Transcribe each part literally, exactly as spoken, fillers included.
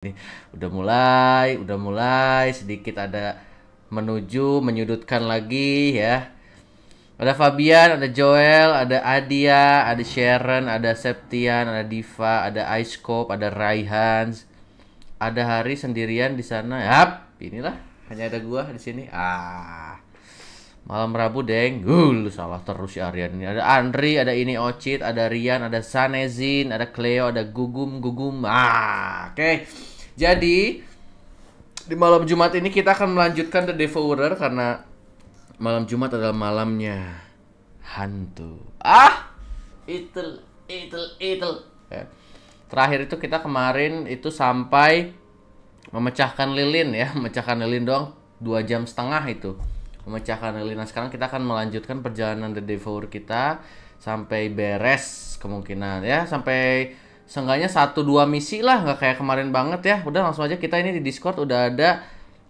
Ini udah mulai, udah mulai sedikit ada menuju, menyudutkan lagi ya. Ada Fabian, ada Joel, ada Adia, ada Sharon, ada Septian, ada Diva, ada Icecope, ada Raihan, ada Hari sendirian di sana. Yap, inilah hanya ada gua di sini. Ah, malam Rabu deng. Uh, lu salah terus si Aryan ini. Ada Andri, ada ini Ocit, ada Rian, ada Sanezin, ada Cleo, ada Gugum, Gugum. Ah, oke. Okay. Jadi di malam Jumat ini kita akan melanjutkan The Devourer karena malam Jumat adalah malamnya hantu. Ah, itel, itel, itel. Terakhir itu kita kemarin itu sampai memecahkan lilin ya, memecahkan lilin doang dua jam setengah itu memecahkan lilin. Nah, sekarang kita akan melanjutkan perjalanan The Devourer kita sampai beres kemungkinan ya, sampai seenggaknya satu dua misi lah, nggak kayak kemarin banget ya. Udah langsung aja kita ini di Discord udah ada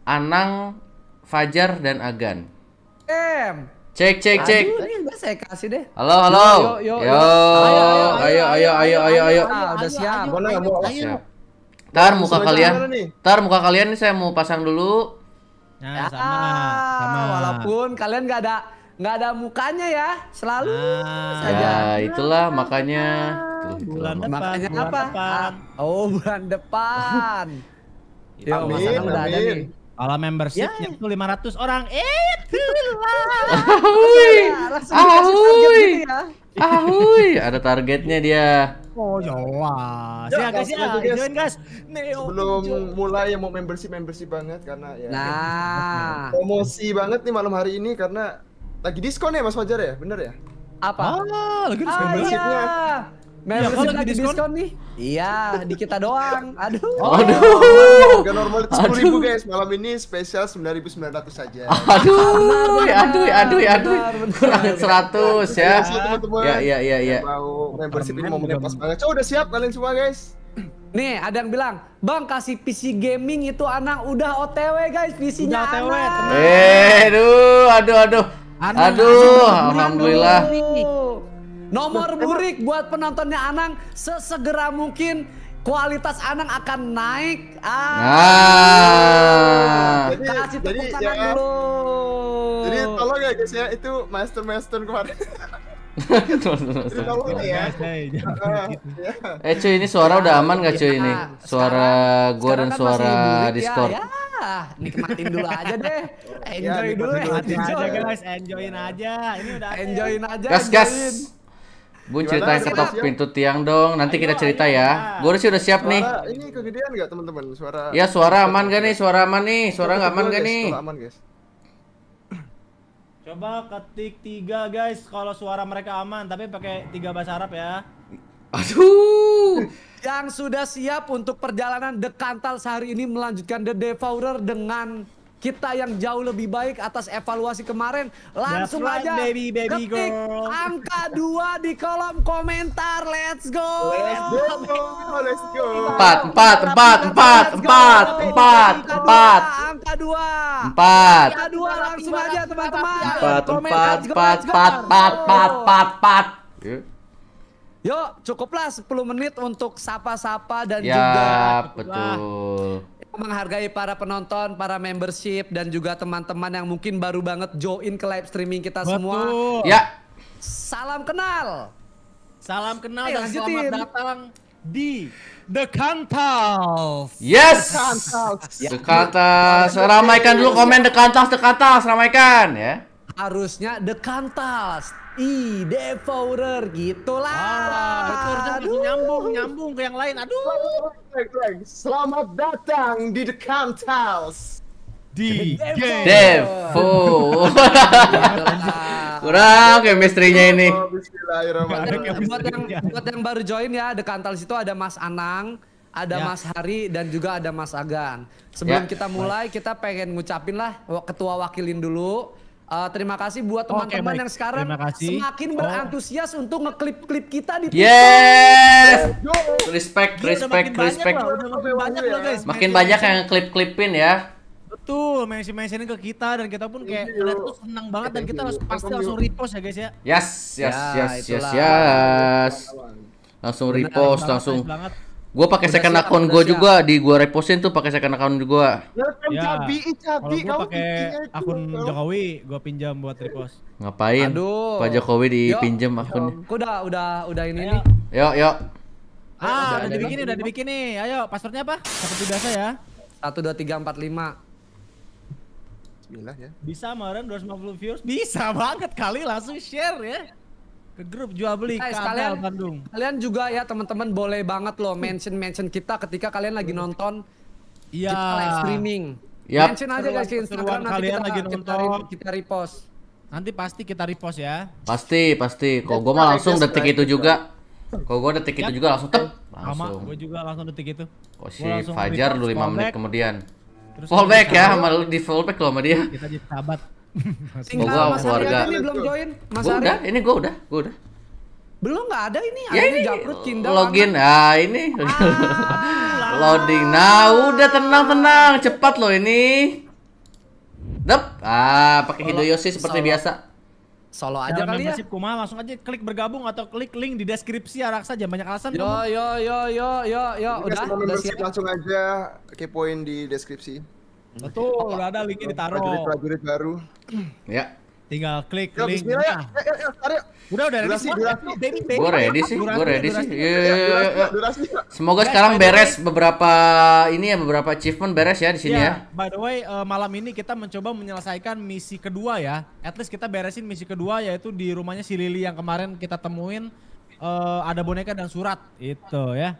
Anang, Fajar, dan Agan. Em. Cek cek cek. Aduh, ini gue saya kasih deh. Halo halo. Yo. Ayo ayo ayo ayo ayo. Udah siap. Mana mau siap. Ntar muka kalian. Ntar muka kalian nih saya mau pasang dulu. Ya sama. Sama walaupun kalian nggak ada nggak ada mukanya ya. Selalu saja. Ya itulah makanya. Bulan depan, makanya bulan apa? Depan. Oh, bulan depan. Ya, masalah udah ada nih. Kalau membershipnya itu lima ratus orang. Eh, Ahoy. Ahoy. Ahoy, ada targetnya dia. Oh, jawa. Sih agak sih join guys. Sebelum mulai yang mau membership membership banget karena ya. Nah, promosi banget nih malam hari ini karena lagi diskon ya Mas Fajar ya? Bener ya? Apa? Ah, lagi diskon membershipnya. Membership ya, lagi diskon? diskon nih? Iya, di kita doang. Aduh. Oh, aduh. Harga normal sepuluh ribu guys. Malam ini spesial sembilan ribu sembilan ratus saja. Aduh. Aduh, aduh, aduh. Kurang seratus ya. Ya, ya, ya, ya. Mau membership ini mau menempas banget. Coba udah siap kalian semua guys. Nih, ada yang bilang, "Bang, kasih P C gaming itu Anang udah O T W guys, P C-nya O T W." Eh, aduh, aduh, aduh. Aduh, alhamdulillah. Nomor burik buat penontonnya Anang, sesegera mungkin kualitas Anang akan naik. Ah. Nah. Jadi, kasih tepuk tangan ya, dulu. Jadi tolong ya guys ya, itu master master kemarin. Jadi tolong ini ya. Eh cuy, ini suara udah aman gak cuy ini? Suara gua dan suara Discord. Ah, nikmatin dulu aja deh. Enjoy ya, dulu nikmatin aja guys, enjoyin aja. Ini udah enjoyin aja. Gas gas. Bun ceritain ketok pintu tiang dong. Nanti ayo, kita cerita ayo, ya. Gue sih udah siap suara nih. Ini kegedean nggak teman-teman suara? Ya suara aman gak nih? Suara aman nih. Suara nggak aman gak nih? Aman guys. Coba ketik tiga guys. Kalau suara mereka aman, tapi pakai tiga bahasa Arab ya. Aduh. Yang sudah siap untuk perjalanan The Kantals hari ini melanjutkan The Devourer dengan kita yang jauh lebih baik atas evaluasi kemarin. Langsung right, aja baby, baby ketik girl. Angka dua di kolom komentar. Let's go. Let's go. Let's go. empat empat empat empat empat empat empat angka dua. empat. Angka dua langsung aja teman-teman. empat empat empat empat empat empat empat empat. Yuk, cukuplah sepuluh menit untuk sapa-sapa dan ya, juga betul. Menghargai para penonton, para membership dan juga teman-teman yang mungkin baru banget join ke live streaming kita betul. Semua. Ya. Salam kenal. Salam kenal Ayo, dan lanjutin. Selamat datang di The Kantals. Yes. The Kantals. The Kantals. Ramaikan dulu komen The Kantals, The Kantals, ramaikan ya. Harusnya The Kantals. I Devourer gitulah. Wah, betul, betul, nyambung nyambung ke yang lain. Aduh. Selamat datang di The Kantals. Di Devourer. Kurang chemistry-nya ini. Buat yang buat yang baru join ya, The Kantals itu ada Mas Anang, ada ya. Mas Hari dan juga ada Mas Agan. Sebelum ya. Kita mulai, kita pengen ngucapin lah ketua wakilin dulu. Uh, terima kasih buat teman-teman okay, yang sekarang semakin berantusias oh. untuk ngeklip-klip kita di Twitter. Yes. Respect, respect, respect. Makin banyak yang ngeklip-klipin ya. Betul, mention-mentionin ke kita dan kita pun kayak kalian tuh senang banget dan kita langsung pasti langsung repost ya guys ya. Yes, yes, yes, yes, yes. Langsung repost, langsung Gue pakai second siap, account gue juga di gue repostin tuh pakai second account gue. Ya. Kalau gue pakai akun Jokowi, gue pinjam buat repost. Ngapain? Aduh. Pak Jokowi dipinjam akunnya. Udah, udah, udah ini nih. Yuk, yuk. Ah, udah dibikin nih, udah dibikin nih. Ayo, passwordnya apa? Seperti biasa ya. Satu, dua, tiga, empat, lima. Bismillah ya. Bisa kemarin dua ratus lima puluh views. Bisa banget kali, langsung share ya. Ke grup jual beli Kantal Bandung. Kalian juga ya teman-teman boleh banget loh mention-mention kita ketika kalian lagi nonton. Iya. Kita live streaming. Yep. Mention aja guys ke Instagram nanti kalian kita, lagi nonton. Kita repost. Nanti pasti kita repost ya. Pasti, pasti. Kok gua mah langsung detik itu juga. Kok gua detik ya. itu juga langsung tep. Langsung. Sama, gua juga langsung detik itu. Kok si Fajar lu lima menit kemudian. Terus fallback ya, sama lu di fallback loh sama dia. Kita jadi sahabat. Tinggal oh, Mas Hari ini belum join. Mas Hari udah, ini gue udah, gue udah. Belum nggak ada ini. Ya ini japrut kinda login. Ah ini. Ah, loading. Nah, udah tenang-tenang, cepat loh ini. Dep. Ah, pakai Hidoyoshi seperti solo. biasa. Solo aja kali ya. Kuma, langsung aja klik bergabung atau klik link di deskripsi ya raksa, jangan banyak alasan. Yo yo yo yo yo yo udah, udah siap. Langsung aja kepoin di deskripsi. Betul, oh, udah ada linknya ditaruh. Prajurit-prajurit baru. Ya. Tinggal klik yo, link. Bismillah, ya, ya, ya, tarik. Udah, udah ready sih. Gue ready sih, gue ready sih. Semoga guys, sekarang beres way, beberapa ini ya, beberapa achievement beres ya di sini yeah, ya. By the way, uh, malam ini kita mencoba menyelesaikan misi kedua ya. At least kita beresin misi kedua yaitu di rumahnya si Lily yang kemarin kita temuin uh, ada boneka dan surat itu ya.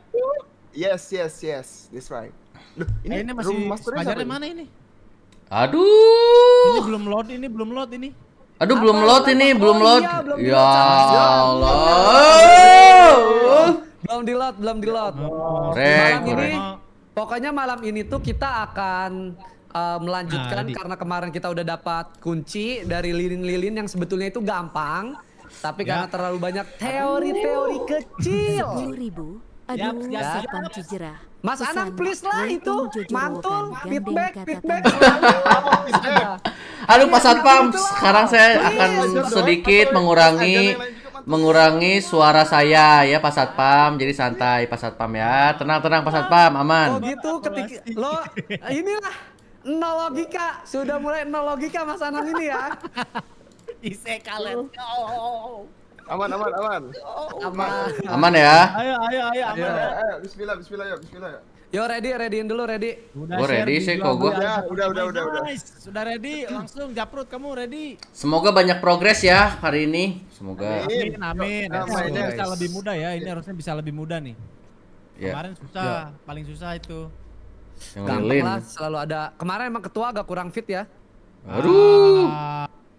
Yes, yes, yes. That's right. Duh, ini, eh, ini masih Fajarnya mana ini? Aduh. Ini belum load, ini belum load ini. Aduh, apa, belum load apa, ini, apa? belum load. Oh, iya, belum ya Allah. Allah. Belum di load, belum di load. Oh, malam ini, pokoknya malam ini tuh kita akan uh, melanjutkan nah, karena kemarin kita udah dapat kunci dari lilin-lilin yang sebetulnya itu gampang, tapi ya. karena terlalu banyak teori-teori kecil. sepuluh ribu. Aduh, ya, ya. Mas Anang, please lah itu mantul, feedback, feedback. Aduh, Pak Satpam, sekarang saya akan sedikit mengurangi mengurangi suara saya ya Pak Satpam, jadi santai Pak Satpam ya, tenang-tenang Pak Satpam, aman. Oh gitu, ketika lo inilah nol logika, sudah mulai nol logika Mas Anang ini ya. Isekalen. Aman, aman, aman. Aman. Aman ya? Ayo, ayo, ayo, aman. Ayo, ayo. Bismillah, bismillah ya, bismillah ya. Yo, ready, readyin dulu, ready. Gue ready sih kok gue. Udah, udah, udah, udah, udah. Sudah ready, langsung japrut kamu ready. Semoga banyak progres ya hari ini. Semoga. Amin, amin. Harusnya bisa lebih mudah ya, ini harusnya bisa lebih mudah nih. Kemarin susah, paling susah itu. Gampang lah, selalu ada. Kemarin emang ketua agak kurang fit ya. Aduh.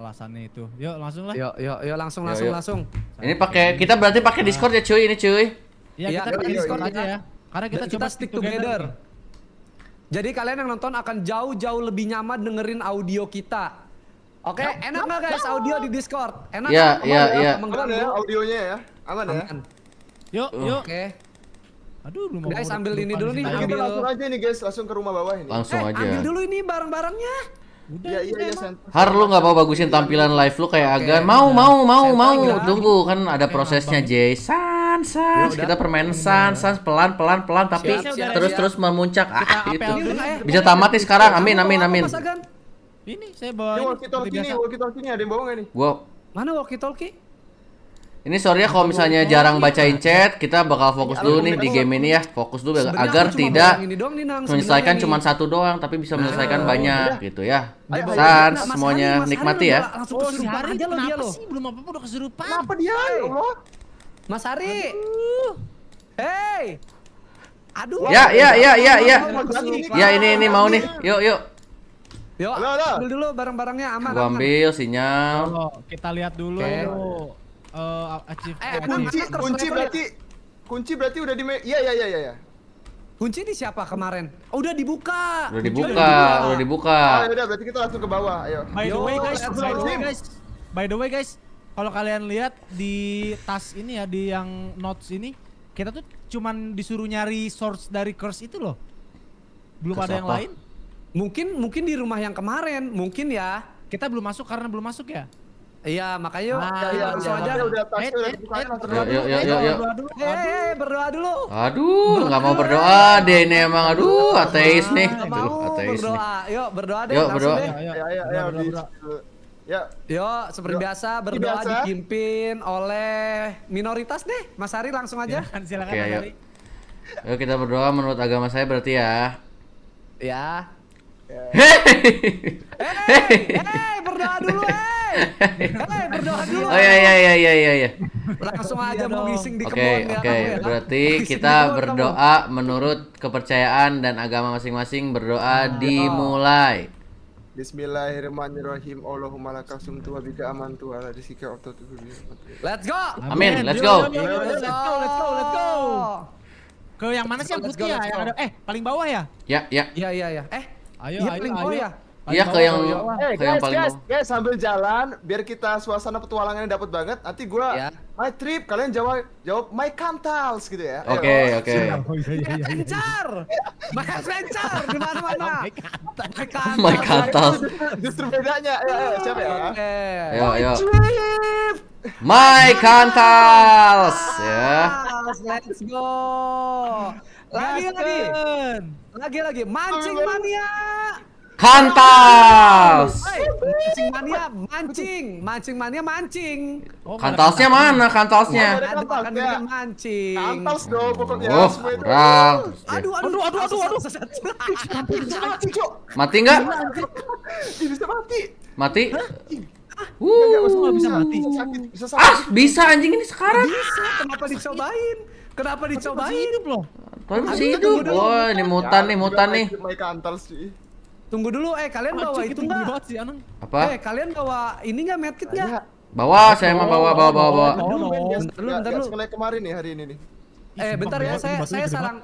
Alasannya itu. Yuk langsung lah. Yuk, yuk, yuk langsung, langsung, yuk. langsung. Ini pakai kita berarti pakai Discord ya cuy, ini cuy. Iya, ya, kita pakai Discord aja ya. Karena kita coba stick together. together. Jadi kalian yang nonton akan jauh-jauh lebih nyaman dengerin audio kita. Oke, okay? Enak nggak guys audio di Discord? Enak. Iya, iya, iya. Mengganggu audionya ya. Aman ya. Yuk, yuk. Oke. Aduh, belum mau. Guys, ambil ini dulu nih. Kita langsung aja nih guys, langsung ke rumah bawah ini. Langsung aja. Ambil dulu ini barang-barangnya. Udah, ya, iya, iya, Har, lu gak mau bagusin tampilan live lu kayak okay, Agan? Mau, mau, mau, mau. Tunggu, kan ada prosesnya, Jay. Sans, sans. Kita permain sans, sans. Pelan, pelan, pelan. Tapi terus-terus memuncak. Ah, itu. Bisa tamat nih sekarang. Amin, amin, amin. Ini, saya bawa walkie-talkie nih, walkie-talkie nih. Ada yang bawa gak nih? Mana walkie-talkie? Ini sorry ya kalau misalnya jarang bacain chat, kita bakal fokus dulu nih di game ini ya. Fokus dulu agar tidak menyelesaikan cuma satu doang, tapi bisa menyelesaikan banyak gitu ya. Sans semuanya nikmati ya. Oh si Hari kenapa sih belum apa-apa udah kesurupan? Kenapa dia? Mas Hari. Hei. Aduh. Ya ya ya ya ya. Ya ini ini mau nih. Yuk yuk. Yuk ambil dulu barang-barangnya aman. Gua ambil sinyal. Kita lihat dulu. Uh, achieve, eh, kunci, kunci, kunci berarti kunci berarti udah di iya iya iya iya. Kunci ini siapa kemarin? Oh, udah dibuka. Udah dibuka, udah dibuka. Udah dibuka. Oh, ya udah berarti kita langsung ke bawah. Ayo. By the way guys, by the way guys. By the way guys, kalau kalian lihat di tas ini ya di yang notes ini, kita tuh cuman disuruh nyari source dari curse itu loh. Belum curse ada apa? yang lain? Mungkin mungkin di rumah yang kemarin, mungkin ya. Kita belum masuk karena belum masuk ya. Iya, makanya yuk. Langsung aja udah pasti udah bukain langsung berdoa dulu. Berdoa dulu. Eh, berdoa dulu. Aduh, enggak mau berdoa deh ini emang. Aduh, ateis nih. Aduh, ateis nih. Yuk, berdoa deh langsung deh. Ayo, ayo, ayo. Ya. Yo, seperti biasa berdoa dipimpin oleh minoritas deh. Mas Hari langsung aja. Ya, silakan Mas Hari. Yuk kita berdoa menurut agama saya berarti ya. Ya. Hei, hei, berdoa dulu, hei. Hei, berdoa dulu. Oh ya ya ya ya ya. Langsung aja mau ngising di kebun ya. Oke, oke. Berarti kita berdoa menurut kepercayaan dan agama masing-masing. Berdoa dimulai. Bismillahirrahmanirrahim. Allahumma lakal sumtu wa bika amantu ala rizika utatu. Let's go. Amin. Let's go. Let's go. Let's go. Let's go. Ke yang mana sih yang putih ya? Eh, paling bawah ya? Ya, ya. Ya, ya, ya. Eh, ayo, ya, ayo, ayo. Ya. Iya ke yang eh, ke guys, yang paling guys, bawah. Guys, sambil jalan biar kita suasana petualangannya dapat banget. Nanti gua yeah. my trip, kalian jawab jawab my Kantals gitu ya. Oke, okay, oke. Okay. Mencar. Bahas mencar di mana-mana. My Kantals. Justru bedanya. Ayo, ayo, siapa ya? Ayo, ayo. My Kantals ya. Let's go. Lagi-lagi. Lagi-lagi mancing mania. Kantals. Mancing mania, mancing, mancing mania, mancing. Kantalsnya mana? Kantalsnya? Ada kan bikin mancing. Kantals dong pokoknya. Oh, kurang. Aduh, aduh, aduh, aduh, aduh. Mati nggak? Bisa mati. Mati? Wuh, bisa mati. Ah, bisa anjing ini sekarang. Bisa. Kenapa dicobain? Kenapa dicobain? Kalian masih hidup. Wah, ini mutan nih, mutan nih. Tunggu dulu, eh kalian bawa itu nggak? Apa? Eh kalian bawa ini nggak medkit nggak? Bawa, saya emang bawa, bawa, bawa, bawa. Bentar dulu, bentar dulu. Kemarin nih hari ini nih. Eh bentar ya, saya saya sarang,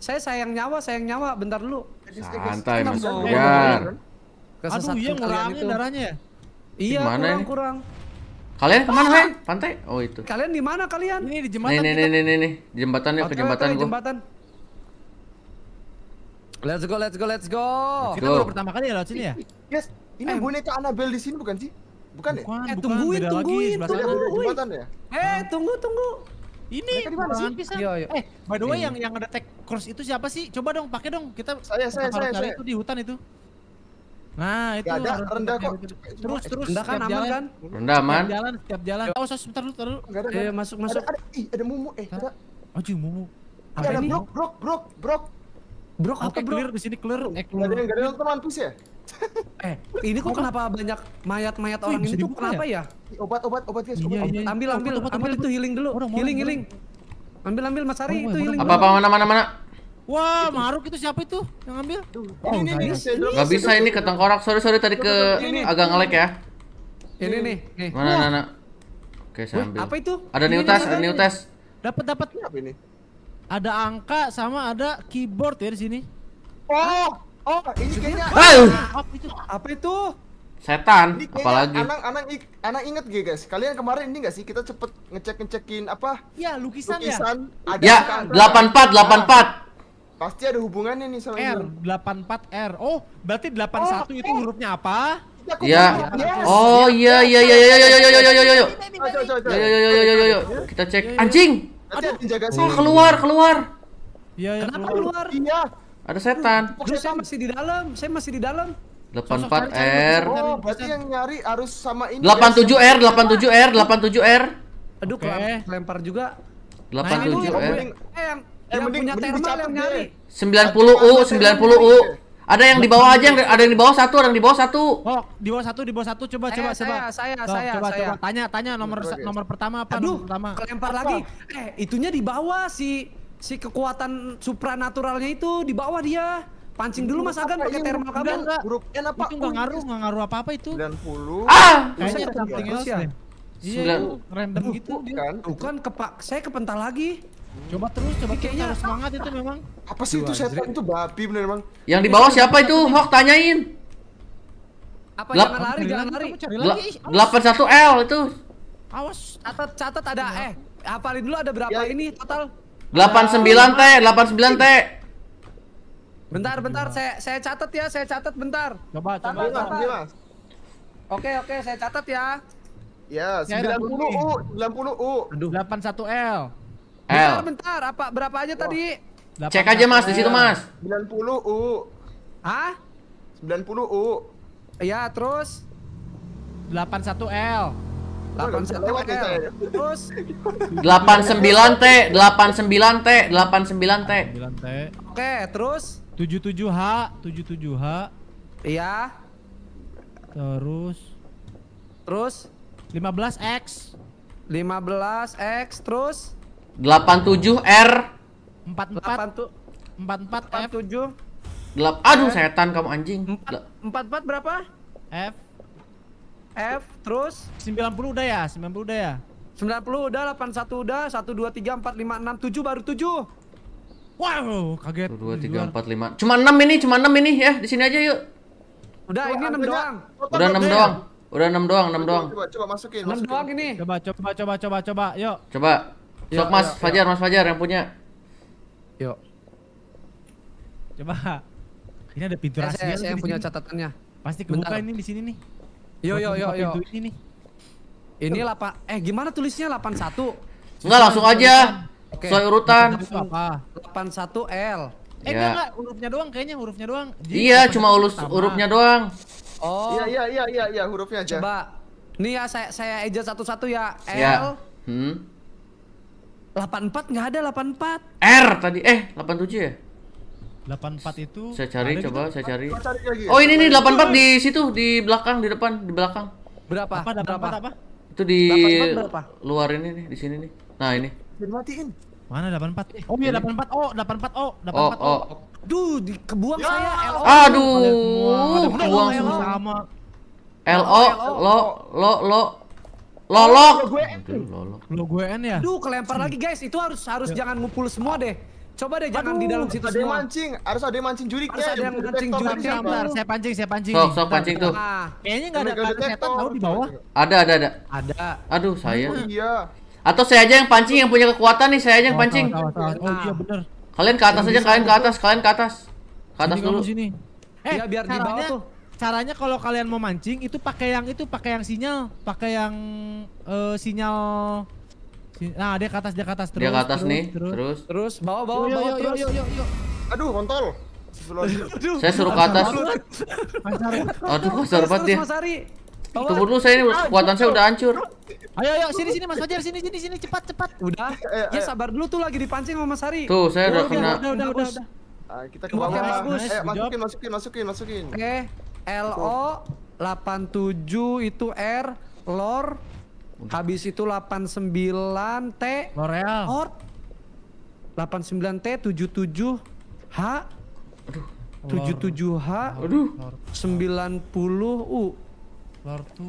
saya sayang nyawa, sayang nyawa, bentar dulu. Santai Mas Fajar. Aduh iya ngurangin darahnya ya? Iya kurang kurang. Kalian kemana hei? Pantai? Oh itu. Kalian di mana kalian? Ini di jembatan. Nih nih nih nih jembatannya ke jembatan gua. Let's go, let's go, let's go. Kita baru pertama kali ya lewat sini ya? Yes. Ini eh, boneka Annabelle di sini bukan sih? Bukan ya? Eh tungguin, tungguin, tungguin. Eh tunggu, tunggu. Ini dimana sih? Eh, by the way yang yang ngedetek cross itu siapa sih? Coba dong, pakai dong. Kita saya saya saya itu di hutan itu. Nah, itu ada rendah kok. Terus terus rendah kan aman kan? Rendah aman. Jalan setiap jalan. Oh, sebentar dulu, taruh. Eh, masuk masuk. Ada ih, ada mumu eh, ada. Anjing mumu. Ada brok brok brok brok. Bro, apa clear di sini clear? Eh, clear. Enggak ada teman pus ya? Eh, ini kok kenapa banyak mayat-mayat orang ini tuh kenapa ya? Obat-obat obat guys, obat. Ambil ambil ambil itu healing dulu. Healing healing. Ambil ambil Mas Hari itu healing. Apa-apa mana mana mana. Wah, maruk itu siapa itu yang ambil? Ini nih. Enggak bisa ini ketengkorak. Sorry sorry tadi ke agak nge-lag ya. Ini nih, nih. Mana mana. Oke, saya ambil. Apa itu? Ada new test, ada new test. Dapat dapat apa ini? Ada angka sama ada keyboard ya di sini. Oh, oh, ini kayaknya. Hey. Apa itu? Apa itu? Setan. Apalagi. Anang, Anang, Anang inget gak guys? Kalian kemarin ini nggak sih kita cepet ngecek ngecekin apa? Ya lukisan, lukisan ya. Ya, delapan empat delapan empat. Pasti ada hubungannya nih sama R. delapan empat R. Oh, berarti delapan satu itu hurufnya apa? Iya. Oh iya iya iya iya iya iya iya iya iya. Kita cek anjing. Ada penjaga sih. Oh, keluar, keluar. Iya, ya, kenapa keluar? Iya. Ada setan. Terus saya masih di dalam, saya masih di dalam. delapan empat R. Oh, berarti yang nyari harus sama ini. delapan tujuh R, delapan tujuh R, delapan tujuh R. Aduh, okay. Lempar juga. delapan tujuh R. Yang punya thermal yang nyari. sembilan puluh U, sembilan puluh U. Ada yang di bawah aja, ada yang di bawah satu, ada yang di bawah satu. Oh, di bawah satu, di bawah satu. Coba, eh, coba, saya, coba. Saya, oh, saya, coba, saya. Coba. Tanya, tanya nomor nomor pertama apa? Aduh, nomor pertama. Kelempar lagi. Eh, itunya di bawah si si kekuatan supranaturalnya itu di bawah dia. Pancing dulu Mas Agan pakai thermal kabel. Huruf N apa? Itu nggak ngaruh, nggak ngaruh apa-apa itu. sembilan puluh. Ah, kayaknya something else deh. Iya, random gitu kan. Bukan kepak, saya kepental lagi. Coba terus, coba kayaknya harus semangat itu memang. Apa sih itu setan itu babi bener memang. Yang di bawah siapa itu? Hok tanyain. Apa jangan lari, jangan lari. delapan satu L itu. Awas, catat catat ada eh hafalin dulu ada berapa ini total? delapan sembilan T, delapan sembilan T. Bentar, bentar saya saya catat ya, saya catat bentar. Coba coba. Oke, oke, saya catat ya. Ya, sembilan puluh U, sembilan puluh U. Aduh. delapan puluh satu L. L. Bentar, bentar. Apa berapa aja oh. tadi? Cek aja Mas di situ Mas. sembilan puluh U. Hah? sembilan puluh U. Iya, terus delapan puluh satu L. delapan puluh satu L. Terus delapan puluh sembilan T, delapan puluh sembilan T, delapan puluh sembilan T. delapan puluh sembilan T. Oke, terus tujuh puluh tujuh H, tujuh puluh tujuh H. Iya. Terus terus lima belas X. lima belas X terus delapan puluh tujuh R. empat puluh empat empat puluh empat F. delapan aduh setan kamu anjing. empat puluh empat berapa? F. F terus sembilan puluh udah ya? sembilan puluh udah ya? sembilan puluh udah, delapan puluh satu udah, satu dua tiga empat lima enam tujuh baru tujuh. Wow, kaget. satu dua tiga empat lima. Cuma enam ini, cuma enam ini ya. Di sini aja yuk. Udah, ini enam doang. Udah enam doang. Udah enam doang, enam doang. Coba, coba masukin. enam doang ini. Coba, coba, coba, coba, coba. Yuk. Coba. Sok Mas Fajar, Mas Fajar yang punya. Yuk. Coba. Ini ada pintu rahasia. Saya yang punya catatannya. Pasti kebuka ini di sini nih. Yo yo yo yo. Pintu ini nih. Ini delapan. Eh gimana tulisnya delapan puluh satu? Enggak langsung aja. Soal urutan. delapan puluh satu L. Eh enggak enggak hurufnya doang kayaknya hurufnya doang. Iya cuma hurufnya doang. Oh. Iya iya iya iya iya hurufnya aja. Coba. Nih ya saya saya eja satu-satu ya. L. Ya. Hmm. delapan puluh empat enggak ada delapan puluh empat. R tadi eh delapan puluh tujuh ya? delapan puluh empat itu saya cari coba gitu? Saya cari. Oh ini nih delapan puluh empat di situ di belakang di depan di belakang. Berapa? Apa, berapa? Apa? Itu di luar ini nih di sini nih. Nah ini. Matiin. Mana delapan puluh empat? Oh iya delapan puluh empat. Oh delapan puluh empat. Oh delapan puluh empat. Oh. oh. Duh, kebuang ya. Saya L O. Aduh, kebuang semua sama. L O lo lo lo lolok. Lo gue N ya. Duh, kelempar lagi guys. Itu harus harus ya. Jangan ngumpul semua deh. Coba deh jangan Aduh, di dalam situ ada semua. Ada mancing, harus ada mancing juriknya. Harus ada yang mancing juriknya. Bentar, saya pancing, saya pancing. Sok, sok pancing tuh. Kayaknya enggak ada setan tahu di bawah. Ada, ada, ada. Ada. Aduh, saya. Iya. Atau saya aja yang pancing yang punya kekuatan nih, saya aja yang pancing. Oh, tahu, tahu, tahu. Oh iya benar. Kalian ke atas aja, kalian ke atas, kalian ke atas. Ke atas dulu sini. Eh, ya, biar caranya, di bawah tuh. Caranya kalau kalian mau mancing itu pakai yang itu, pakai yang sinyal, pakai yang uh, sinyal. Nah, dia ke atas, dia ke atas terus. Dia ke atas terus, nih, terus. Terus, terus bawa bawa yo, yo, bawa yo, terus. Yo, yo, yo. Aduh, kontol. Saya suruh ke atas. Aduh, kasar banget dia. Tunggu dulu saya ini kekuatan saya udah hancur. Ayo ayo sini sini Mas Fajar sini sini sini cepat cepat. Udah. Ya sabar dulu tuh lagi dipancing sama Mas Hari. Tuh saya udah kena. Udah udah udah. Kita ke bawah. Ayo masukin masukin masukin masukin. Oke. L O delapan puluh tujuh itu R, Lor. Habis itu delapan puluh sembilan T, L'Oreal. Hot. delapan puluh sembilan T tujuh puluh tujuh H. Aduh. tujuh puluh tujuh H. Aduh. sembilan puluh U. Lor tuh.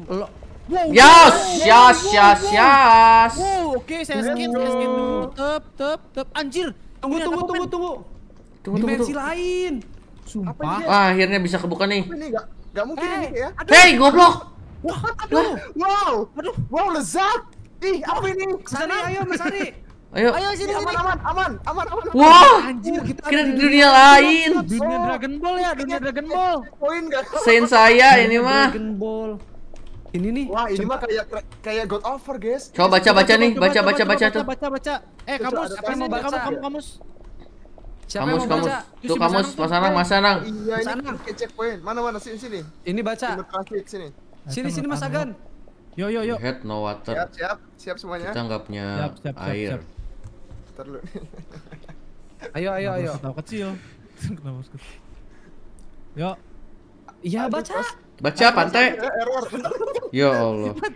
Yas, yas, yas, yas. Oke, saya skip, saya skip dulu. Tep, tep, tep. Anjir, tunggu, tunggu, tunggu, tunggu. Dimensi lain. Sumpah. Ah, akhirnya bisa kebuka nih. Ini enggak, enggak mungkin ini ya. Hei, goblok. Wah, aduh. Wow. Aduh, wow lezat. Ih, apa ini? Sari, ayo, Mas Sari. Ayo. Ayo sini sini. Aman, aman, aman, aman. Wah, anjir, kita di dunia lain. Dunia Dragon Ball ya, dunia Dragon Ball. Poin enggak? Sen saya ini mah. Dragon Ball. Ini nih. Wah, ini mah kayak kayak God Over, guys. Coba baca baca nih, baca baca baca tuh. Baca baca. Eh, kamu siapa yang baca? Kamu kamus. Siapa yang baca? Tuh kamus, Mas Anang, Mas Anang. Iya, ini ke checkpoint. Mana-mana sini sini. Ini baca. Sini sini sini Mas Agan. Yo yo yo. Head no water. Siap siap, siap semuanya. Kita enggak punya air. Bentar dulu. Ayo ayo ayo. Tahu kecil. Kenapa kecil? Yo. Iya, baca. Baca pantai. Ya Allah. Oke,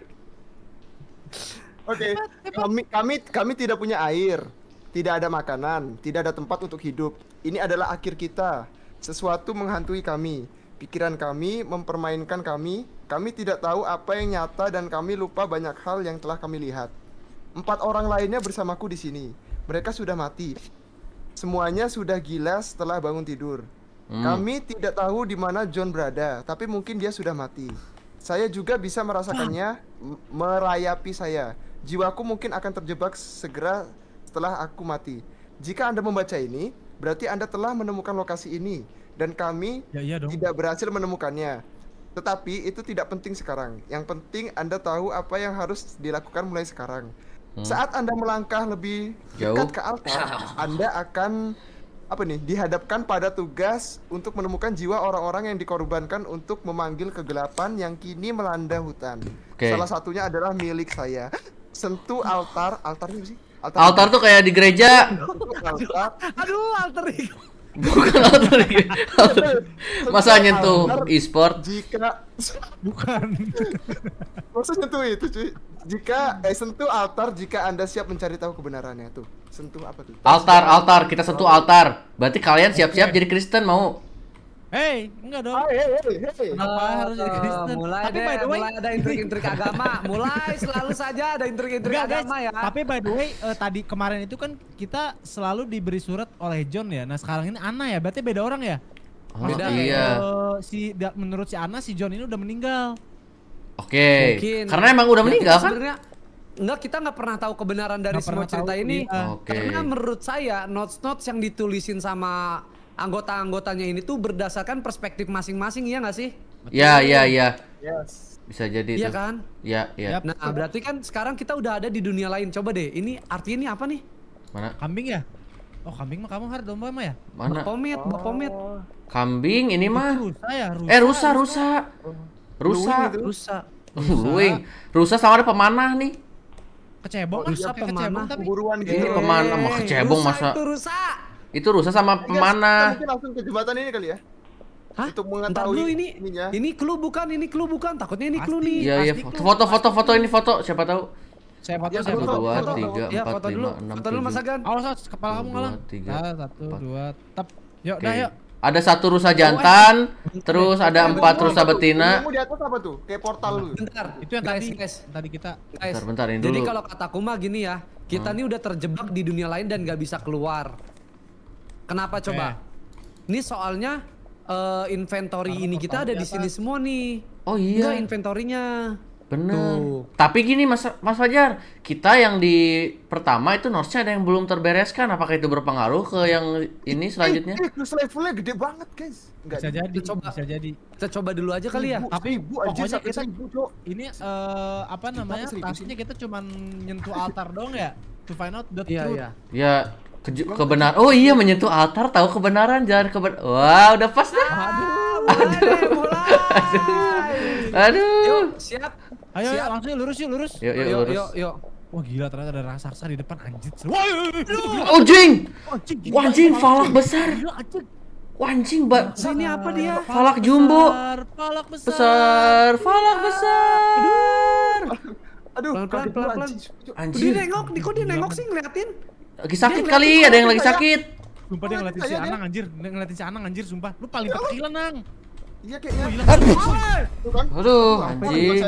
okay. kami, kami kami tidak punya air, tidak ada makanan, tidak ada tempat untuk hidup. Ini adalah akhir kita. Sesuatu menghantui kami, pikiran kami mempermainkan kami. Kami tidak tahu apa yang nyata dan kami lupa banyak hal yang telah kami lihat. Empat orang lainnya bersamaku di sini. Mereka sudah mati. Semuanya sudah gila setelah bangun tidur. Hmm. Kami tidak tahu di mana John berada, tapi mungkin dia sudah mati. Saya juga bisa merasakannya merayapi saya. Jiwaku mungkin akan terjebak segera setelah aku mati. Jika Anda membaca ini, berarti Anda telah menemukan lokasi ini dan kami ya, iya tidak berhasil menemukannya. Tetapi itu tidak penting sekarang. Yang penting Anda tahu apa yang harus dilakukan mulai sekarang. Hmm. Saat Anda melangkah lebih dekat Jauh. ke altar, Anda akan apa nih? Dihadapkan pada tugas untuk menemukan jiwa orang-orang yang dikorbankan untuk memanggil kegelapan yang kini melanda hutan. Okay. Salah satunya adalah milik saya. Sentuh altar, altarnya sih? Altar, altar tuh kayak di gereja. Altar. Aduh, altar. Bukan alter ego. Masa nyentuh e-sport? Jika bukan. Masa nyentuh itu, cuy. Jika eh, sentuh altar jika Anda siap mencari tahu kebenarannya tuh. Sentuh apa tuh? Altar, altar. Kita sentuh altar. Berarti kalian siap-siap jadi Kristen mau? Hei, enggak dong. Hei, hei, hei. Kenapa harus jadi Kristen? Mulai tapi deh, by the way, mulai ada intrik-intrik agama. Mulai selalu saja ada intrik-intrik agama guys. Ya. Tapi by the way, uh, tadi kemarin itu kan kita selalu diberi surat oleh John ya. Nah sekarang ini Ana ya, berarti beda orang ya? Oh, beda. Iya. Uh, si, menurut si Ana, si John ini udah meninggal. Oke. Okay. Karena emang udah meninggal kan? Enggak, kita nggak pernah tahu kebenaran dari gak semua cerita tahu, ini. Uh, okay. Karena menurut saya, notes-notes yang ditulisin sama anggota-anggotanya ini tuh berdasarkan perspektif masing-masing, iya nggak sih? Ya, ya, ya. Yes. Bisa jadi itu. Iya kan? Ya, ya. Nah, berarti kan sekarang kita udah ada di dunia lain. Coba deh, ini artinya ini apa nih? Mana? Kambing ya? Oh, kambing mah kamu harus domba mah ya? Mana? Baphomet, Baphomet. Oh. Kambing ini mah. Rusa ya, rusa. Eh, rusa, rusa. Rusa, rusa. Luing. Rusa sama ada pemanah nih. Kecebong, rusa pemanah. Buruan gitu. Ini pemanah mah kecebong masa. Itu rusak sama pemanah. Mungkin langsung ke jembatan ini kali ya. Hah? Untuk mengetahui dulu ini ininya. Ini clue bukan, ini clue bukan. Takutnya ini clue nih. Iya, iya. Foto-foto foto ini foto siapa tahu. Saya foto saya foto. dua tiga empat lima enam. Foto dulu Mas Agan. Awas kepala kamu ngalang. satu dua tap. Yuk dah yuk. Ada satu rusa jantan, terus ada empat rusa betina. Kamu di atas apa tuh? Kayak portal lu. Bentar. Itu yang tadi guys, tadi kita. Guys. Bentar, ini dulu. Jadi kalau kataku mah gini ya, kita nih udah terjebak di dunia lain dan gak bisa keluar. Kenapa okay. coba? Ini soalnya uh, inventory Karena ini kita ada di sini semua nih. Oh iya. Enggak inventorinya. Bener. Tuh. Tapi gini Mas Mas Fajar, kita yang di pertama itu notes-nya ada yang belum terbereskan. Apakah itu berpengaruh ke yang ini selanjutnya? Eh, eh, levelnya gede banget guys. Nggak bisa jadi. Coba. Bisa jadi. Kita coba dulu aja kali ya. Ibu, tapi ibu aja sakit kita, ibu, ini uh, apa namanya? Tasnya kita cuman nyentuh altar dong ya. To find out the truth. Iya. Iya. Kebenaran. Oh iya, menyentuh altar tahu kebenaran, jalan kebenaran. Wah, udah pas dah. Aduh. Aduh. Mulai. Aduh. Aduh. Yuk, siap. Ayo, siap. Langsung yuk, lurus yuk, lurus. Yuk, yuk, lurus. Yuk, yuk. Wah, gila ternyata ada raksasa di depan anjir. Wah. Anjing. Anjing Valak besar. Anjing, Mbak. Ini apa dia? Valak jumbo. Valak besar. Besar, Valak besar. Aduh. Pelan-pelan, pelan-pelan. Anjing. Dia nengok, kok dia nengok sih ngeliatin? Lagi sakit kali, ada yang lagi sakit. Sumpah dia ngeliatin si Anang anjir, dia ngeliatin si Anang anjir sumpah. Lu paling kecil Anang. Iya kayaknya. Aduh, anjir.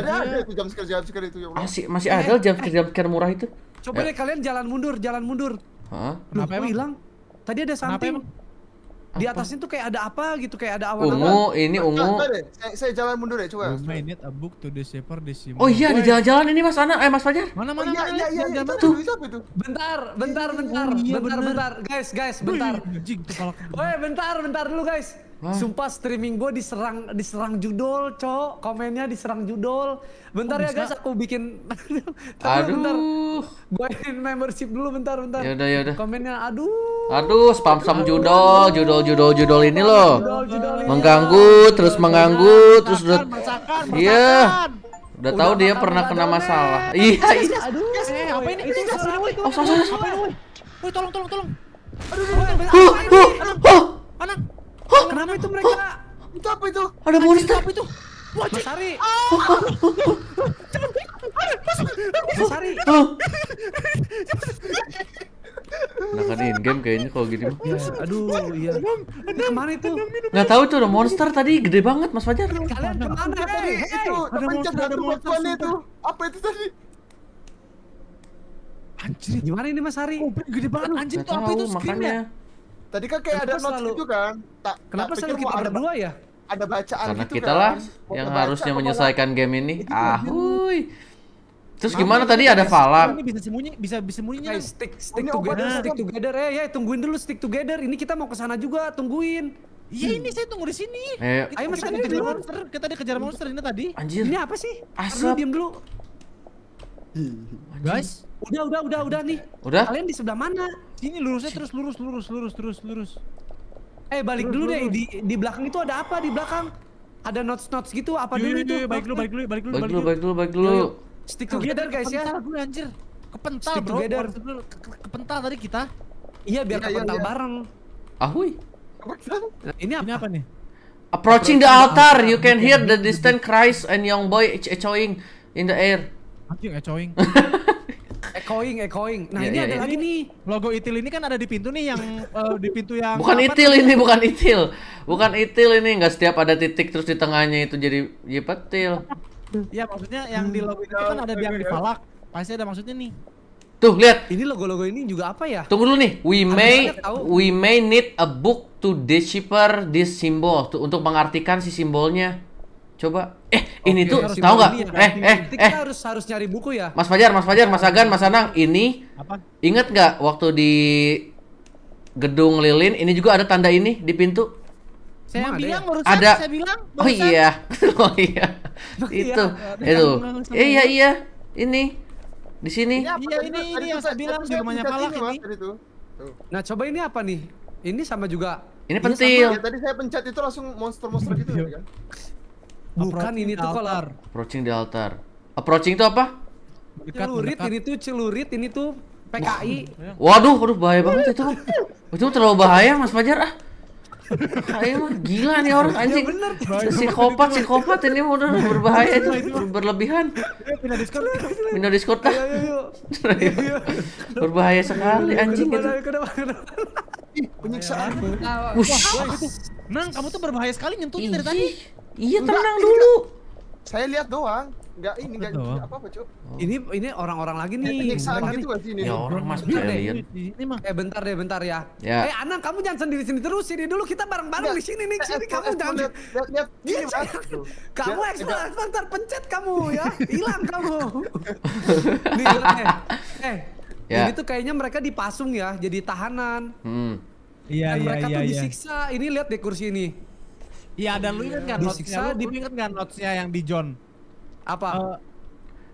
Masih masih ada jam kerja jam murah itu. Coba deh kalian jalan mundur, jalan mundur. Heeh. Kenapa emang hilang? Tadi ada something. Di atasnya tuh kayak ada apa gitu, kayak ada awan-awan. Ungu, ini ungu. Saya jalan mundur ya, coba. I need a book to the shepherd this morning. Oh iya, di jalan-jalan ini Mas Anang, eh Mas Fajar. Mana mana? Iya, iya, iya. Tuh. Bentar, bentar, bentar. Bentar, bentar. Guys, guys, bentar. Woi, bentar, bentar dulu, guys. Sumpah streaming gue diserang diserang judul, Cok. Komennya diserang judul. Bentar ya, guys, aku bikin. Aduh. Gue in membership dulu bentar, bentar. Ya udah, ya udah. Komennya aduh. Aduh, spam-spam judol, judol, judol, judol ini loh. Mengganggu, terus mengganggu, terus udah. Iya. Udah tahu dia pernah kena masalah. Iya, iya. Aduh, apa ini? Itu salah woi. Oh, salah, salah. Woi, tolong, tolong, tolong. Aduh. Anak. Hah? Kenapa itu mereka? Hah? Itu apa itu? Ada monster. Apa itu? Mas Hari. Mas Hari. Enakan in-game kayaknya kalau gini. Ya, aduh, iya. Kemana itu? Nggak tahu itu ada monster tadi, gede banget Mas Fajar. Kalian kemana tadi? Itu, ada monster, ada monster itu. Apa itu tadi? Anjir, gimana ini Mas Hari? Gede banget anjir itu, apa itu scream-nya? Tadi kan kayak ada notes gitu kan. Tak, kenapa tak selalu kita berdua ya? Ada bacaan karena gitu kan. Karena kita lah yang harusnya menyelesaikan game ini. Ah, hui. Terus gimana tadi ada Valak? Ini bisa sembunyi, bisa sembunyinya. Stick, stick together, stick together. Ya, ya, tungguin dulu stick together. Ini kita mau ke sana juga, tungguin. Iya ini saya tunggu di sini. Eh, ayo Mas Harry dikejar monster. Kita dikejar monster ini tadi. Anjir. Ini apa sih? Asap. Diam dulu. Guys, udah udah udah udah nih. Udah. Kalian di sebelah mana? Ini lurusnya terus lurus lurus lurus lurus lurus. Eh balik dulu deh. Di di belakang itu ada apa di belakang? Ada notes notes gitu apa dulu itu? Balik dulu balik dulu balik dulu balik dulu balik dulu balik dulu. Stick together guys ya. Gue anjir. Kepental bro. Kepental tadi kita. Iya biar kepental bareng. Ahui. Ini apa? Ini apa nih? Approaching the altar, you can hear the distant cries and young boy echoing in the air. Anjing echoing. Echoing, echoing. Nah yeah, ini yeah, ada yeah. lagi nih. Logo itil ini kan ada di pintu nih yang uh, di pintu yang. Bukan itil nih? ini, bukan itil, bukan itil ini. Nggak setiap ada titik terus di tengahnya itu jadi ya petil. Ya maksudnya yang di logo itu kan ada yang di Valak. Pasti ada maksudnya nih. Tuh lihat. Ini logo-logo ini juga apa ya? Tunggu dulu nih. We may we may need a book to decipher this symbol. Tuh, untuk mengartikan si simbolnya. Coba. Eh, ini tuh tahu nggak? Eh, eh, eh. Harus harus nyari buku ya. Mas Fajar, Mas Fajar, Mas Agan, Mas Anang, ini apa? Ingat nggak waktu di gedung lilin ini juga ada tanda ini di pintu? Saya bilang barusan, ada. Saya bilang barusan. Oh iya. Oh iya. Itu. Itu. Iya, iya. Ini di sini. Iya ini, ini ini yang saya bilang namanya Valak ini. Nah coba ini apa nih? Ini sama juga. Ini pentil. Ya, tadi saya pencet itu langsung monster-monster gitu kan? Bukan ini tuh kolar. Approaching the altar. Approaching itu apa? Celurit ini tuh celurit ini tuh P K I. Waduh, waduh bahaya banget itu. Itu terlalu bahaya Mas Fajar ah. Kayak mah gila nih orang anjing. Psikopat, psikopat ini udah berbahaya itu, berlebihan. Pindah Discord. Pindah Discord lah. Berbahaya sekali anjing itu. Ih, penyiksaan. Nang, kamu tuh berbahaya sekali nyentuhnya dari tadi. Iya, tenang dulu. Saya lihat doang. Enggak ini enggak apa-apa, Cuk. Ini ini orang-orang lagi nih. Penyiksaan gitu kan sini. Ya orang Mas lihat. Ini mah eh bentar deh, bentar ya. Eh, Anang kamu jangan sendiri sini terus. Sini dulu kita bareng-bareng di sini nih. Sini kamu jangan lihat lihat gini Mas. Kamu eksplor bentar pencet kamu ya. Hilang kamu. Nih, eh. Ini tuh kayaknya mereka dipasung ya, jadi tahanan. Heem. Iya, iya, iya. Mereka tuh disiksa. Ini lihat deh kursi ini. Iya, dan lu inget enggak notes-nya? Lu inget enggak notes-nya yang di John? Apa uh,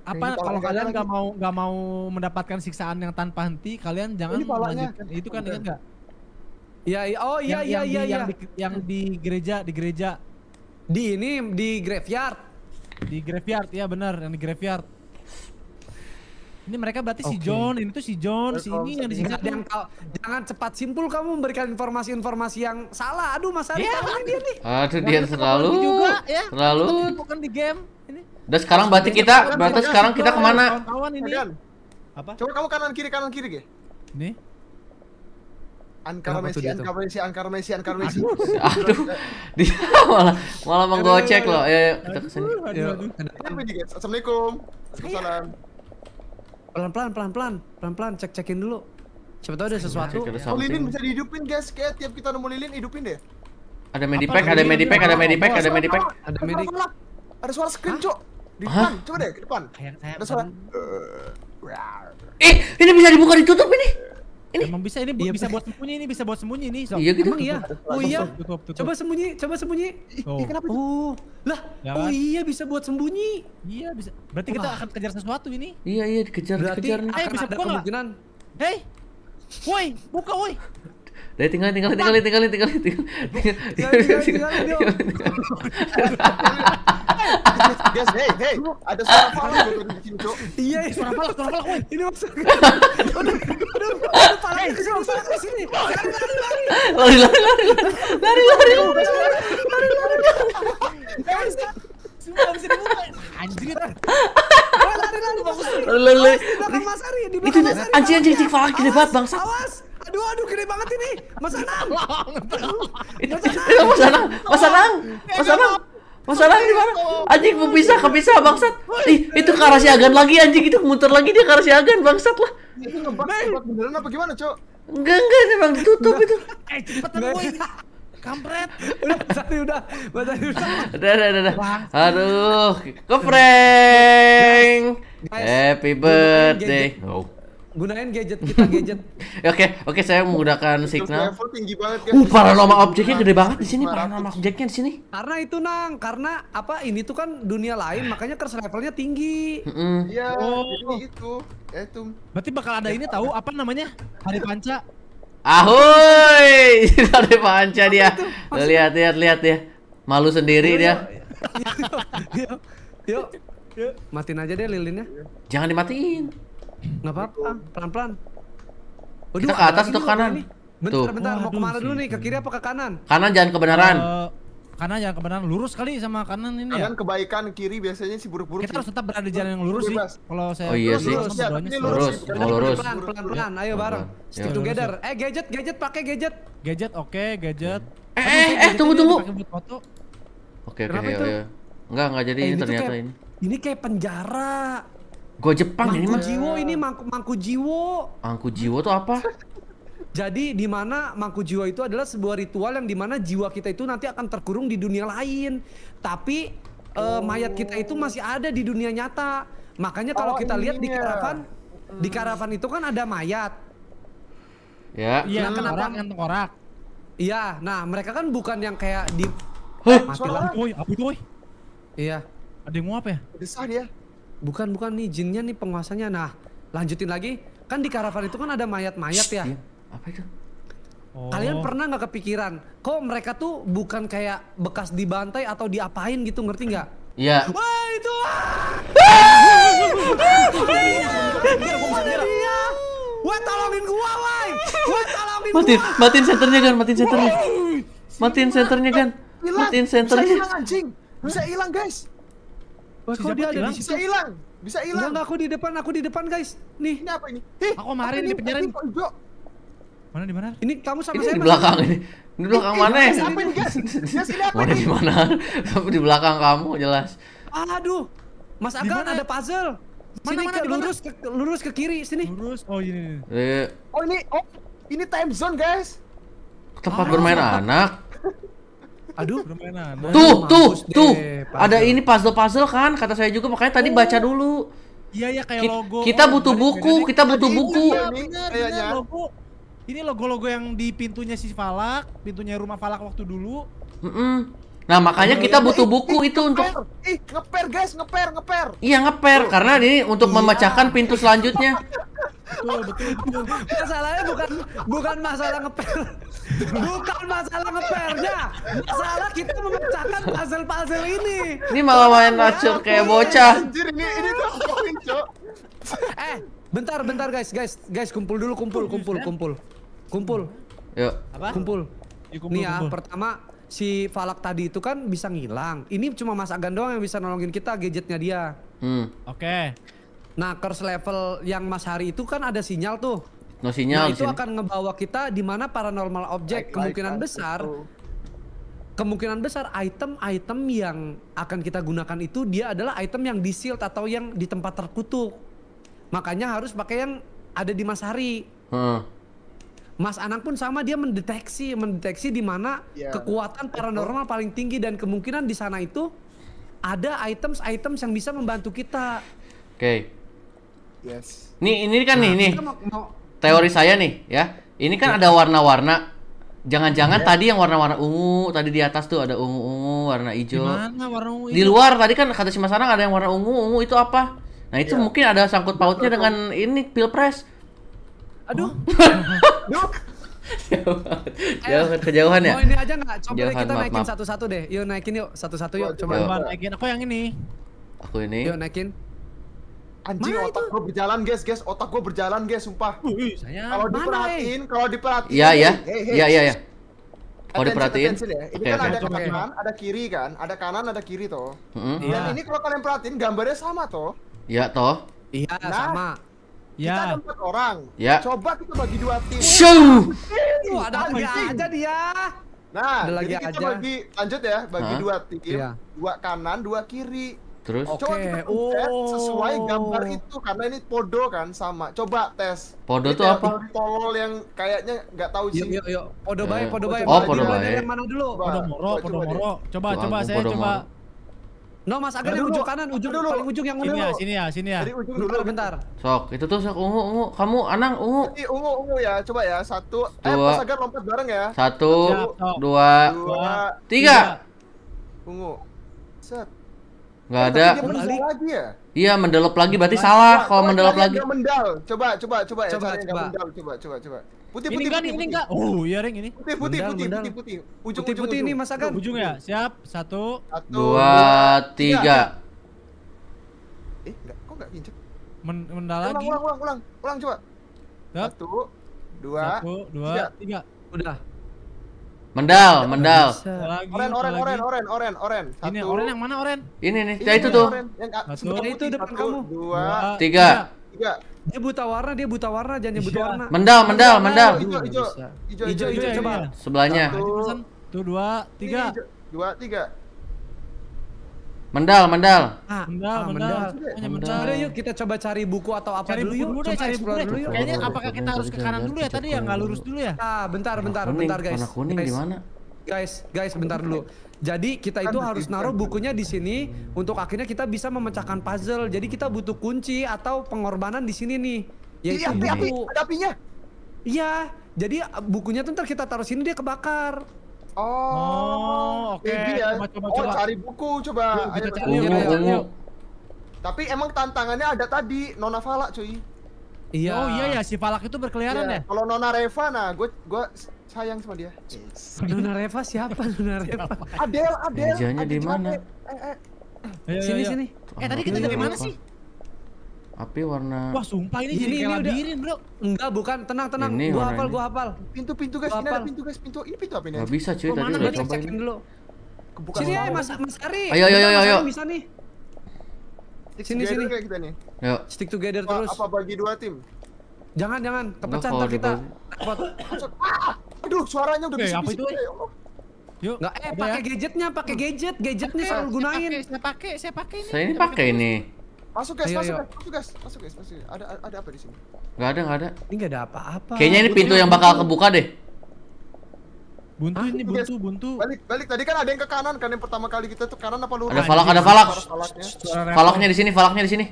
apa kalau kalian nggak mau nggak mau mendapatkan siksaan yang tanpa henti kalian jangan melanjutkan itu kan ingat nggak ya oh iya iya iya yang, yang, yang di gereja di gereja di ini di graveyard di graveyard ya benar yang di graveyard ini mereka berarti okay. si John ini tuh si John si ini yang disiksa yang jangan cepat simpul kamu memberikan informasi-informasi yang salah aduh Mas Harry yeah. ini nih aduh dia selalu juga, ya. selalu bukan di game ini. Dan sekarang berarti kita, berarti sekarang kita kemana? Kawan-kawan ini. Apa? Coba kamu kanan kiri kanan kiri gak? Nih. Ankara Messi, Ankara Messi, Ankara Messi, Ankara Messi. Aduh, dia malah malah menggocek loh. Ya kita kesini. Assalamualaikum. Waalaikumsalam. Pelan-pelan, pelan-pelan, pelan-pelan, cek-cekin dulu. Siapa tahu ada sesuatu. Lilin bisa dihidupin guys, kayak tiap kita nemu lilin hidupin deh. Ada medipack, ada medipack, ada medipack, ada medipack, ada medik. Ada suara scream, Cok. Di depan, coba deh ke depan. Ada suara. Eh, ini bisa dibuka ditutup ini. Ini emang bisa ini bisa buat sembunyi ini, bisa buat sembunyi ini. Iya gitu. Emang iya. Oh iya. Coba sembunyi, coba sembunyi. Ih, kenapa itu? Oh, lah. Oh iya bisa buat sembunyi. Iya bisa. Berarti kita akan kejar sesuatu ini. Iya iya dikejar, dikejar. Eh, bisa buka kemungkinan. Hei. Woi, buka woi. Dari tinggalin, tinggalin, tinggalin, tinggalin, tinggalin, tinggalin. Guys, hey, hey, ada suara Valak di sini, Cok. Iya, suara Valak, suara Valak, woi. Ini maksud gue. Udah, udah, udah, Valak ke sini. Lari, lari, lari, lari, lari, lari, lari, lari. Semua bisa dibuka. Anjir. Lari, lari, bagus. Lari, lari. Mas Ari, di belakang Mas Ari. Anjir, anjir, anjir, Valak gede banget, bangsa. Awas. Aduh, aduh, gede banget ini. Mas Anang. Itu Mas Anang, Mas Anang, Mas Anang. Masalahnya di mana? Anjing kepisah, kepisah bangsat. Ih, itu ke arah si Agan lagi anjing itu muter lagi dia ke arah si Agan bangsat lah. Itu ngebak beneran apa gimana, Cok? Enggak, enggak emang ditutup itu. Eh, cepetan gue. Kampret. Udah, tadi udah. Tadi udah. Udah, udah, udah. Aduh, keprank. Happy birthday. gunain gadget kita gadget. Oke, oke okay, okay, saya menggunakan signal. Level tinggi banget guys. Uh, paranormal objeknya gede banget di sini, paranormal objeknya di sini. Karena itu Nang, karena apa ini tuh kan dunia lain, makanya curse levelnya tinggi. Iya, oh. Gitu. Eh tuh. Berarti bakal ada ini tahu apa namanya? Hari Panca. Ahoy! Hari Panca dia. Lihat, lihat, lihat ya. Malu sendiri dia. Yuk, yuk. Yuk, matiin aja deh lilinnya. Jangan dimatiin. Nggak apa-apa, pelan-pelan. Kita ke atas atau ke kanan? Bentar-bentar, mau kemana dulu nih? Ke kiri apa ke kanan? Kanan jangan kebenaran. Uh, kanan jangan kebenaran, lurus kali sama kanan ini ya? Kanan kebaikan, kiri biasanya si buruk-buruk. Kita harus tetap berada di jalan yang lurus sih. Kalau saya oh iya sih, lurus, lurus, lurus. Pelan-pelan, ayo bareng. Stick together. Eh gadget, gadget, pakai gadget. Gadget, oke, gadget. Eh, eh, eh, tunggu-tunggu. Oke, oke, ya. Enggak, enggak jadi ini ternyata ini. Ini kayak penjara. Gua Jepang ini mah. Mangku Jiwo ini mangku mangku Jiwo. Mangku Jiwo tuh apa? Jadi di mana mangku Jiwo itu adalah sebuah ritual yang di mana jiwa kita itu nanti akan terkurung di dunia lain. Tapi oh. eh, mayat kita itu masih ada di dunia nyata. Makanya kalau oh, kita lihat di karavan, hmm. di karavan itu kan ada mayat. Ya. Iya, nah, kenapa yang tengkorak? Iya, nah mereka kan bukan yang kayak di Heh, mati lampu. Apa itu? Iya. Ada yang mau apa ya? Desah dia. Bukan, bukan nih jinnya nih penguasanya. Nah, lanjutin lagi. Kan di karavan itu kan ada mayat-mayat ya. Iya. Apa itu? Oh. Kalian pernah nggak kepikiran? Kok mereka tuh bukan kayak bekas dibantai atau diapain gitu, ngerti nggak? Iya. Wah itu! Wah tolongin gua, wah! Wah tolongin gua! Matiin, matiin senternya kan, matiin senternya. Matiin senternya kan. Matiin senternya. Bisa hilang guys. Wah, kok dia ada di situ? Bisa hilang, bisa hilang. Enggak, aku di depan, aku di depan guys. Nih, ini apa ini? Hih, aku kemarin di penjara. Mana di mana? Ini kamu sama saya. Ini di belakang ini. Di belakang mana? Siapa ini guys? Jelas ini apa? Mana di mana? Kamu di belakang kamu jelas. Aduh. Mas Agan ada puzzle. Sini ke lurus, lurus ke kiri sini. Lurus. Oh ini. Oh ini, oh ini time zone guys. Tempat bermain anak. Aduh, tuh, tuh, tuh, ada ini puzzle-puzzle kan, kata saya juga makanya tadi baca dulu. Iya ya kayak logo. Kita butuh buku, kita butuh buku. Ini logo-logo yang di pintunya si Valak, pintunya rumah Valak waktu dulu. Nah makanya kita butuh buku itu untuk. Ih ngeper guys, ngeper, ngeper. Iya ngeper, karena ini untuk memecahkan pintu selanjutnya. Betul, betul, betul. Masalahnya bukan bukan masalah ngepel, bukan masalah ngepelnya, masalah kita memecahkan puzzle-puzzle ini. Ini malah main acur kayak bocah. Anjir ini ini tuh poin, Cok. Eh, bentar bentar guys, guys, guys kumpul dulu, kumpul, kumpul, kumpul. Kumpul. Yuk. Apa? Kumpul. Nih ya, pertama si Valak tadi itu kan bisa ngilang. Ini cuma Mas Agan doang yang bisa nolongin kita gadgetnya dia. Hmm. Oke. Nah, curse level yang Mas Hari itu kan ada sinyal tuh. No sinyal. Nah, itu sini akan ngebawa kita di mana paranormal objek kemungkinan besar, kemungkinan besar item-item yang akan kita gunakan itu dia adalah item yang di shield atau yang di tempat terkutuk. Makanya harus pakai yang ada di Mas Hari. Hmm. Mas Anang pun sama, dia mendeteksi, mendeteksi di mana yeah. kekuatan paranormal paling tinggi dan kemungkinan di sana itu ada items-items yang bisa membantu kita. Oke. Okay. Yes. Nih ini kan nah, nih, nih. Mau, mau... teori saya nih ya. Ini kan ya. Ada warna-warna. Jangan-jangan ya. Tadi yang warna-warna ungu tadi di atas tuh ada ungu-ungu, warna hijau. Dimana warna ungu? Di luar tadi kan kata si Mas Anang ada yang warna ungu, ungu itu apa? Nah itu ya. Mungkin ada sangkut pautnya dengan ini Pilpres. Aduh. Aduh. Jauh banget. Kejauhan ya? Oh ini aja nggak? Coba deh kita maaf, naikin satu-satu deh. Yuk naikin yuk satu-satu yuk. Coba yuk. Naikin. Aku yang ini. Aku ini. Yuk naikin. Anjing mana otak gue berjalan guys, guys otak gue berjalan guys, sumpah. Kalau diperhatiin, kalau diperhatiin. Iya ya, iya iya ya. Kalau diperhatiin. Ini kan ada kanan, ada kiri kan, ada kanan, ada kiri toh. Dan ini kalau kalian perhatiin gambarnya sama toh. Iya toh. Iya sama. Kita ada empat orang. Coba kita bagi dua tim. Show. Ada lagi aja dia. Nah, jadi kita bagi lanjut ya, bagi dua tim, dua kanan, dua kiri. Terus coba kita pencet sesuai gambar itu karena ini podo kan sama. Coba tes. Podo tuh apa? Tolol yang kayaknya nggak tahu sih. Yuk yuk podo bae, podo bae. Oh podo bae. Yang mana dulu? Podo moro, podo moro. Coba coba saya coba. No, Mas Agan yang ujung kanan, ujung dulu, paling ujung yang ungu. Sini ya, sini ya, sini ya. Dari ujung dulu, bentar. Sok, itu tuh sok ungu, ungu. Kamu Anang ungu. Ini ungu, ungu ya. Coba ya, satu. Dua. Eh, Mas Agan lompat bareng ya. Satu, dua, dua, dua tiga. tiga. Ungu. Set. Enggak ada. Iya, mendelop lagi berarti nah, salah coba, kalau mendelop lagi. Mendal. Coba, coba, coba ya. Coba, coba, coba, coba, coba. Putih, putih, ini putih, ini enggak. Oh, iya ring ini. Putih, putih, putih, putih, putih. Ujung, putih, putih ini Mas Agan. Ujung ya. Siap. Satu, dua, tiga. Eh, enggak. Kok enggak injek? Mendal lagi. Ulang, ulang, ulang, ulang coba. Satu, dua, dua, tiga. Udah. Mendal, mendal. Oren, oren, oren, oren, oren, oren. Ini oren yang mana oren? Ini nih. Ya itu tuh. Satu, itu depan kamu. Dua, tiga. Tiga. Dia buta warna, dia buta warna, jangan buta warna. Mendal, mendal, mendal. Hijau, hijau, hijau, hijau, hijau, coba. Sebelahnya. Satu, dua, tiga. Dua, tiga. Mendal, mendal. Mendal, mendal. Coba yuk kita coba cari buku atau apa dulu yuk. Cari buku dulu yuk. Kayaknya apakah kita harus ke kanan dulu ya tadi ya, nggak lurus dulu ya? Ah, bentar, bentar, bentar guys. Warna kuning di mana? Guys, guys, bentar dulu. Jadi kita itu harus naruh bukunya di sini untuk akhirnya kita bisa memecahkan puzzle. Jadi kita butuh kunci atau pengorbanan di sini nih. Yaitu api, api, ada apinya. Iya. Jadi bukunya tuh ntar kita taruh sini dia kebakar. Oh, oke. Oh, cari buku coba. Ayo cari buku. Tapi emang tantangannya ada tadi Nona Valak cuy. Iya. Oh iya ya, si Valak itu berkeliaran ya. Kalau Nona Reva, nah gue gue sayang sama dia. Yes. Nona Reva siapa? Nona Reva. Adel, Adel. Mejanya di mana? Eh, eh. Sini, sini. Eh, tadi kita dari mana sih? Api warna. Wah, sumpah ini jadi kayak labirin, Bro. Enggak, bukan. Tenang, tenang. Gua hafal, gua hafal. Pintu-pintu guys, ini ada pintu guys, pintu. Ini pintu apa ini? Enggak bisa, cuy. Tadi udah coba dulu. Sini aja Mas Mas Hari. Ayo, ayo, ayo, ayo. Bisa nih. Sini, sini. Yuk. Stick together terus. Apa bagi dua tim? Jangan, jangan. Kepecah entar kita. Aduh, suaranya udah bisik-bisik. Yuk. Enggak, eh pakai gadgetnya, pakai gadget. Gadgetnya selalu gunain. Saya pakai, saya pakai ini. Saya ini pakai ini. Masuk guys, masuk guys, masuk guys, masuk guys, masuk. Ada ada apa di sini? Enggak ada, enggak ada. Ini enggak ada apa-apa. Kayaknya ini pintu yang bakal kebuka deh. Buntu ini, buntu, buntu. Balik, balik. Tadi kan ada yang ke kanan, kan yang pertama kali kita tuh kanan apa lurus? Ada Valak, ada Valak. Valaknya di sini, Valaknya di sini.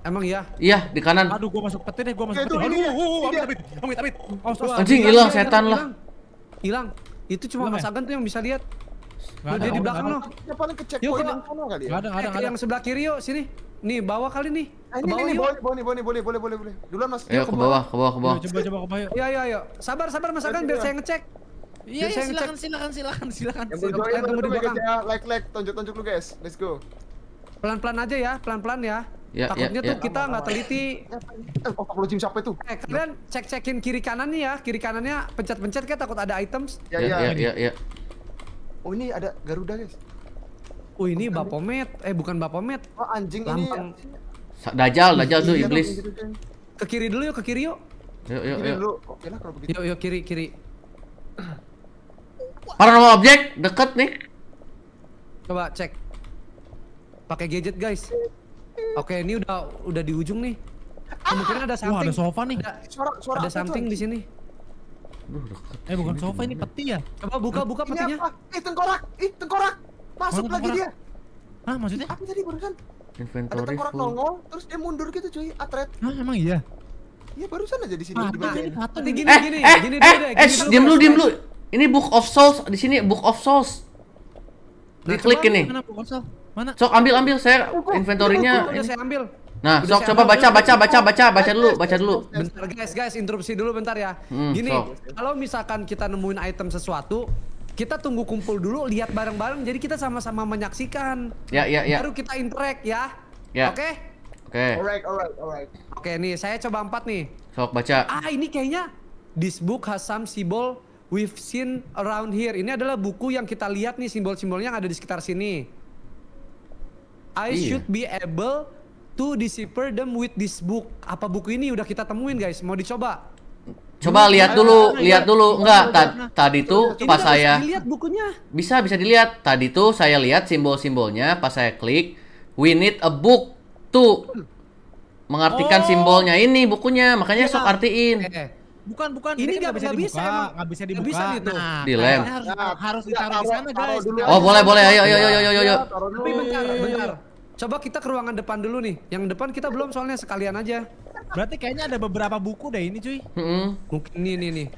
Emang iya? Iya, di kanan. Aduh, gua masuk petir deh, gua masuk petir. Aduh, amit, amit, amit, amit. Anjing, hilang setan lah. Hilang. Itu cuma Mas Agan tuh yang bisa lihat. Dia di belakang loh. Yuk, yang sebelah kiri yuk, sini. Nih, bawah kali nih. Ini nih, boleh, boleh, boleh, boleh, boleh. Duluan Mas. Ayo ke bawah, ke bawah, ke bawah. Coba, coba, coba. Ayo, ayo, ayo. Sabar, sabar Mas Agan, biar saya ngecek. Iya, silakan, silakan, silakan, silakan. Yang tunggu di belakang. Like, like, tonjok-tonjok lu guys. Let's go. Pelan-pelan aja ya, pelan-pelan ya. Ya, takutnya ya, tuh ya. Kita nggak teliti. Oh, kalau jim siapa itu? Eh, kalian cek-cekin kiri kanan nih ya. Kiri kanannya pencet-pencet kayak takut ada items. Ya, ya, ya, ya, ya. Oh, ini ada Garuda, guys. Oh, ini Baphomet. Eh, bukan Baphomet. Oh, anjing Lampang. Ini. Dajjal, Dajjal tuh iblis. Ke kiri dulu yuk, ke kiri yuk. Yuk, yuk, kiri yuk. Oke lah kalau begitu. Yuk, yuk, kiri, kiri. Paranormal objek deket nih. Coba cek. Pakai gadget, guys. Oke, ini udah udah di ujung nih. Kemungkinan ada something. Wah, ada sofa nih. Ada, suara, suara ada something di sini. Eh, bukan sofa ini peti ya? Coba buka buka petinya. Eh, tengkorak. Ih, tengkorak. Masuk lagi dia. Hah, maksudnya? Apa tadi barusan? Inventory. Ada tengkorak nongol, terus dia mundur gitu, cuy. Atret. Hah, emang iya. Iya, barusan aja di sini di bawah. Gini gini, gini dulu deh. Eh, diam lu, diam lu. Ini Book of Souls di sini, Book of Souls. Diklik ini. Mana? Sok ambil ambil saya inventorinya. Udah saya ambil. Nah, udah sok coba ambil. baca baca baca baca baca dulu, baca dulu. Bentar guys, guys, interupsi dulu bentar ya. Hmm, Gini, sok. Kalau misalkan kita nemuin item sesuatu, kita tunggu kumpul dulu, lihat bareng-bareng jadi kita sama-sama menyaksikan. Ya, ya, ya. Baru kita interact ya. Ya. Oke? Okay? Oke. Okay. Alright, alright, alright. Oke, okay, nih saya coba empat nih. Sok baca. Ah, ini kayaknya this book has some symbol we've seen around here. Ini adalah buku yang kita lihat nih simbol-simbolnya yang ada di sekitar sini. I should be able to decipher them with this book. Apa buku ini udah kita temuin guys? Mau dicoba? Coba lihat dulu, lihat dulu. Enggak, tadi tuh pas saya lihat bukunya. Bisa, bisa dilihat. Tadi tuh saya lihat simbol-simbolnya. Pas saya klik, we need a book to mengartikan simbolnya ini bukunya. Makanya sok artiin. Bukan, bukan. Ini nggak bisa dibuka. Nggak bisa dibuka. Bisa gitu. Nah, dilem. Harus, nah, harus ditaruh di sana, guys. Oh, boleh, boleh. Ayo, ayo, ayo, ayo, ayo. Tapi bentar, bentar. Coba kita ke ruangan depan dulu nih. Yang depan kita belum soalnya, sekalian aja. Berarti kayaknya ada beberapa buku deh ini, cuy. Mm-hmm. Mungkin ini, ini, nih.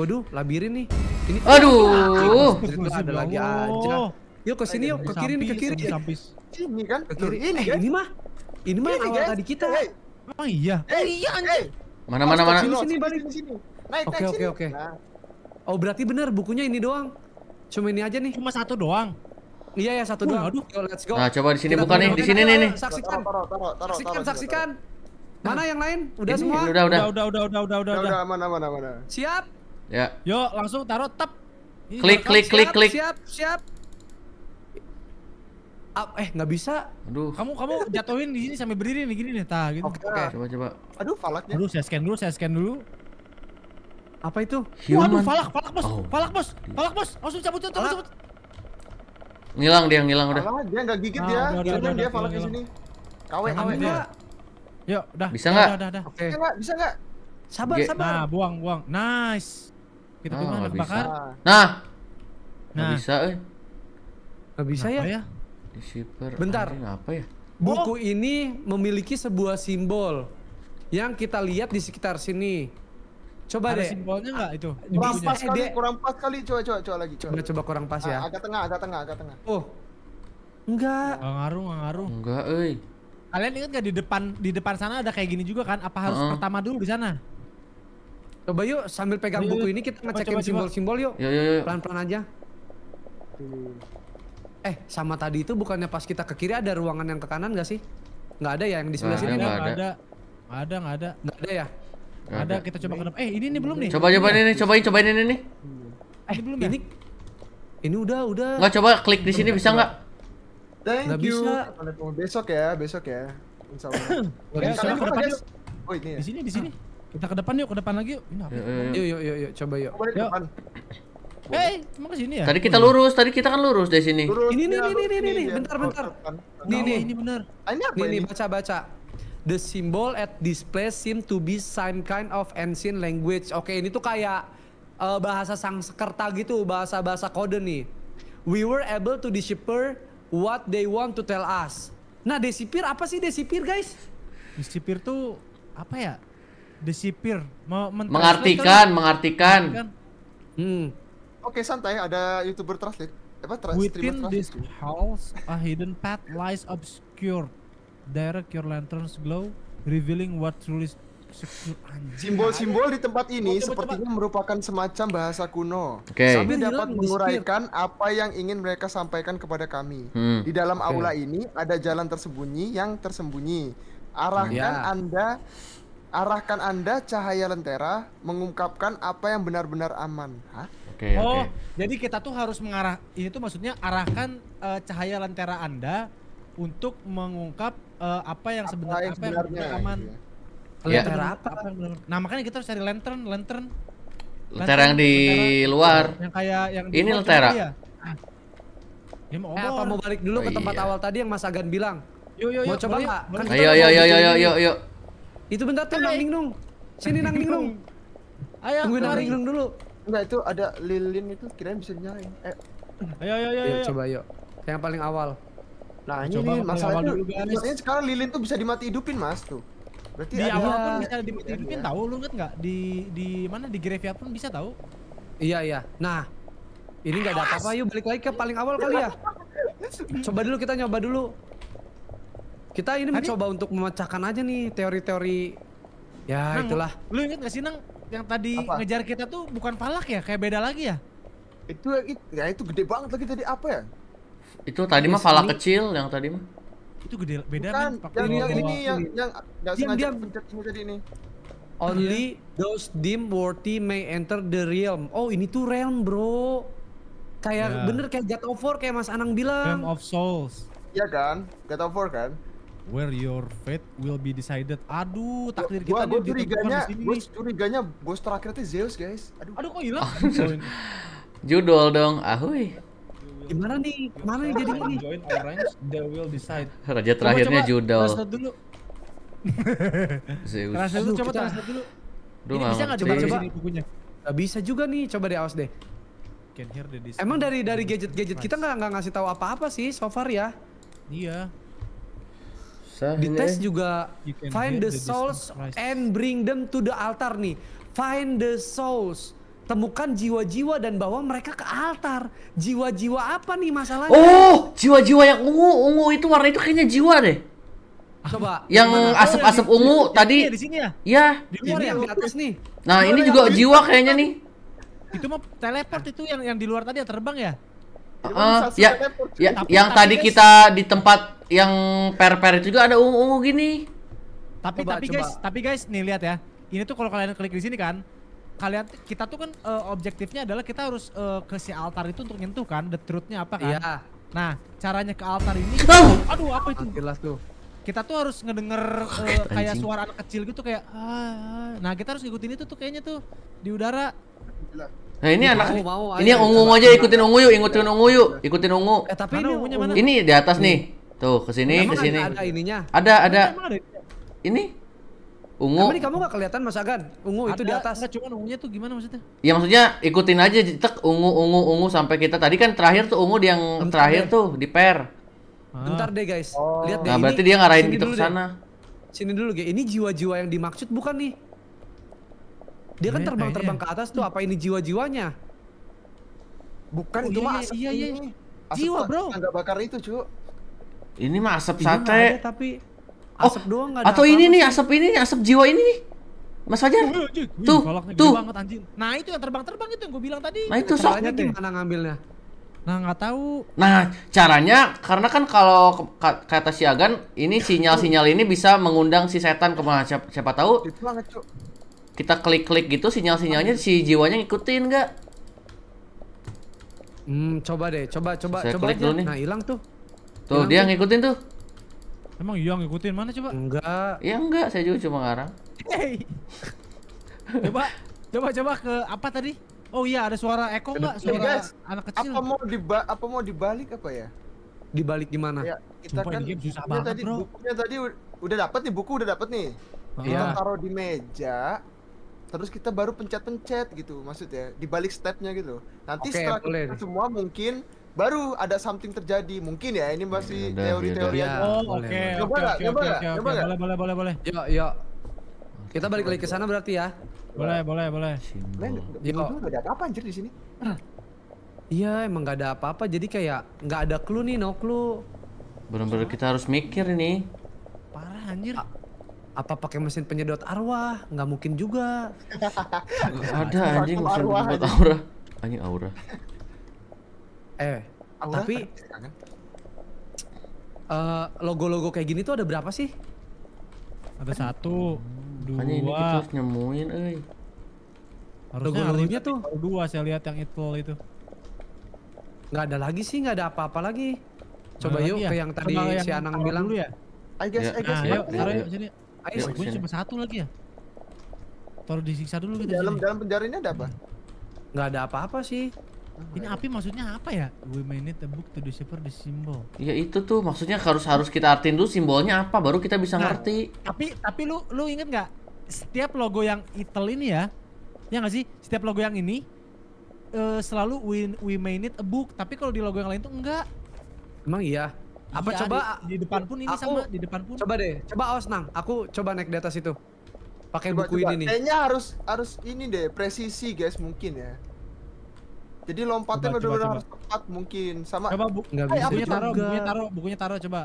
Waduh, labirin nih. Ini. Aduh. Itu ada lagi aja. Yuk ke sini, yuk ke kiri, ke kiri. Ini kan? Ke kiri ini. Eh, ini mah. Ini mah awal tadi kita. Oh iya. Oh iya anjir. Mana mana mana. Sini sini balik ke sini. Naik naik sini. Oke oke oke. Oh berarti benar bukunya ini doang. Cuma ini aja nih. Cuma satu doang. Iya ya satu doang. Aduh. Let's go. Nah, coba di sini buka nih. Di sini nih nih. Saksikan. Saksikan saksikan. Mana yang lain? Udah semua? Udah udah udah udah udah udah udah. Udah aman aman aman. Siap? Ya. Yuk langsung taruh tep. Klik klik klik klik. Siap siap. Eh nggak bisa, aduh. Kamu kamu jatuhin di sini sampai berdiri nih gini nih, tah gitu. Oke, okay. Coba coba. Aduh, Valaknya. Aduh, saya scan dulu, saya scan dulu. Apa itu? Human. Waduh, Valak, Valak bos, oh. Valak bos, Valak bos, langsung cabut cabut cabut. cabut. Ngilang dia, ngilang udah. Valak, dia nggak gigit dia, nah, dia, dia Valak di sini. Kawe kawe dia. Yuk, udah. Bisa nggak? Oke. Bisa nggak? Bisa nggak? Sabar G sabar. Nah, buang buang. Nice. Kita gimana? Bakar. Nah, nggak bisa, eh. Nggak bisa ya? Shipper. Bentar, apa ya? Buku ini memiliki sebuah simbol yang kita lihat di sekitar sini. Coba deh, simbolnya nggak itu? Kurang pas kali, kurang pas kali, coba coba coba lagi. Coba coba kurang pas ya. Agak tengah, agak tengah, agak tengah. Oh, enggak. Nggak ngaruh, nggak ngaruh. Enggak, eh. Kalian ingat nggak di depan di depan sana ada kayak gini juga kan? Apa harus pertama dulu di sana? Coba yuk sambil pegang buku ini kita ngecekin simbol-simbol yuk. Pelan-pelan aja. Eh, sama tadi itu bukannya pas kita ke kiri ada ruangan yang ke kanan gak sih? Nggak ada ya yang di sebelah sini? Nggak ada. Nggak ada, nggak ada. Nggak ada ya? Nggak ada, kita coba ke depan. Eh, ini nih belum nih? Coba coba ini, cobain, cobain ini nih. Eh, belum ini? Ini udah, udah. Nggak, coba klik di sini bisa nggak? Thank you. Besok ya, besok ya. Insya Allah. Oh, ini ya? Di sini, di sini. Kita ke depan yuk, ke depan lagi yuk. Yuk, yuk, yuk, coba yuk. Eh, hey, emang kesini ya? Tadi kita lurus, tadi kita kan lurus dari sini. Lurus, ini, ini, ya, ini, ini, ini, bentar, bentar. Ini, ini, ini benar. Ini apa ini? Baca, baca. The symbol at this place seem to be some kind of ancient language. Oke, okay, ini tuh kayak uh, bahasa Sanskerta gitu, bahasa-bahasa kode nih. We were able to decipher what they want to tell us. Nah, decipher apa sih decipher, guys? Decipher tuh apa ya? Decipher. Mengartikan, mengartikan. Hmm. Oke, santai, ada YouTuber translate. Apa translate? Within this house, a hidden path lies obscure. There your lanterns glow, revealing what truly secure. Simbol-simbol di tempat ini sepertinya merupakan semacam bahasa kuno. Kami dapat menguraikan apa yang ingin mereka sampaikan kepada kami. Di dalam aula ini ada jalan tersembunyi yang tersembunyi. Arahkan Anda, arahkan Anda cahaya lentera mengungkapkan apa yang benar-benar aman. Hah? Okay, oh, okay. Jadi kita tuh harus mengarah, ini tuh maksudnya arahkan uh, cahaya lentera Anda untuk mengungkap uh, apa yang sebenarnya apa yang aman. Iya. Lentera apa? Nah, makanya kita harus cari lantern, lantern. Lentera yang di lentera. Luar. Yang kayak yang ini lentera. Ya? Ah. Ya, mau eh, apa mau balik dulu oh, ke tempat iya. awal tadi yang Mas Agan bilang? Yuk, yuk, yuk. Mau coba enggak? Ayo, ayo, ayo, ayo, ayo, ayo. Itu bentar tuh nang ningnung. Sini nang ningnung. Ayo, tungguin nang ningnung dulu. Enggak, itu ada lilin itu kirain bisa nyalain. Eh. Ayo ayo ayo ayo. Coba yuk. Yang paling awal. Nah, ini nih masalahnya. Masalahnya sekarang lilin tuh bisa dimati hidupin, Mas, tuh. Berarti di awal pun bisa dimati hidupin tahu lu inget enggak? Di di mana di graveyard pun bisa tahu. Iya iya. Nah, ini enggak ada apa-apa, yuk balik lagi ke paling awal kali ya. Coba dulu kita nyoba dulu. Kita ini mencoba untuk memecahkan aja nih teori-teori. Ya, itulah. Lu inget enggak sih, Nang? Yang tadi apa? Ngejar kita tuh bukan Valak ya? Kayak beda lagi ya? Itu ya itu gede banget lagi tadi apa ya? Itu tadi mah Valak kecil yang tadi mah. Itu gede beda kan? Yang, yang ini yang yang enggak sengaja pencet ini tadi ini. Only those dim worthy may enter the realm. Oh, ini tuh realm, bro. Kayak yeah. bener kayak God of War kayak Mas Anang bilang. Realm of Souls. Iya kan? God of War kan? Where your fate will be decided. Aduh, takdir kita gua, gua curiganya, gua curiganya bos terakhir itu Zeus, guys. Aduh, aduh kok hilang? Judul dong, ahuy. Gimana nih? Mana nih jadi ini? Join Orange, they will decide. Raja terakhirnya Judul. Translate dulu. Zeus. Translate dulu, coba translate dulu. Duh, ini bisa nggak coba coba? Gak bisa juga nih, coba deh awas deh. Emang dari dari gadget-gadget kita nggak nggak ngasih tahu apa-apa sih so far ya? Iya. Di tes juga find the souls and bring them to the altar nih. Find the souls. Temukan jiwa-jiwa dan bawa mereka ke altar. Jiwa-jiwa apa nih masalahnya? Oh, jiwa-jiwa yang ungu, ungu itu warna itu kayaknya jiwa deh. Coba. Yang asap-asap ungu tadi. Di sini ya? Iya. Di luar yang di atas nih. Nah, ini juga jiwa kayaknya nih. Itu mah teleport itu yang yang di luar tadi yang terbang ya? Uh, ya, ya yang tadi guys, kita di tempat yang per-per itu juga ada ungu-ungu gini. Tapi coba, tapi coba. guys, tapi guys nih lihat ya. Ini tuh kalau kalian klik di sini kan, kalian kita tuh kan uh, objektifnya adalah kita harus uh, ke si altar itu untuk nyentuh kan, the truth-nya apa kan? Iya. Nah, caranya ke altar ini oh! aduh apa itu? Tuh. Kita tuh harus ngedenger oh, uh, kayak suara anak kecil gitu kayak ah, nah kita harus ngikutin itu tuh kayaknya tuh di udara. Nah ini anak ini yang ungu aja ikutin ungu yuk, ikutin ungu yuk, ikutin ungu. Eh tapi ini ungunya mana? Ini di atas nih. Tuh, ke sini, ke sini. Ada ininya. Ada, ada. Ini ungu. Tapi kamu enggak kelihatan Mas Agan. Ungu itu di atas. Enggak, cuman ungunya tuh gimana maksudnya? Ya maksudnya ikutin aja tek ungu ungu ungu sampai kita tadi kan terakhir tuh ungu di yang terakhir tuh di per. Bentar deh guys. Lihat deh ini. Nah, berarti dia ngarahin kita ke sana. Sini dulu, guys. Ini jiwa-jiwa yang dimaksud bukan nih? Dia kan terbang-terbang ke atas tuh, apa ini jiwa-jiwanya? Bukan, oh, cuma iya, asap iya, iya. ini. Asap jiwa bro. Nggak bakar itu cu. Ini mah asap sate. Ada, tapi asap oh, doang nggak ada. Atau ini nih, asap ini nih, asap jiwa ini nih. Mas Fajar, oh, iya, iya. tuh, Wih, tuh. Banget, anjing. Nah itu yang terbang-terbang itu yang gue bilang tadi. Nah itu soalnya gimana ngambilnya? Nah nggak tahu. Nah caranya karena kan kalau kata si Agan ini sinyal-sinyal ini bisa mengundang si setan kemana? Siapa, siapa tahu? Itu banget cu. Kita klik-klik gitu sinyal-sinyalnya si jiwanya ngikutin nggak? Hmm, coba deh, coba coba Saya coba aja. Nah, hilang tuh. Tuh ilang dia tuh. ngikutin tuh. Emang iya ngikutin mana coba? Enggak. Ya enggak, saya juga cuma ngarang. Hey. coba coba coba ke apa tadi? Oh iya ada suara echo enggak? Suara guys, anak kecil. Apa mau diba apa mau dibalik apa ya? Dibalik gimana? Ya, kita Sumpah kan susah banget, tadi bro. bukunya tadi udah dapat nih, buku udah dapat nih. Ah. Kita taruh di meja. Terus kita baru pencet-pencet gitu, maksudnya di balik stepnya gitu. Nanti okay, setelah boleh. kita semua mungkin baru ada something terjadi. Mungkin ya ini masih teori-teori ya, aja. Oh, oke. Okay, coba enggak? Okay, okay, okay, okay, okay, okay. Boleh, boleh, boleh, boleh. Yuk, yuk. Kita balik lagi ke sana berarti ya. Boleh, boleh, boleh. Itu enggak ada apa anjir di sini. Iya, emang enggak ada apa-apa. Jadi kayak enggak ada clue nih, no clue. Benar-benar kita harus mikir ini. Parah anjir. Apa pakai mesin penyedot arwah? Nggak mungkin juga. Ada anjing mesin penyedot aura. Anjing aura. Eh, aura tapi logo-logo uh, kayak gini tuh ada berapa sih? Ada satu, dua. Hanya ini kita harus nyemuin, eh. Logo-logonya tuh dua, saya lihat yang itu itu. Nggak ada lagi sih, nggak ada apa-apa lagi. Coba yuk ke yang tadi si Anang bilang. I guess, I guess. Ayo, ayo sini. Ayo, gue cuma satu lagi ya. Taruh disiksa dulu gitu. Dalam dalam penjara ini ada apa? Nggak ada apa-apa sih. Ini api maksudnya apa ya? We may need a book to decipher the symbol. Iya itu tuh maksudnya harus harus kita artiin dulu simbolnya apa, baru kita bisa ngerti. Tapi tapi lu lu inget nggak? Setiap logo yang itel ini ya, ya nggak sih? Setiap logo yang ini selalu we we may need a book. Tapi kalau di logo yang lain tuh enggak. Emang iya. Apa ya, coba di, di depan pun ini aku, sama di depan pun. Coba deh, coba awas Nang. Aku coba naik di atas itu. Pakai buku coba. ini nih. Kayaknya harus harus ini deh, presisi guys mungkin ya. Jadi lompatnya udah harus tepat mungkin sama. Coba bu Nggak bisa. Bukunya taruh, bukunya taruh, bukunya taruh coba.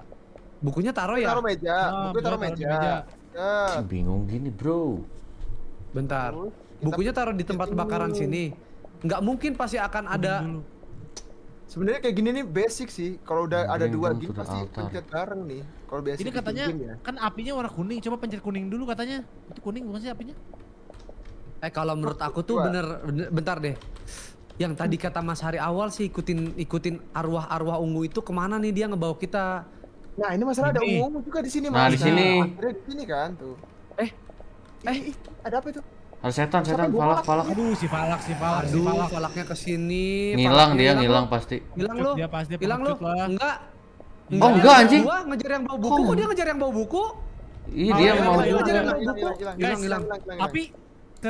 Bukunya taruh ya? Taruh meja. Nah, bukunya taruh meja. meja. Ya. Bingung gini, Bro. Bentar. Bukunya taruh di tempat bakaran sini. Nggak mungkin pasti akan ada. Sebenarnya kayak gini nih basic sih. Kalau udah ada dua gini pasti pencet bareng nih. Kalau biasanya ini katanya kan apinya warna kuning. Coba pencet kuning dulu katanya. Itu kuning bukan sih apinya? Eh kalau menurut aku tuh bener, bener bentar deh. Yang tadi kata Mas Hari awal sih ikutin ikutin arwah-arwah ungu itu kemana nih dia ngebawa kita. Nah, ini masalah ada ungu juga di sini Mas. Nah, di sini. Akhirnya di sini kan tuh. Eh. Eh, ada apa itu? Harus setan, setan, Valak, Valak. Aduh, si Valak, si Valak, si Valak. Valaknya kesini. Ngilang dia, ngilang pasti. Ngilang lu, ngilang lu. Enggak. Oh enggak anjing. Gua ngejar yang bawa buku, kok dia ngejar yang bawa buku? Iya dia mau. Ngilang, ngilang. Tapi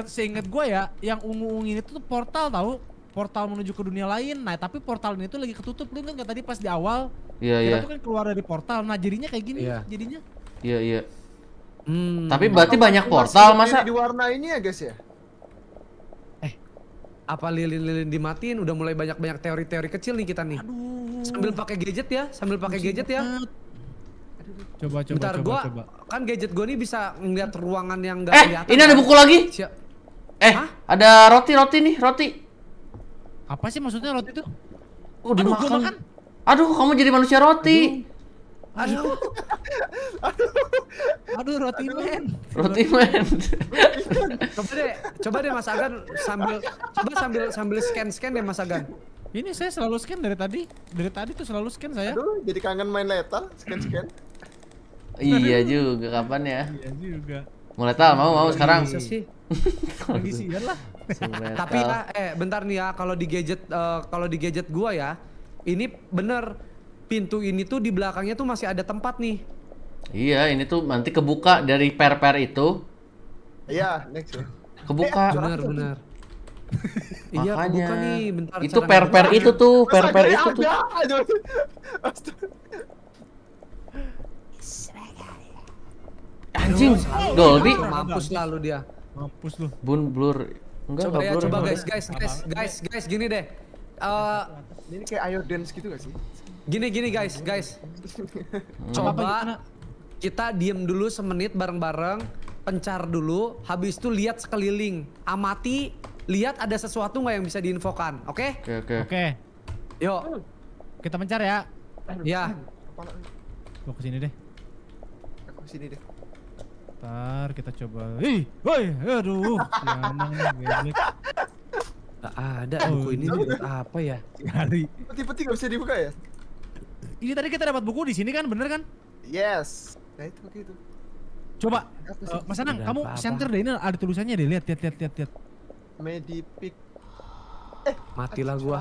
seingat gue ya, yang ungu-ungu ini tuh portal tahu, portal menuju ke dunia lain. Nah, tapi portal ini tuh lagi ketutup. Lu kan tadi pas di awal, yeah, kita yeah. tuh kan keluar dari portal. Nah, jadinya kayak gini, yeah. jadinya. Iya, yeah, iya. Yeah. Hmm. Tapi berarti nah, banyak portal masa? Diwarnainnya ya, guys ya. Eh, apa lilin-lilin dimatiin? Udah mulai banyak-banyak teori-teori kecil nih kita nih. Aduh. Sambil pakai gadget ya, sambil pakai gadget ya. Coba, coba, bentar, coba, gua, coba. Kan gadget gue nih bisa ngeliat ruangan yang nggak eh, kelihatan. Eh, ini ada buku lagi. Siap. Eh, hah? Ada roti-roti nih, roti. Apa sih maksudnya roti itu? Udah Aduh, makan. makan. Aduh, kamu jadi manusia roti. Aduh. Aduh. Aduh. Aduh, roti men. Roti men. Coba deh, coba deh Mas Agan sambil coba sambil sambil scan-scan deh Mas Agan. Ini saya selalu scan dari tadi. Dari tadi tuh selalu scan saya. Aduh, jadi kangen main lethal, scan-scan. Iya juga, kapan ya? Iya juga. Mau lethal, mau mau sekarang. Bisa sih. Gisian lah. Tapi lah, eh bentar nih ya, kalau di gadget uh, kalau di gadget gua ya, ini bener pintu ini tuh di belakangnya tuh masih ada tempat nih. Iya, ini tuh nanti kebuka dari per-per itu. Iya, next. Kebuka. Bener-bener. Iya, kebuka nih, bentar. Itu per-per itu tuh, per-per itu tuh. Anjing, Dolby. Mampus lah lu dia. Mampus lu. Bun blur. Enggak, coba ya, coba guys, guys, guys, guys, guys gini deh. Ini kayak ayo dance gitu gak sih? Gini gini guys, guys. Coba kita diem dulu semenit bareng-bareng, pencar dulu, habis itu lihat sekeliling, amati, lihat ada sesuatu nggak yang bisa diinfokan, oke? Okay? Oke. Okay, okay. okay. Yuk, kita pencar ya. Ya. Mau ke sini deh. Aku sini deh. Ntar kita coba. Ih, woi, aduh. Gak ada buku ini apa ya? Hari. Peti-peti nggak bisa dibuka ya? Ini tadi kita dapat buku di sini kan, bener kan? Yes. Ya itu gitu. Coba, uh, Mas Anang, kamu center deh, ini ada tulisannya deh, lihat, lihat, lihat, lihat, lihat. Medipic. Eh, matilah gua.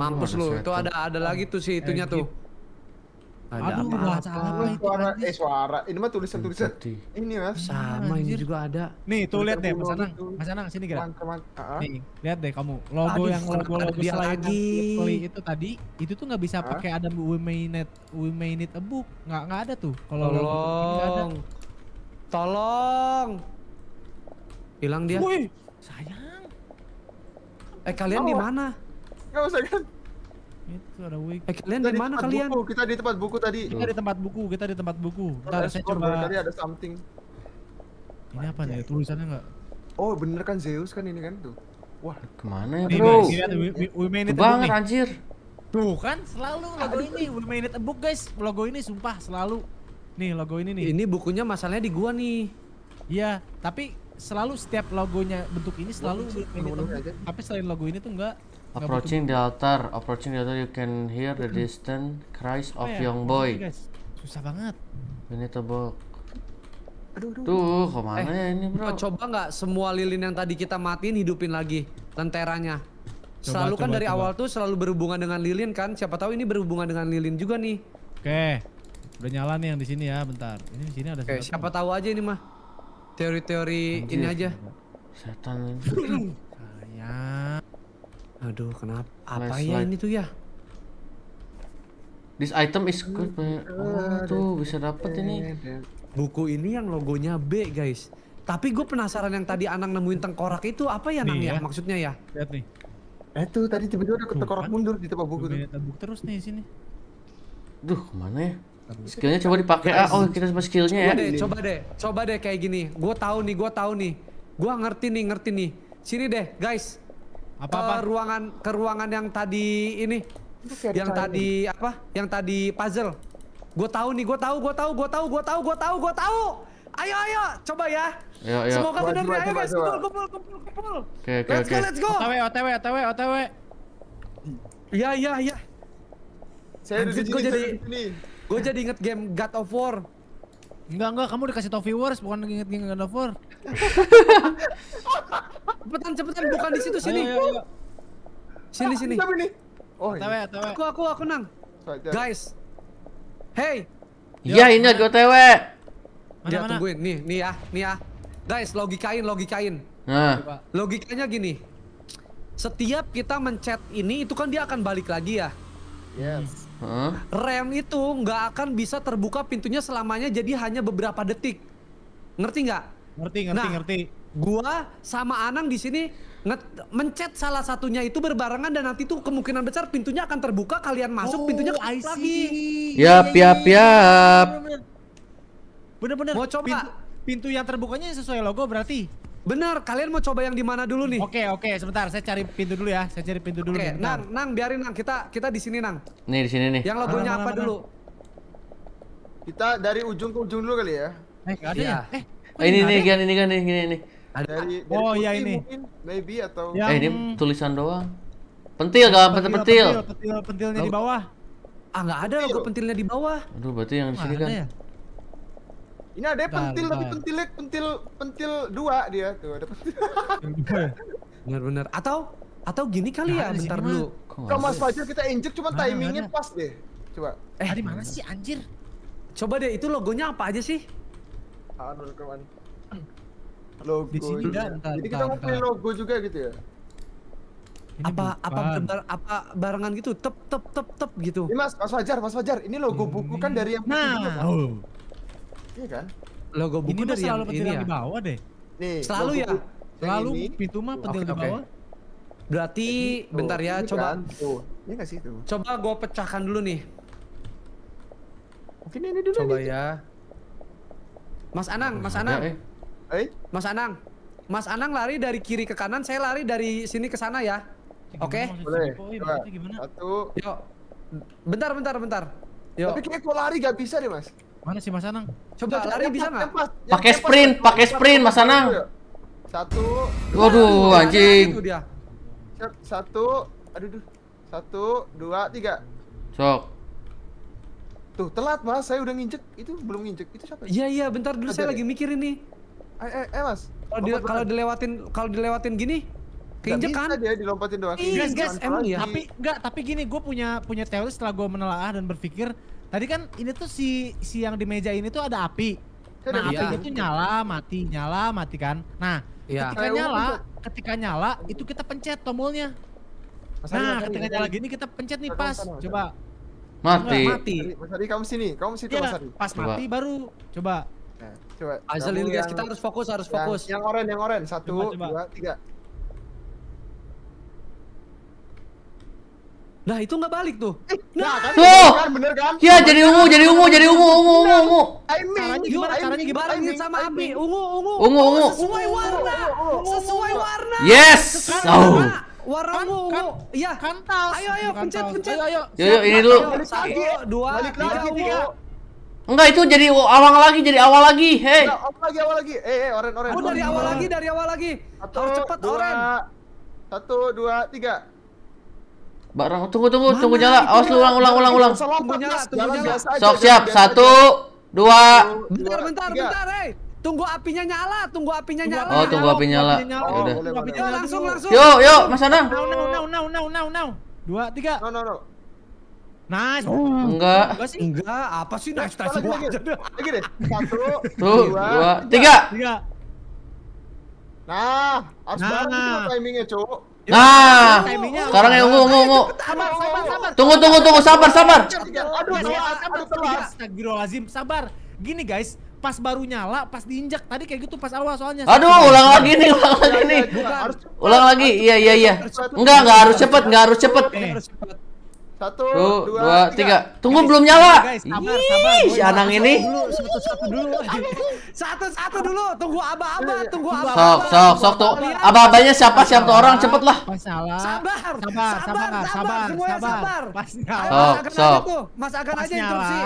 Mampus lu, itu ada, ada lagi tuh si itunya tuh. Ada apa? Suara, eh suara. Ini mah tulisan-tulisan. Ini mas. Sama ini juga ada. Nih, tuh lihat deh, Mas Anang, Mas Anang sini gerak. Nih, lihat deh kamu logo yang logo logo lagi itu tadi, itu tuh nggak bisa pakai ada we may need we may need a book, nggak nggak ada tuh. Kalau logo nggak ada. Tolong. Hilang dia. Wih, sayang. Eh kalian di mana? Nggak usah kan. Itu ada wig. Eh, kalian di mana kalian? Buku. Kita di tempat buku tadi. Kita di tempat buku, kita di tempat buku. Entar saya coba. Tadi ada something. Ini apa nih? Tulisannya enggak? Oh, bener kan Zeus kan ini kan tuh. Wah, kemana ya, bro? Banget anjir. Tuh kan selalu logo ini We Made It a Book, guys. Logo ini sumpah selalu. Nih, logo ini nih. Ini bukunya masalahnya di gua nih. Iya, tapi selalu setiap logonya bentuk ini selalu tapi selain logo ini tuh enggak. Approaching the altar, approaching the altar, you can hear the distant cries of young boy. Susah banget. Ini tebok. Tuh, kemana ya ini bro? Coba nggak semua lilin yang tadi kita matiin hidupin lagi lenteranya. Selalu kan dari awal tuh selalu berhubungan dengan lilin kan? Siapa tahu ini berhubungan dengan lilin juga nih. Oke, udah nyala nih yang di sini ya, bentar. Ini di sini ada. Oke, siapa tahu aja ini mah. Teori-teori ini aja. Setan ini. Sayang. Aduh, kenapa? Apa ya ini tuh ya? This item is good. Oh, tuh bisa dapet ini. Buku ini yang logonya B, guys. Tapi gue penasaran yang tadi Anang nemuin tengkorak itu apa ya, Nang ya? Maksudnya ya? Lihat nih. Eh tuh tadi tiba-tiba ada tengkorak mundur di tempat buku tuh. Terus nih sini. Duh, kemana ya? Skillnya coba dipakai. Ah, oh kita sama skillnya ya. Coba deh, coba deh kayak gini. Gue tahu nih, gue tahu nih. Gue ngerti nih, ngerti nih. Sini deh, guys. Apa-apa? Ke ruangan, ke ruangan yang tadi ini, yang tadi ini. Apa? Yang tadi puzzle. Gue tahu nih, gue tahu, gue tahu, gue tahu, gue tahu, gue tahu, gue tahu. Ayo, ayo, coba ya. Ayo, ayo. Semoga benar nih, ayo guys, kumpul, kumpul, kumpul, kumpul. Oke, oke, oke. Let's go, let's go. O T W, O T W, O T W. Iya, iya, iya. Saya udah jadi, gue jadi inget game God of War. Enggak, enggak, kamu dikasih tau viewers, bukan inget game God of War. Cepetan, cepetan, bukan di situ sini. Ayo, ayo, ayo. Sini, sini. Oh, O T W, O T W. Aku, aku, aku Nang. Guys. Hey. Iya, ini lagi O T W. Dia tungguin, nih, nih ya, nih ya. Guys, logikain, logikain. Nah, logikanya gini, setiap kita mencet ini itu kan dia akan balik lagi ya. Yes. Huh? Rem itu nggak akan bisa terbuka pintunya selamanya, jadi hanya beberapa detik. Ngerti nggak? Ngerti, ngerti, nah, ngerti. Gua sama Anang di sini mencet salah satunya itu berbarengan dan nanti tuh kemungkinan besar pintunya akan terbuka, kalian masuk, oh, pintunya ke I C lagi. Yap, yap, yap. Bener-bener. Mau coba? Pintu, pintu yang terbukanya sesuai logo berarti. Bener, kalian mau coba yang di mana dulu nih? Oke, oke, sebentar, saya cari pintu dulu ya. Saya cari pintu dulu. Oke, Nang, Nang, biarin Nang, kita kita di sini Nang. Nih di sini nih. Yang logonya apa dulu? Kita dari ujung ke ujung dulu kali ya. Eh, enggak ada ya? Eh, ini nih, gini nih, gini nih. Dari oh ya ini. Maybe atau eh ini tulisan doang. Pentil enggak? Pentil, pentil. Pentil, pentilnya di bawah. Ah, enggak ada logo pentilnya di bawah. Aduh, berarti yang di sini kan. Ini ada pentil, tapi pentilnya pentil pentil dua dia tuh ada pentil. Bener-bener. Atau atau gini kali nah, ya, bentar dulu. Kalau Mas Fajar kita injek, cuma mana, timingnya mana? Pas deh. Coba. Eh, di mana sih anjir? Coba deh, itu logonya apa aja sih? Aduh, kawan. Logo. Di sini enggak, entar, jadi kita mau pilih logo juga gitu ya. Ini apa apa, bentar, apa barengan gitu, tep tep tep tep gitu. Ini Mas, Mas Fajar, Mas Fajar, ini logo hmm. buku kan dari yang nah. Oh. Iya kan? Logo buku dari yang ini ya? Di bawah deh. Nih, selalu ya? Selalu pintu mah pentil di bawah. Berarti oh, bentar ya coba. Kan? Oh, ini gak sih tuh. Coba gua pecahkan dulu nih. Mungkin ini dulu. Coba nih. Ya. Mas Anang, Mas Anang. Eh. eh? Mas Anang. Mas Anang lari dari kiri ke kanan, saya lari dari sini ke sana ya. Oke? Okay? Boleh. Satu. Yuk. Bentar, bentar, bentar. Yuk. Tapi kayaknya gua lari gak bisa deh, Mas. Mana sih Mas Anang? Coba, coba lari bisa nggak? Pakai sprint, pakai sprint Mas Anang. Satu. Waduh, anjing. Satu, aduh, aduh. Satu, dua, tiga. Sok. Tuh telat Mas, saya udah nginjek. Itu belum nginjek. Itu siapa? Iya iya, bentar dulu saya lagi mikirin nih. Eh eh Mas. Kalau dilewatin, kalau dilewatin gini, keinjek kan? Bisa dia dilompatin doang. Guys guys, emang ya. Tapi enggak, tapi gini gue punya punya teori setelah gue menelaah dan berpikir. Tadi kan ini tuh si si yang di meja ini tuh ada api. Nah, iya. Apinya tuh nyala, mati, nyala, mati kan. Nah, iya. ketika nyala, ketika nyala itu kita pencet tombolnya. Nah, ketika nyala gini kita pencet nih pas. Coba. Mati. Coba, mati. Mas Hari, kamu sini, kamu situ ya, Mas Hari. Pas coba. Mati baru coba. Nah, coba. Asal ini guys, kita harus fokus, harus fokus. Yang oranye, yang oranye. Satu, coba, coba. dua, tiga. Nah itu nggak balik tuh. Nah, nah kan bener kan? Iya kan? jadi ungu, jadi ungu, jadi ungu, ungu, ungu, ungu. Caranya gimana? Caranya gimana? Ini sama api. Ungu, ungu. Ungu, ungu. Sesuai warna. Sesuai warna. Yes. Oh. Warna ungu. Iya. Kantal. Ayo, ayo, pencet, pencet. Ayo, ayo. Ini dulu. Satu, dua, tiga. Enggak itu jadi awal lagi, jadi awal lagi. Hei. Awal lagi, awal lagi. Eh, eh, oren, oren. Oh dari awal lagi, dari awal lagi. Harus cepat oren. Satu, dua, tiga. Barang tunggu tunggu mana? Tunggu nyala. Awas lu ulang ulang ulang ulang. Tunggu nyala, tunggu nyala. Sok siap. Satu, dua. Bentar bentar bentar, hei. Tunggu apinya nyala, tunggu apinya nyala. Oh, tunggu api nyala. Oh, udah. Langsung langsung. Yuk, yuk, Mas Anang. Now now now now now now. Dua, tiga. No no no. Nice. Enggak. Enggak, apa sih nice tadi gua aja deh. Lagi deh. Satu, dua, tiga. Tiga. Nah, harus banget timingnya, Cuk. Nah, sekarang yang ungu, ungu, ungu. Tunggu, tunggu, tunggu, sabar, sabar. Aduh, astagfirullahaladzim, sabar. Gini guys, pas baru nyala, pas diinjak tadi kayak gitu pas awal soalnya. Aduh, ulang lagi nih, ulang lagi nih. Ulang lagi, iya, iya, iya. Enggak, enggak harus cepet, enggak harus cepet. Satu, dua, tiga. Tunggu belum nyala. Ih, si Anang ini. Satu-satu dulu. Satu-satu dulu. Tunggu aba-aba, tunggu aba. Sok, sok, sok tuh. Aba-abanya siapa? Siapa orang? Cepet lah. Sabar, sabar, sabar, sabar, sabar. Pas nyala. Sok, sok. Mas Agan aja instruksi.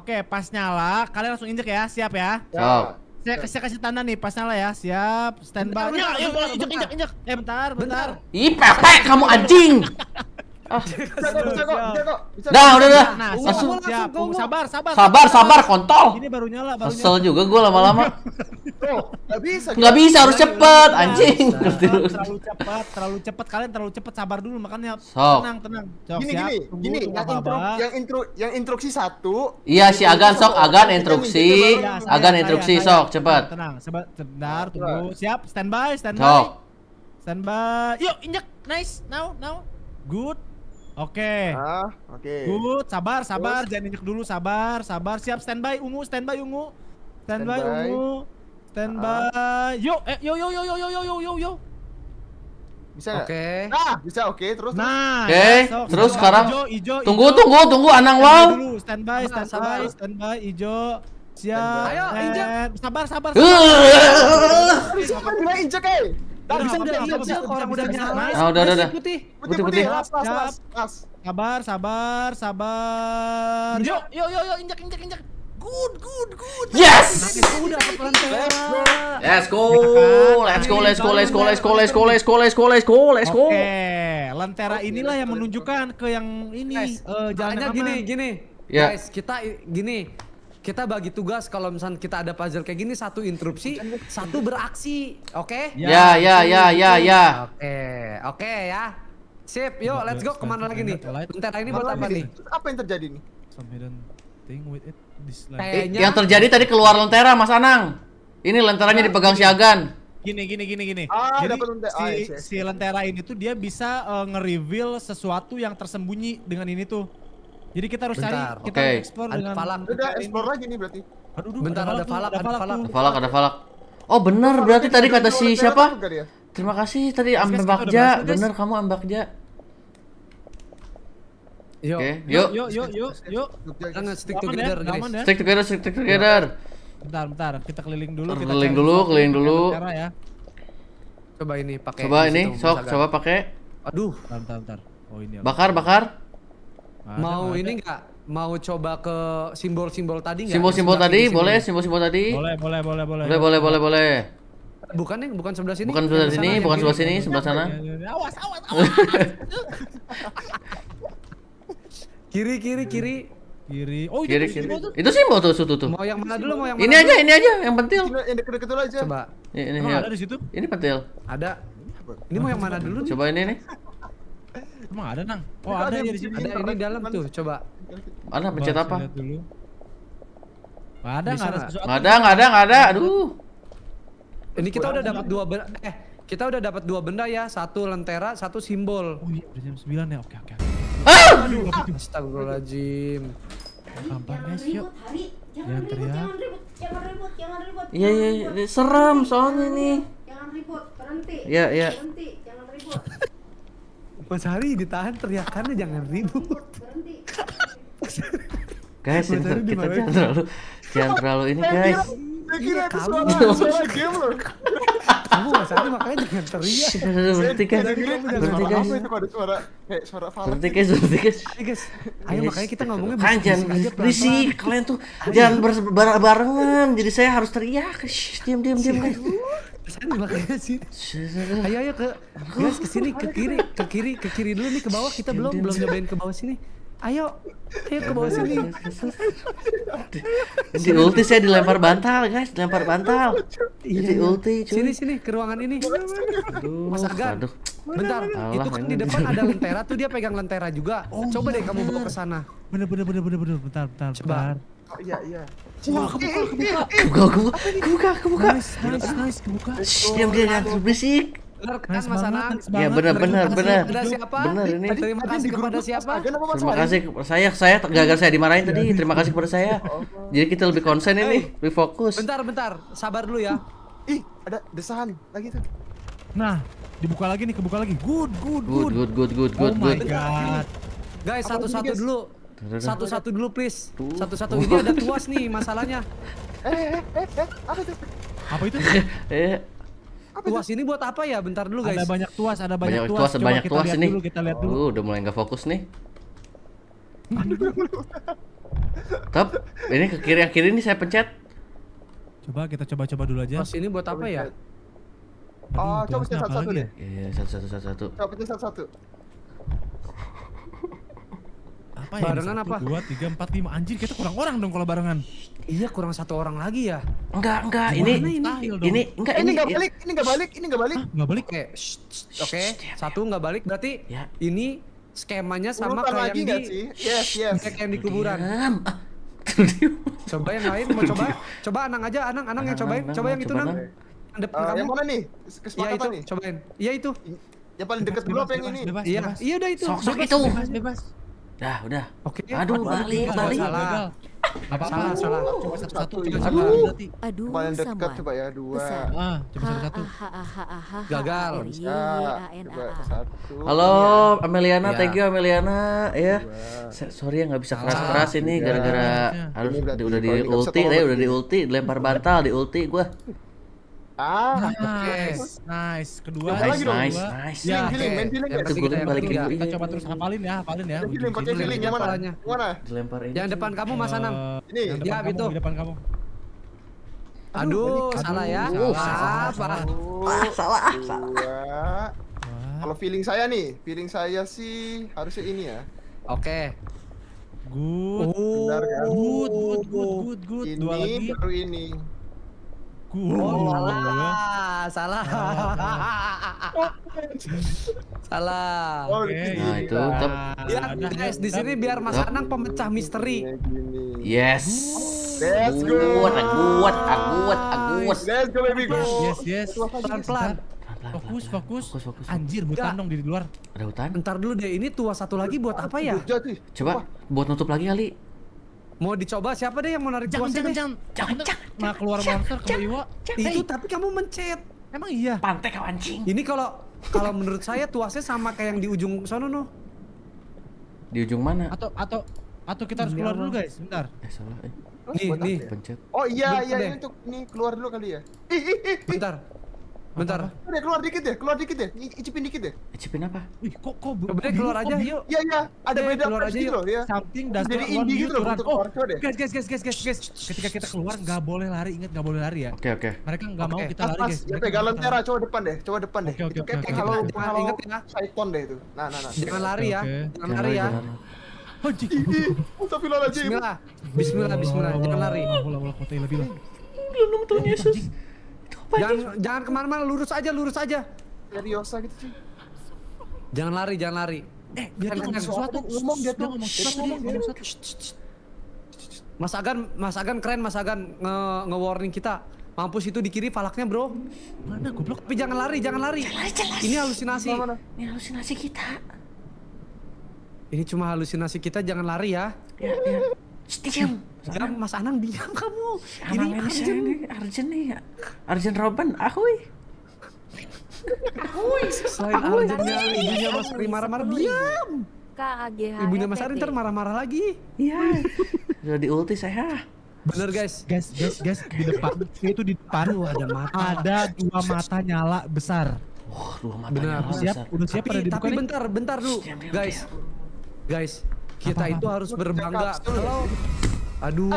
Oke, pas nyala, kalian langsung injek ya. Siap ya. Sok. Saya kasih kasih tanda nih, pas nyala ya, siap, standby. Nyala, injek, injek, injek. Eh, bentar, bentar. Ih, pepek kamu anjing. Ah. Bisa kok, bisa kok, bisa kok. Dah, udah, udah. Langsung siap. Sabar, sabar. Sabar, sabar, kontol. Ini baru nyala, baru nyala. Kesel juga gue lama-lama. Oh, nggak bisa. Nggak bisa, harus cepet, anjing. Terlalu cepat, terlalu cepat. Kalian terlalu cepat, sabar dulu makanya. Tenang, tenang. Gini, gini, gini. Yang intro, yang instruksi satu. Iya, si Agan sok, Agan instruksi, Agan instruksi sok, cepat. Tenang, sebentar, tunggu. Siap, standby, standby. Standby. Yuk, injek. Nice. Now, now. Good. Oke, okay. ah, oke, okay. Good, sabar, sabar, terus. Jangan injek dulu, sabar, sabar, siap, standby, ungu, standby, ungu, standby, stand ungu, standby, ah. Yo, eh, yo, yo, yo, yo, yo, yo, yo, yo, bisa, oke, okay. Nah, bisa, oke, okay. Terus, nah, oke, okay. So, terus so, sekarang, ijo, ijo, tunggu, ijo. tunggu, tunggu, Anang, wow, standby, standby, standby, standby, ijo. Siap, ayo, injek, sabar, sabar, sabar, uh. Siapa bilang injek, eh? Nah, bisa, udah, bisa, bisa, orang udah nyala. Nah, udah, udah, udah. Putih, putih, putih. Sabar, sabar, sabar. Yuk, yuk, yuk, yuk, injak, injak, injak. Good, good, good. Yes. Let's go, let's go, let's go, let's go, let's go, let's go, let's go, let's go, let's go, let's go. Oke, lentera inilah yang menunjukkan ke yang ini. Jalannya gini, gini. Guys, kita gini. Kita bagi tugas kalau misalnya kita ada puzzle kayak gini, satu interupsi, satu beraksi, oke? Okay? Ya, ya, ya, ya, ya. Oke, okay. oke okay, ya. Sip, yuk, let's go. Kemana lagi nih? Bentar ini buat apa nih? Apa yang terjadi nih? Kayaknya... Yang terjadi tadi keluar lentera, Mas Anang. Ini lenteranya dipegang si Agan. Gini, gini, gini, gini. Ah, jadi si, si lentera ini tuh dia bisa uh, nge-reveal sesuatu yang tersembunyi dengan ini tuh. Jadi kita harus bentar, cari, kita okay. explore dengan Valak. Udah explore lagi nih berarti. Aduh, aduh, bentar ada Valak, ada Valak. Ada Valak, ada Valak. Oh, bener berarti tadi kata si siapa? Terima kasih tadi Ambakja, bener kamu Ambakja. Yuk, yuk, yuk, yuk, yuk, yuk. Stick together, guys. Stick together, stick together. Bentar, bentar, kita keliling dulu, kita keliling dulu, keliling dulu. Coba ini pakai. Coba ini, sok, coba pakai. Aduh, bentar, bentar. Oh, ini. Bakar, bakar. Ada, mau ada. Ini enggak mau coba ke simbol-simbol tadi enggak? Simbol-simbol tadi simbol. Boleh, simbol-simbol tadi. Boleh, boleh, boleh, boleh. Boleh, boleh, boleh, boleh. Bukan yang bukan sebelah sini. Bukan sebelah sini, bukan sebelah sini, sebelah sana. Awas, awas, awas. Kiri, kiri, kiri. Kiri. Oh, kiri, itu kiri. Simbol tuh. Itu simbol tuh, situ tuh. Mau yang mana dulu, mau yang mana? Ini dulu. aja, ini aja yang pentil. Yang deket-deket dulu aja. Coba. Ini, ini ada di situ. Ini pentil. Ada. Ini mau yang mana dulu? Coba ini nih. Emang ada Nang? Oh, ada, ada ya di sini. Ada ini dalam tuh, coba. Ada pencet apa? Enggak ada, enggak ada. Enggak ada, enggak ada, enggak ada. Aduh. Ini kita udah dapat dua benda. Eh, kita udah dapat dua benda ya, satu lentera, satu simbol. Oh, iya, udah jam sembilan ya. Oke, oke. Ah! Aduh, astagfirullahalazim. Sabar guys, yuk. Jangan ribut, jangan ribut, jangan ribut, jangan ribut. Iya, iya, serem soalnya nih. Jangan ribut, berhenti. Iya, iya. Berhenti, jangan ribut. Mas Hari ditahan teriakannya jangan ribut. Guys, ini ter kita jangan terlalu jangan terlalu ini guys. Iya, kamu suara game loh. Kamu Mas Hari makanya jangan teriak. Berhenti guys, berhenti guys. Berhenti guys, berhenti guys. Ayo makanya kita ngomongnya berisik. Berisik, kalian tuh jangan berbarengan. Jadi saya harus teriak. Diam, diam, diam guys. Kesana makanya sih. Ayo ayo ke guys ke sini ke kiri ke kiri ke kiri dulu nih ke bawah kita belum belum nyobain ke bawah sini. Ayo ayo ke bawah sini. Di ulti saya dilempar bantal guys, dilempar bantal. Di ulti. Sini sini ke ruangan ini. Mas Agan. Bentar. Itu kan di depan ada lentera tuh dia pegang lentera juga. Coba deh kamu bawa ke sana. Bener bener bener bener bener bentar bentar. Coba. Oh iya iya. Wah, kebuka, kebuka. Kebuka, kebuka. Kebuka, kebuka. Nice, nice, nice, kebuka. Shhh, diam, diam, jangan berisik. Bener kan Mas Anang? Ya bener, bener, bener. Bener ini. Terima kasih kepada siapa? Terima kasih, saya, saya, gagal saya dimarahin tadi. Terima kasih kepada saya. Jadi kita lebih konsen ini, lebih fokus. Bentar, bentar, sabar dulu ya. Ih, ada desahan lagi tuh. Nah, dibuka lagi nih, kebuka lagi. Good, good, good. Good, good, good, good, good. Guys, satu-satu dulu. Satu-satu dulu please. Satu-satu ini ada tuas nih masalahnya. Eh eh eh eh apa itu? Apa itu? Eh. Tuas ini buat apa ya? Bentar dulu guys. Ada banyak tuas, ada banyak tuas. Coba banyak tuas ini. Aduh, udah mulai nggak fokus nih. Tap, ini ke kiri yang kiri ini saya pencet. Coba kita coba-coba dulu aja. Tuas ini buat apa ya? Oh, coba satu-satu deh. Iya, satu-satu satu-satu. Coba satu-satu. Apa ya? Barengan apa? dua, tiga, empat, lima. Anjir, kita kurang orang dong kalau barengan. Iya, kurang satu orang lagi ya. Enggak, enggak. Ini ini ini enggak ini enggak balik, ini enggak balik, ini enggak balik. Enggak balik. Oke. Oke. Satu enggak balik berarti ini skemanya sama kayak yang di yes, yes. kayak yang di kuburan. Coba yang lain, mau coba? Coba Anang aja, Anang, Anang yang cobain. Coba yang itu, Nang. Depan kamu. Yang mana nih? Iya itu, cobain. Iya itu. Yang paling dekat dulu apa yang ini? Iya, iya udah itu. Sok itu. Bebas. Dah, udah. Oke. Aduh, balik, balik. Apa salah, salah. Coba satu-satu. Aduh, paling dekat coba ya, dua. Ah, coba satu-satu. Gagal. Halo, Ameliana, thank you Ameliana, ya. Sorry ya nggak bisa keras-keras ini gara-gara harus udah di ulti, saya udah di ulti, dilempar bantal di ulti gua. Ah, nice, nice. Kedua, nice, nice, nice. Ya, main feeling, main feeling. Kita coba terus hafalin ya, hafalin ya. Dilempar feeling yang mana? Mana? Dilempar ini. Yang depan kamu Mas Anang. Ini, ya itu. Di depan kamu. Aduh, salah ya. Salah, salah. Salah, salah. Kalau feeling saya nih, feeling saya sih harusnya ini ya. Oke. Good. Good, good, good, good. Dua lagi. Ini baru ini. Oh, salah, salah, salah. Nah itu, guys, di sini biar Mas Anang pemecah misteri. Yes. Let's go. Aguat, aguat, aguat, aguat. Let's go baby go. Yes, yes. Pelan-pelan. Fokus, fokus, fokus. Anjir, hutan dong di luar. Ada hutan. Bentar dulu deh, ini tua satu lagi buat apa ya? Coba, buat nutup lagi kali. Mau dicoba siapa deh yang mau narik jangan, jangan, jangan, jangan, jangan, jangan, keluar monster ke Iwa. Itu tapi kamu mencet. Emang iya. Pantai kau anjing. Ini kalau kalau menurut saya tuasnya sama kayak yang di ujung sono noh. Di ujung mana? Atau atau atau kita harus keluar dulu guys, bentar. Eh salah. Nih, nih pencet. Oh iya iya ini untuk nih keluar dulu kali ya. Ih ih ih. Bentar. Bentar. Udah keluar dikit deh, keluar dikit deh. Icipin dikit deh. Icipin apa? Ih, kok kok keluar aja yuk. Iya, iya. Ada beda versi loh ya. Something dan jadi indie gitu loh. Oh, guys, guys, guys, guys, guys. Ketika kita keluar enggak boleh lari, ingat enggak boleh lari ya. Oke, oke. Mereka enggak mau kita lari, guys. Ya pegangan merah coba depan deh, coba depan deh. Itu kayak kalau ingat ya, Saiton deh itu. Nah, nah, nah. Jangan lari ya. Jangan lari ya. Haji. Astagfirullahalazim. Bismillah. Bismillah, bismillah. Jangan lari. Wallahu ta'ala lebih lah. Belum nonton Yesus. Jangan, jangan kemana-mana, lurus aja, lurus aja. Seriosa gitu sih. Jangan lari, jangan lari. Eh, dia ngomong sesuatu, ngomong dia tuh ngomong sesuatu. Mas Agan, Mas Agan keren, Mas Agan nge-warning kita. Mampus itu di kiri falaknya, bro. Mana goblok? Tapi jangan lari, jangan lari. Ini halusinasi. Ini halusinasi kita. Ini cuma halusinasi kita, jangan lari ya. Ya, ya. Diam. Jangan Mas Anang bilang kamu. Ini Arjen nih, Arjen nih ya. Arjen Robin, ahui. Ahui. Selain Arjennya, ibunya Mas Harry marah-marah, diam. Ibunya Mas Harry ntar marah-marah lagi. Iya. Udah di ulti saya. Bener guys, guys, guys, guys. Di depan, itu di depan ada mata. Ada dua mata nyala besar. Wah, dua mata nyala besar. Udah siap pada dibuka nih. Tapi bentar, bentar dulu. Guys, guys. Kita itu harus berbangga. Kalau, aduh,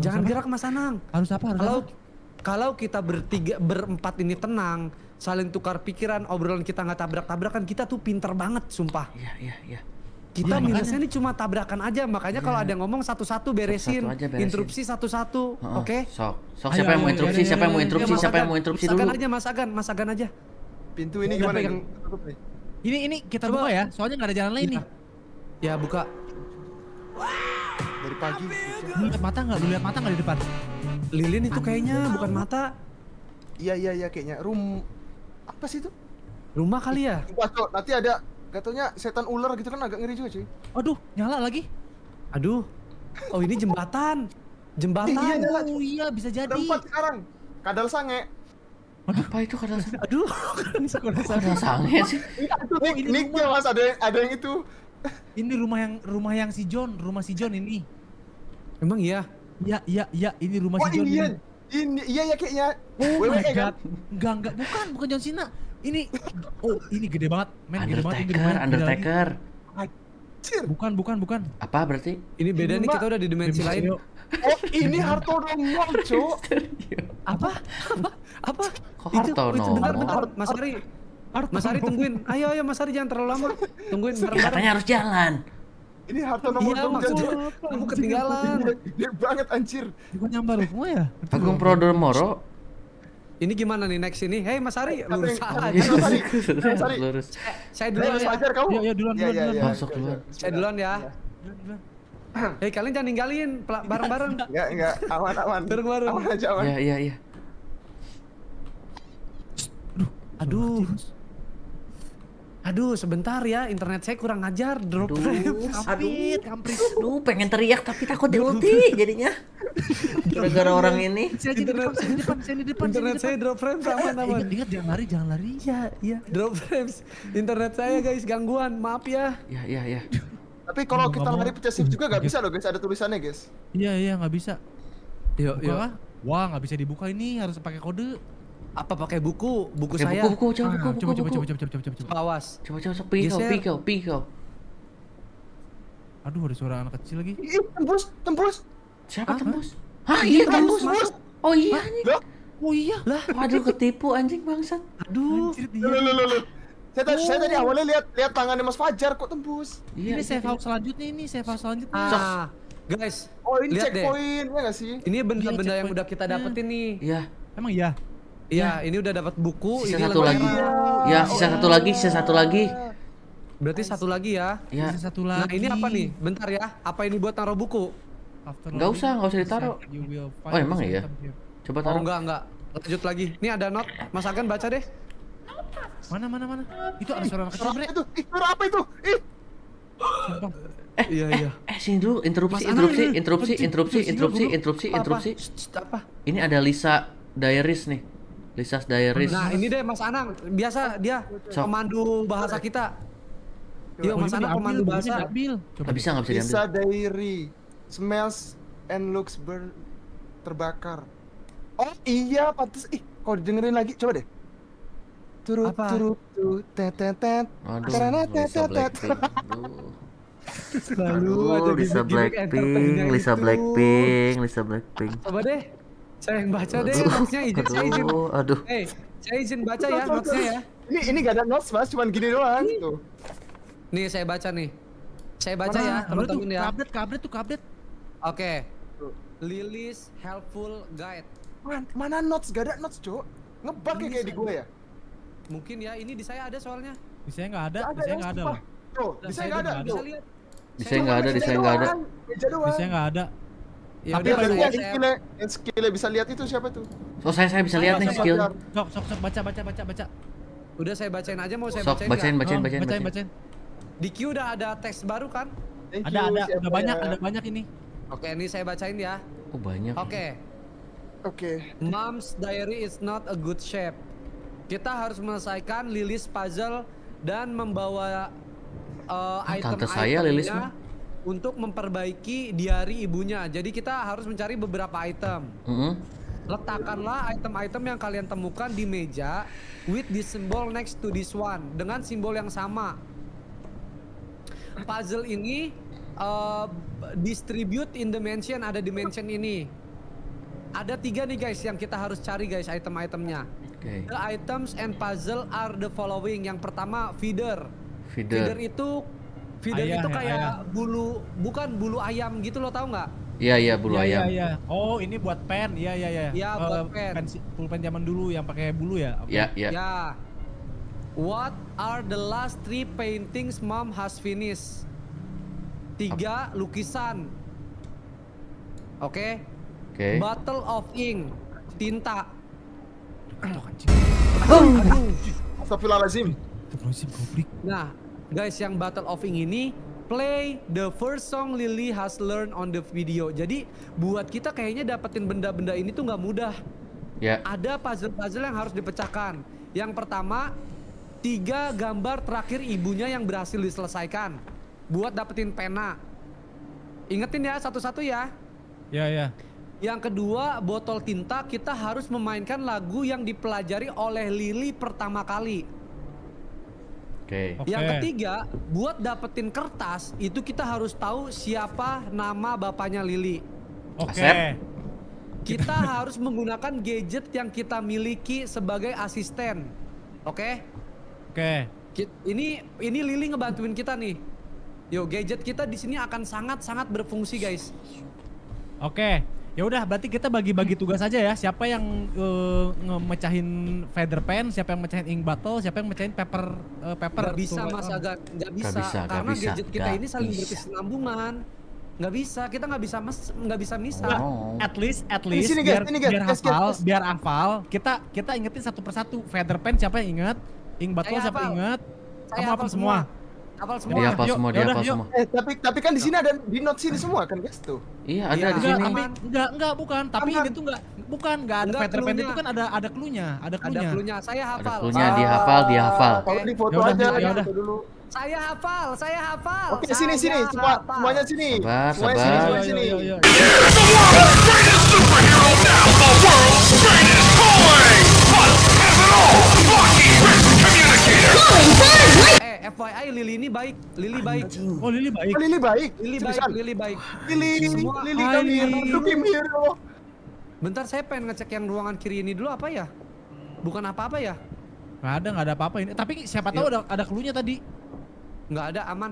jangan gerak Mas Anang. Harus apa? Kalau kalau kita bertiga berempat ini tenang, saling tukar pikiran, obrolan kita nggak tabrak-tabrakan, kita tuh pinter banget, sumpah. Iya iya iya. Kita minusnya ini cuma tabrakan aja, makanya kalau ada ngomong satu-satu beresin, interupsi satu-satu, oke? Sok, sok siapa yang mau interupsi? Siapa yang mau interupsi? Siapa yang mau interupsi dulu? Mas Agan aja, Mas Agan, Mas Agan aja. Pintu ini gimana yang? Ini ini kita buka ya, soalnya nggak ada jalan lain nih. Ya buka. Dari pagi. Lihat mata nggak? Lihat mata nggak di depan? Lilin itu kayaknya bukan mata. Iya iya iya kayaknya. Rum apa sih itu? Rumah kali ya. Nanti ada katanya setan ular gitu kan agak ngeri juga cuy. Aduh nyala lagi. Aduh. Oh ini jembatan. Jembatan. Iya nyala. Oh iya bisa jadi. Tempat sekarang. Kadal sange. Aduh. Apa itu kadal sange? Aduh. Kadal sange sih. Nicknya Mas ada ada yang itu. Ini rumah yang rumah yang si John, rumah si John ini. Emang iya? Iya, iya, iya, ini rumah oh, si John. Iya, ini iya ya kayaknya. Oh my god. Enggak, enggak, bukan, bukan John Cena. Ini oh, ini gede banget. Men, gede banget, gede banget. Undertaker. Bukan, bukan, bukan. Apa berarti? Ini beda ini nih, kita udah di dimensi lain. Oh, ini Hartono Mall, Cuk. Apa? Apa? Apa? Hartono. Bentar, bentar, Mas Hari. Mas Hari tungguin, ayo ayo Mas Hari jangan terlalu lama, tungguin. Katanya harus jalan. Ini harta nomor iya, maksudnya kamu ketinggalan. Dia banget anjir. Gue nyambar semua ya. Agung Prodomoro. Ini gimana nih next ini? Hei Mas Hari, lurus salah. Mas Hari, lurus. Saya duluan ya. Fajar kamu. Iya duluan duluan. Masuk duluan. Saya duluan ya. Hei kalian jangan ninggalin bareng-bareng. Enggak enggak aman aman. Bareng-bareng. Aman aja aman. Iya iya iya. Aduh. Aduh, sebentar ya, internet saya kurang ajar, drop frame. Aduh, kampret. Aduh, pengen teriak tapi takut diulti jadinya. Gara-gara orang ini. Saya di depan, saya di depan, saya di depan. Internet saya drop frame sama nama. Ingat jangan lari, jangan lari. Ya, ya. Drop frames. Internet saya guys gangguan, maaf ya. Ya, ya, ya. Tapi kalau kita lari pecah shift juga nggak bisa loh guys, ada tulisannya guys. Iya, iya, nggak bisa. Yo, yo. Wah, nggak bisa dibuka ini, harus pakai kode. Apa pakai buku? Buku pake saya. Buku, buku, coba buku, buku, coba, buku. Coba, coba, coba, coba, coba. Awas. Coba, coba, coba. Pikau, pikau, pikau. Aduh, ada suara anak kecil lagi. Ih, tembus, tembus. Siapa ah, tembus? Hah, iya tembus, tembus. Oh iya nih. Oh iya. Lah, waduh ketipu anjing bangsat. Aduh. Loh, loh, loh, loh. Saya tadi, oh. saya tadi awalnya lihat lihat tangannya Mas Fajar kok tembus. Iya, ini save house selanjutnya ini, save house selanjutnya. Ah, guys. Oh, ini checkpoint ya enggak sih? Ini benda-benda yang udah kita dapetin nih. Iya. Emang iya. Iya, ya. Ini udah dapat buku, sisa ini satu lagi. Ya, sisa oh. satu lagi, sisa satu lagi. Berarti satu lagi ya? Iya. Sisa satu lagi. Nah, ini apa nih? Bentar ya. Apa ini buat taruh buku? Enggak usah, enggak usah ditaruh. Oh, emang ya? Coba taruh. Oh, enggak, enggak. Lanjut lagi. Ini ada not. Mas Agan baca deh. Mana mana mana? Itu ada suara kecil, Bre. Itu, suara apa itu? Ih. Eh, iya iya. Eh, sini dulu interupsi, interupsi, interupsi, interupsi, interupsi, interupsi, interupsi. Apa? Ini ada Lisa Diaries nih. Lisa's Diaries. Nah ini deh Mas Anang, biasa dia so. pemandu bahasa kita. Yuk Mas Anang pemandu bahasa. Gak bisa, gak bisa diambil. Lisa Diary, smells and looks burn, terbakar. Oh iya pantas, ih kalau didengerin lagi, coba deh. Turut turut turut tetet tetet. Aduh, Lisa Blackpink. Aduh, Lisa Blackpink, Lisa Blackpink, Lisa Blackpink. Coba deh. Saya yang baca deh, notes-nya izin, aduh, saya izin. Aduh. Hey, saya izin baca ya notes-nya ya. Ini ini gak ada notes mas, cuman gini doang gitu. Nih saya baca nih. Saya baca Mana, ya, teman-teman ya. Update, update tuh, update. Oke. Okay. Lily's helpful guide. Man, mana notes? Gak ada notes, Cok. Ngebug ya kayak di gue ya. Mungkin ya, ini di saya ada soalnya. Di saya gak ada, di saya gak ada. Tuh, di saya gak ada. Di saya gak ada, di saya gak ada. Di saya gak ada. Ya, tapi yang skillnya, yang skillnya bisa lihat itu siapa tuh? Oh saya saya bisa lihat nih skill. Sok sok sok baca baca baca baca. Udah saya bacain aja mau saya bacain. Sok bacain bacain bacain bacain. Di Q udah ada teks baru kan? Ada ada ada banyak ada banyak ini. Oke ini saya bacain ya. Oh banyak. Oke. Oke. Mom's diary is not a good shape. Kita harus menyelesaikan Lily's puzzle dan membawa item-itemnya. Tante saya Lily's. Untuk memperbaiki diari ibunya, jadi kita harus mencari beberapa item. Mm-hmm. Letakkanlah item-item yang kalian temukan di meja with the symbol next to this one dengan simbol yang sama. Puzzle ini uh, distribute in the mansion, ada di mansion ini. Ada tiga nih guys yang kita harus cari guys item-itemnya. Okay. The items and puzzle are the following. Yang pertama feeder. Feeder, feeder itu Feeder ayah, itu kayak ayah. bulu, bukan bulu ayam gitu lo tau nggak? Iya iya bulu ya, ayam. Ya, ya. Oh ini buat pen, iya iya iya. Iya uh, buat pen. pen. Pulpen zaman dulu yang pakai bulu ya? Iya okay. iya. Ya. What are the last three paintings mom has finished? Tiga lukisan. Oke. Okay. Oke. Okay. Bottle of ink, tinta. Astagfirullahaladzim. Nah. Guys, yang Battle of Ink ini play the first song Lily has learned on the video. Jadi buat kita kayaknya dapetin benda-benda ini tuh nggak mudah. Yeah. Ada puzzle-puzzle yang harus dipecahkan. Yang pertama, tiga gambar terakhir ibunya yang berhasil diselesaikan. Buat dapetin pena. Ingetin ya satu-satu ya. Ya yeah, ya. Yeah. Yang kedua, botol tinta kita harus memainkan lagu yang dipelajari oleh Lily pertama kali. Okay. Yang ketiga, buat dapetin kertas itu kita harus tahu siapa nama bapaknya Lily. Oke. Okay. Kita harus menggunakan gadget yang kita miliki sebagai asisten. Oke? Okay? Oke. Okay. Ini ini Lily ngebantuin kita nih. Yo, gadget kita di sini akan sangat-sangat berfungsi, guys. Oke. Okay. Ya udah, berarti kita bagi-bagi tugas aja ya. Siapa yang uh, ngemecahin feather pen, siapa yang mecahin ink bottle, siapa yang mecahin paper uh, paper. Gak bisa Mas Agan, gak bisa. Gak bisa karena gak bisa, gadget kita ini saling berkesinambungan. Gak bisa, kita gak bisa mas, gak bisa misah. Oh. At least, at least. Ini sini, biar, guys, ini guys, biar hafal, guys, guys. biar hafal. Kita kita ingetin satu persatu. Feather pen siapa yang inget, ink bottle siapa yang inget. Kamu hafal semua. Hafal semua. Dia hafal semua, dia hafal semua. Eh, tapi tapi kan di sini ada di note sini semua kan, guys tuh. Iya, ada ya, di sini. Tapi enggak enggak bukan, tapi ini tuh enggak bukan enggak ada Peter Pan itu kan ada ada cluenya, ada cluenya. Ada cluenya, saya hafal. Ada cluenya, dia hafal, dia hafal. Kalau di foto aja dulu. Saya hafal, saya hafal. Oke, sini sini, semua semuanya sini. Semua sini, semua sini. Eh, F Y I Lily ini baik, Lily baik. Oh, Lily baik. Lily baik. Lily baik. Lily baik. Lily, Lily kami tim hero. Bentar, saya pengen ngecek yang ruangan kiri ini dulu apa ya? Bukan apa-apa ya? Enggak ada, enggak ada apa-apa ini. Tapi siapa tahu ada ada cluenya tadi. Enggak ada, aman.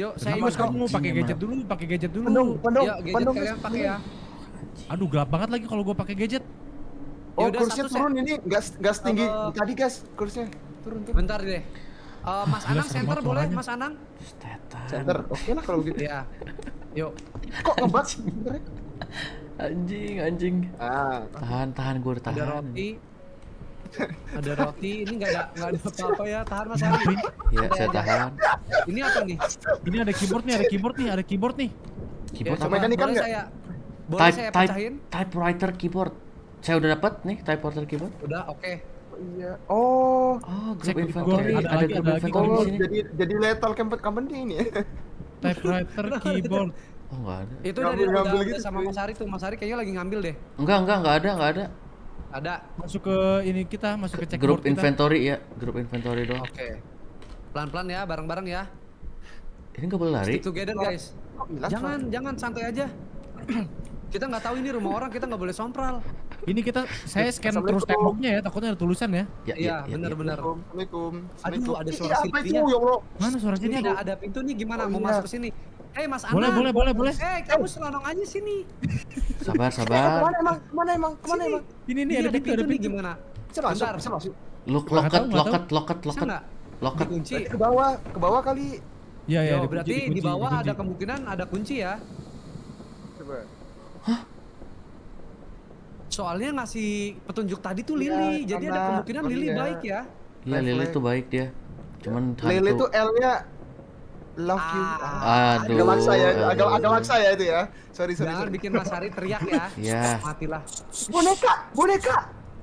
Yuk, saya ikut kamu pakai gadget dulu, pakai gadget dulu. Yuk, gadget kalian pakai ya. Aduh, gelap banget lagi kalau gua pakai gadget. Oh, kursinya turun ini, gas gas tinggi tadi, guys. Kursinya turun tuh. Bentar deh. Uh, Mas ah, Anang center boleh, orangnya. Mas Anang? Center, oke okay lah kalau gitu ya. Yuk. Kok ngebat sih? Anjing, anjing. Ah, tahan, tahan gue udah tahan. Ada roti. Ada roti, ini gak ada gak ada apa-apa ya, tahan Mas Anang. Iya, saya tahan. Ini apa nih? Ini ada keyboard nih, ada keyboard nih, ada keyboard nih. Keyboard ya, apa? Boleh gak? saya, boleh type, saya pecahin? Typewriter keyboard. Saya udah dapat nih, typewriter keyboard. Udah, oke. Okay. Iya. Oh, oh grup inventory ada, ada grup inventory di sini. Jadi jadi lethal company ini. Typewriter keyboard. Oh, enggak ada. Itu dari ngambil gitu sama Mas Hari tuh. Mas Hari kayaknya lagi ngambil deh. Enggak, enggak, enggak ada, enggak ada. Ada. Masuk ke ini kita, masuk ke cek grup inventory ya. Grup inventory doang. Oke. Okay. Pelan-pelan ya, bareng-bareng ya. Ini enggak boleh lari. Stick together, guys. Oh, jangan, jangan santai aja. Kita nggak tahu ini rumah orang, kita nggak boleh sompral. Ini kita, saya scan terus temboknya ya, takutnya ada tulisan ya. Iya, ya, ya, benar-benar. Ya. Assalamualaikum. Aduh, ada suara sininya. Mana suara sininya? Ada, ada pintu nih, gimana oh, mau iya. masuk ke sini? Eh, hey, Mas Anang. Boleh, boleh, boleh, boleh. Eh, kamu selonong aja sini. Sabar, sabar. Mana emang? Mana emang? Mana emang? Ini nih ada, ada pintu, ada pintu gimana? Coba, coba masuk. Loket, loket, loket, loket. Loket kunci. Ke bawah, ke bawah kali. Iya, iya. Berarti di bawah ada kemungkinan ada kunci ya. Coba. Hah? Soalnya ngasih petunjuk tadi tuh Lily, ya, jadi ada kemungkinan Lily ya. baik ya. Iya, Lily tuh baik dia. Cuman Lily tuh L-nya love you. Ah, aduh. Agak maksa ya, agak agak maksa ya itu ya. Sorry, sorry. Jangan sorry. bikin Mas Hari teriak ya. Iya. Matilah. Boneka, boneka.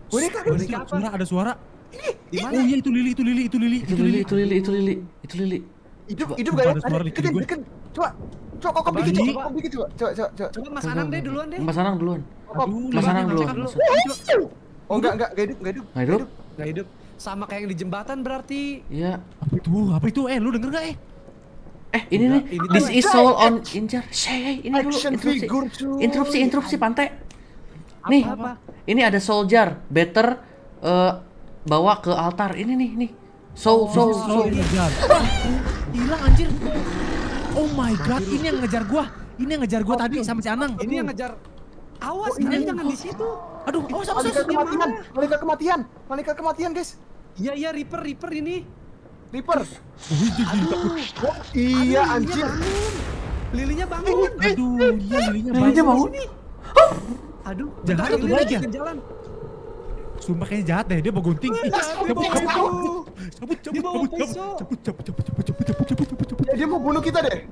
Boneka, boneka apa? Suara, ada suara. Ini di mana? Oh iya itu Lily, itu Lily, itu Lily, itu Lily, itu Lily, itu Lily, itu Lily. Hidup, hidup gak ya? Coba. Coba kok bikin coba kok bikin coba coba coba coba Mas Anang deh duluan deh. Mas Anang duluan. Mas Anang duluan. Oh enggak enggak enggak hidup enggak hidup. Enggak hidup. Enggak hidup. Sama kayak yang di jembatan berarti. Iya. Apa itu? Apa itu? Eh, lu denger enggak eh? Eh, ini nih. This is soul on injar. Say ini dulu interupsi. Interupsi interupsi pantai. Nih. Ini ada soldier, better bawa ke altar. Ini nih nih. Soul soul soul. Hilang anjir. Oh my god, ini yang ngejar gua. Ini yang ngejar gua oh, tadi sama si Anang. Ini yang ngejar. Awas, oh, ini jangan oh. di situ. Aduh, awas, awas, awas. Kematian. Malaikat kematian. Malaikat kematian, guys. Iya, iya, Reaper, Reaper ini. Reaper. Aduh. Oh, iya, aduh, anjir. Lilinya bangun. Aduh, iya, lilinya bangun. Lilinya bangun. Aduh, jahat tuh lagi jalan. Sumpah kayaknya jahat deh, dia mau gunting. Cabut, cabut, cabut, cabut, cabut, cabut. Dia mau bunuh kita deh.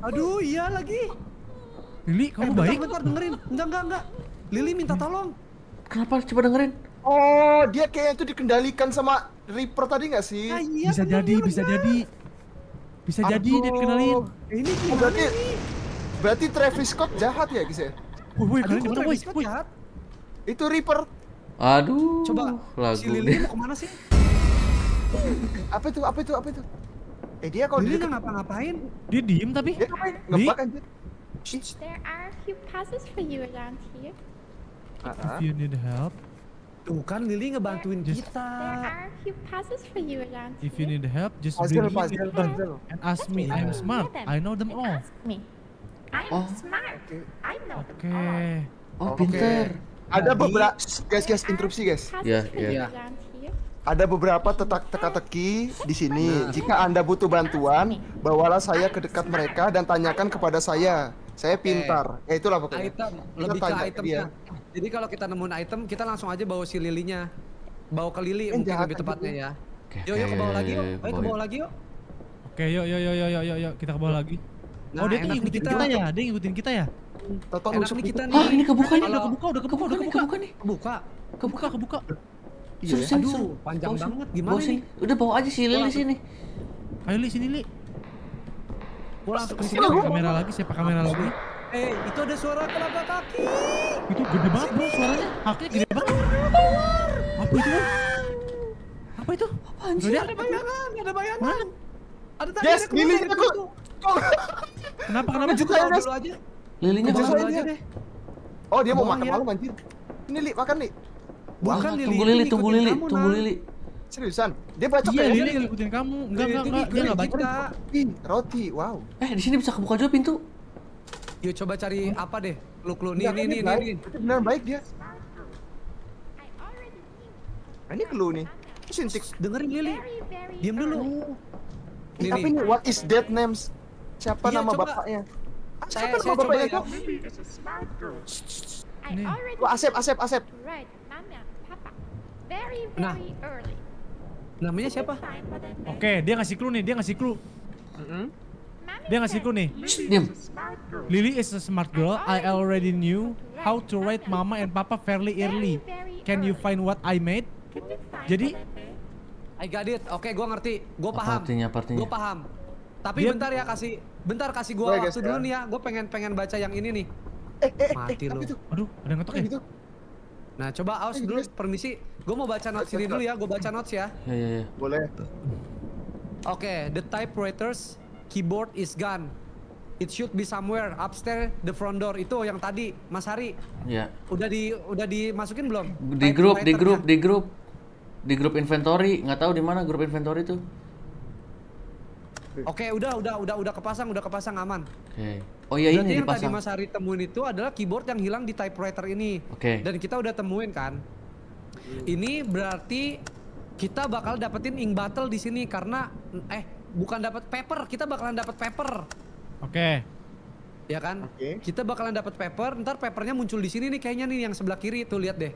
Aduh, iya lagi. Lily, kamu baik? Bentar, dengerin. Enggak, enggak, enggak. Lily minta tolong. Kenapa? Coba dengerin. Oh, dia kayaknya itu dikendalikan sama Reaper tadi nggak sih? Bisa jadi, bisa jadi. Bisa jadi dia dikendalikan. Ini berarti berarti Travis Scott jahat ya, guys ya? Woi, kalian di mana, woi? Jahat. Itu Reaper. Aduh, coba si Lily mau kemana sih? Apa itu? Apa itu? Apa itu? Eh dia kalau dia ngapa-ngapain? Dia diem tapi. Dia ngapain? Ngebak anjir. There are few puzzles for you around here. If you need help. Tuh kan Lily ngebantuin just, kita. There are few puzzles for you, Agan. If you need help, just puzzle, puzzle, puzzle. And ask me. I'm smart. I know them all. Ask me. I'm oh. smart. Okay. I know them all. Okay. Oh, pinter. Ada beberapa guys, guys, interupsi guys. Ya, ya. Ada beberapa tetak teka-teki di sini. Jika Anda butuh bantuan, bawalah saya ke dekat mereka dan tanyakan kepada saya. Saya pintar. Ya itulah pokoknya. Item, lebih ke itemnya. Jadi kalau kita nemuin item, kita langsung aja bawa si lilinya. Bawa ke Lily mungkin lebih tepatnya ya. Yuk, yuk ke bawah lagi yuk. Ayo ke bawah lagi yuk. Oke, yuk, yuk, yuk, yuk, yuk, yuk. Kita ke bawah lagi. Oh, dia ngikutin kita ya? Dia ngikutin kita ya? Tonton nih kita nih. Oh, ini kebuka nih. Udah kebuka, udah kebuka, udah kebuka nih. Kebuka. Kebuka, kebuka. Iya, yeah. Aduh, panjang bosen. Banget gimana sih? Udah bawa aja si Lily sini. Ayo Lily sini, Lily. Gua langsung ke kamera lagi, siapa kamera lagi? Eh, itu ada suara telapak kaki. Itu gede banget, Bro, suaranya. Kakinya gede banget. Apa itu? Apa itu? Apaan sih? Ada bayangan, ada bayangan. Ada tadi ada itu. Kenapa kenapa juga dulu aja? Lilinya dulu aja deh. Oh, dia mau makan malam anjir. Ini Li, makan Li. Bukan Lily, tunggu Lily, tunggu Lily, tunggu Lily. Seriusan? Dia bacok ya? Iya, Lily ngikutin kamu. Enggak, enggak, enggak. Dia enggak bacok. Roti, wow. Eh, di sini bisa kebuka juga pintu. Yuk coba cari apa deh? Clue-clue nih, nih, nih, nih. Itu benar baik dia. Ini clue nih. Sintik, dengerin Lily. Diam dulu. Tapi nih, what is that names? Siapa nama bapaknya? Siapa nama bapaknya kok? Wah, Asep, Asep, Asep. Very, very nah, early. Namanya siapa? Oke, okay, dia ngasih clue nih, dia ngasih clue. Mm-hmm. Dia ngasih clue nih. Diam. Lily is a smart girl. I already knew how to rate Mama and Papa fairly early. Can you find what I made? Jadi, I got it. Oke, okay, gua ngerti. Gua paham. Artinya, artinya. Gua paham. Tapi dia... bentar ya kasih, bentar kasih gua waktu dulu nih ya. Gua pengen pengen baca yang ini nih. Eh, eh, mati eh, lu. Aduh, ada ngetok ya? Gitu. Nah, coba aus dulu, permisi. Gue mau baca notes ini dulu ya, gue baca notes ya. Iya, iya, iya. Boleh. Oke, okay, the typewriters keyboard is gone. It should be somewhere upstairs the front door. Itu yang tadi, Mas Hari. Iya. Yeah. Udah di udah dimasukin belum? Di grup, di grup, di grup. Di grup inventory, nggak tahu di mana grup inventory itu. Oke, okay, udah, udah, udah, udah kepasang, udah kepasang aman. Oke. Okay. Oh iya, berarti ini yang dipasang. Tadi Mas Hari temuin itu adalah keyboard yang hilang di typewriter ini. Oke. Okay. Dan kita udah temuin kan. Ini berarti kita bakal dapetin ink bottle di sini karena eh bukan dapat paper, kita bakalan dapat paper. Oke. Okay. Ya kan? Okay. Kita bakalan dapat paper, ntar papernya muncul di sini nih kayaknya nih yang sebelah kiri itu lihat deh.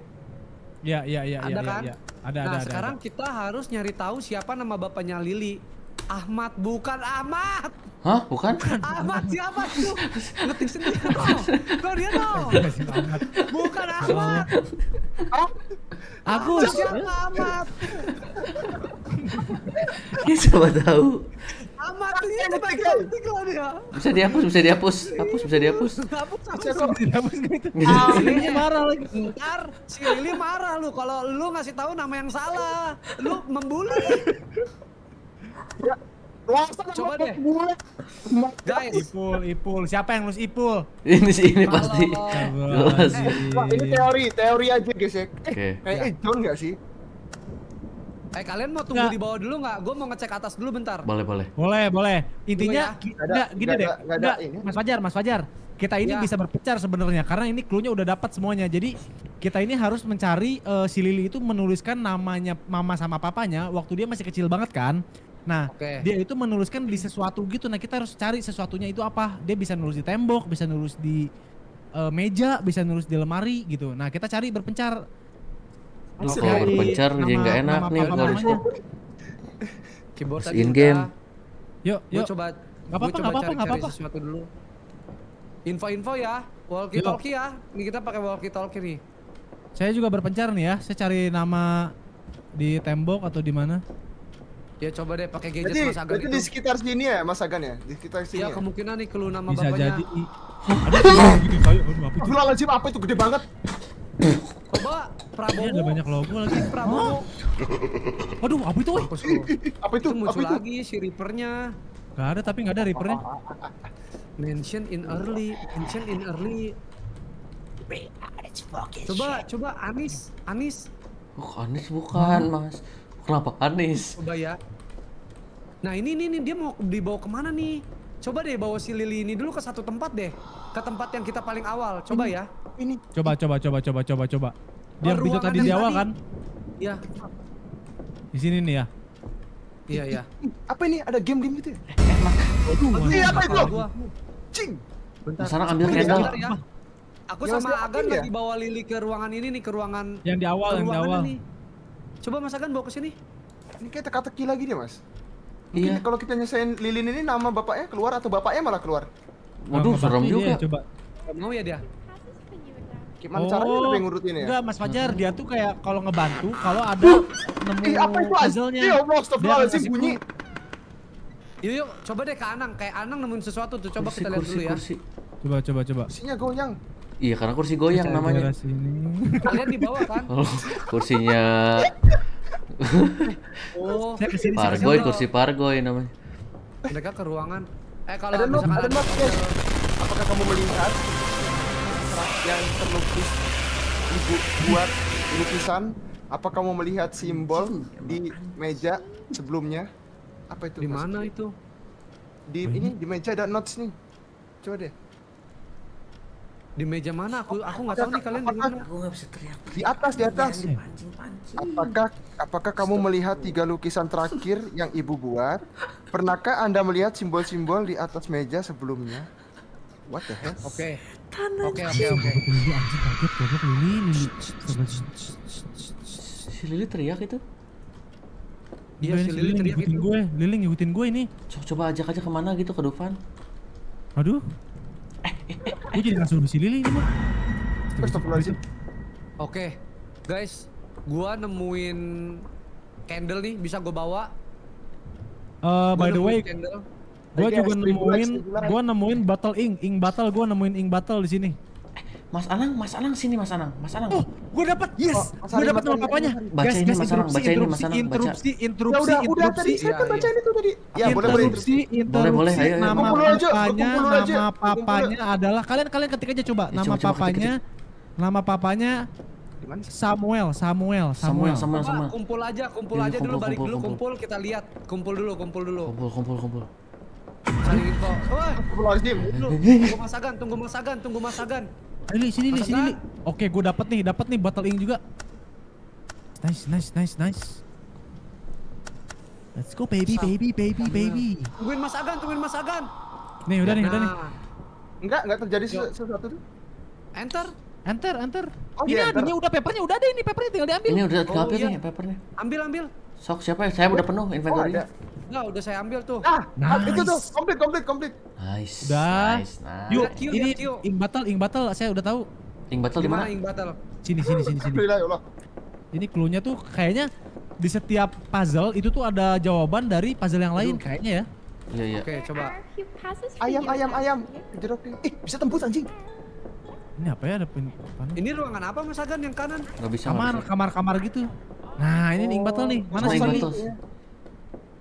Iya, iya, iya, iya. Ada ya, kan? Ya, ya. Ada, nah, ada, ada, sekarang ada. Kita harus nyari tahu siapa nama bapaknya Lily. Ahmad bukan Ahmad. Hah? Bukan? Ahmad siapa tuh? Ngetik sendiri dong. Kau dia dong. Bukan Ahmad. Oh. Agus. Siapa Ahmad? Ini coba tahu. Ahmad dia ngetik lah dia. Bisa dihapus, bisa dihapus. Hapus, bisa dihapus. Hapus, hapus, dihapus gitu. Ah, Lily marah lagi. Bentar, si Lily marah lu kalau lu ngasih tahu nama yang salah. Lu membuli. Ya, coba deh. Guys, Ipul, Ipul. Siapa yang lulus Ipul? Ini sih ini pasti. Jelas. Eh, ini teori, teori aja guys ya. Okay. Eh, eh, John nggak sih? Eh, kalian mau tunggu di bawah dulu nggak? Gue mau ngecek atas dulu bentar. Boleh, boleh. Boleh, boleh. Intinya enggak gini deh. Enggak, Mas Fajar, Mas Fajar. Kita ini ya. Bisa berpencar sebenarnya karena ini cluenya udah dapat semuanya. Jadi kita ini harus mencari uh, si Lily itu menuliskan namanya mama sama papanya waktu dia masih kecil banget kan. Nah, okay. Dia itu menuliskan di sesuatu gitu. Nah, kita harus cari sesuatunya itu apa. Dia bisa nulis di tembok, bisa nulis di uh, meja, bisa nulis di lemari gitu. Nah, kita cari berpencar. Oh, kalau berpencar jadi nggak enak nih. Keyboard tadi in game. Yuk, yuk. Coba, gak apa-apa, gak apa-apa, gak apa-apa. Sesuatu dulu. Info-info ya, walkie-talkie ya. Ini kita pakai walkie-talkie nih. Saya juga berpencar nih ya. Saya cari nama di tembok atau di mana. Ya coba deh pakai gadget jadi, Mas Agan itu. Itu di sekitar sini ya Mas Agan ya? Di sekitar sini. Ya, ya? Kemungkinan nih clue nama bisa bapaknya. Bisa jadi. Aduh, apa itu? Apa itu gede banget? Coba Prabowo. Ini ada banyak logo lagi. Prabowo. Oh. Aduh, apa itu? Apa itu? Apa itu? Muncul apa lagi itu? Si Reaper-nya. Enggak ada tapi enggak ada Reaper-nya. Mention in early, mention in early. Coba coba Anis, Anis. Oh, Anis bukan, hmm. Mas. Kenapa Anis? Coba ya. Nah, ini ini nih dia mau dibawa kemana nih? Coba deh bawa si Lily ini dulu ke satu tempat deh. Ke tempat yang kita paling awal. Coba ini, ya. Ini. Coba coba coba coba coba coba. Dia oh, bicara tadi di awal kan? Iya. Di sini nih ya. Iya iya. Apa ini? Ada game game gitu ya? Emang. Iya apa itu? Cing. Bentar. Sana ambil candle. Aku sama Agan lagi bawa Lily ke ruangan ini nih, ke ruangan yang di awal, yang di awal. Coba Mas Agan bawa ke sini. Ini kayak teka-teki lagi dia, Mas. Mungkin iya. Kalau kita nyesain Lilin ini nama bapaknya keluar atau bapaknya malah keluar. Waduh, serem juga. Coba. Mau ya dia? Gimana oh, caranya lebih ngurutin ya? Enggak, Mas Fajar, dia tuh kayak kalau ngebantu, kalau ada uh, nemu eh, apa itu puzzle-nya. Iya, Allah, astagfirullahaladzim bunyi. Yuk, yuk, coba deh ke Anang, kayak Anang nemuin sesuatu tuh. Coba kursi, kita lihat kursi, dulu kursi. Ya. Coba, coba, coba. Kursinya goyang. Iya, karena kursi goyang Cajar namanya. Kalian di bawah kan? Oh, kursinya. Oh, Pargoy, kursi Pargoy namanya. Mereka ke ruangan. Eh kalau ada misalkan ada map, guys. Apakah kamu melihat yang terlukis ibu buat lukisan? Apa kamu melihat simbol di meja sebelumnya? Apa itu? Di mana itu? Di ini di meja ada notes nih. Coba deh. Di meja mana? Aku aku nggak tahu nih kalian di mana. Aku nggak bisa teriak. Di atas, di atas. Apakah apakah kamu melihat tiga lukisan terakhir yang ibu buat? Pernahkah Anda melihat simbol-simbol di atas meja sebelumnya? What the hell? Oke. Oke, oke, oke. Si Lily teriak itu? Iya, si Lily teriak itu. Gue, Lily ngikutin gue ini. Coba ajak aja kemana gitu ke Dufan. Aduh. Eh, eh, eh, eh. Jadi langsung si Lily ini mah. Oke, guys, gua nemuin candle nih, bisa gua bawa. Uh, by the way, candle. gua Jadi juga nemuin, gua nemuin bottle ink, ink bottle, gua nemuin ink bottle di sini. Eh, Mas Anang, Mas Anang sini, Mas Anang, Mas Anang. Oh, gua dapat, yes, oh, gua dapat nama apanya? Baca ini, Mas Anang, baca ini, Mas Anang, baca. Interupsi, interupsi, interupsi. Udah tadi saya kan baca ini tuh tadi. Ya boleh boleh interupsi, interupsi. Nama papanya, nama papanya adalah kalian kalian ketik aja coba. Nama papanya, nama papanya. Samuel, Samuel, Samuel, Samuel, Samuel. Kumpul aja, kumpul aja dulu, balik dulu, kumpul kita lihat, kumpul dulu, kumpul dulu. Kumpul, kumpul, kumpul. Cari info. Wah, tunggu Mas Agan, tunggu Mas Agan, tunggu Mas Agan. Ini sini nih, sini nih. Oke, gue dapat nih, dapat nih bottle ink juga. Nice, nice, nice, nice. Let's go baby, baby, baby, baby. Tungguin Mas Agan, tungguin Mas Agan. Nih, udah nih, udah nih. Enggak, enggak terjadi sesuatu tuh. Enter. Enter, enter. Oh, ini ya, adanya udah papernya udah ada ini, papernya tinggal diambil. Ini udah diambil oh, iya. nih papernya. Ambil, ambil. Sok siapa ya? Saya udah penuh inventory-nya. Oh, enggak, udah saya ambil tuh. Ah, nice. Itu tuh, komplit, komplit, komplit. Nice. Udah. Nice, nice. Yuk, yuk, ini ink battle, ink battle saya udah tahu. Ink battle di mana? Ink battle. Sini, sini, sini, sini. Ini cluenya tuh kayaknya di setiap puzzle itu tuh ada jawaban dari puzzle yang lain. Aduh, kayaknya ya. Iya, iya. Oke, coba. Ayam, ayam, ayam. Jeruk. Ih, bisa tembus anjing. Ini apa ya? Ada pin. Ini ruangan apa Mas Agan yang kanan? Nggak bisa. Kamar, kamar-kamar gitu. Nah, ini oh, ink battle nih. Mana sih ini?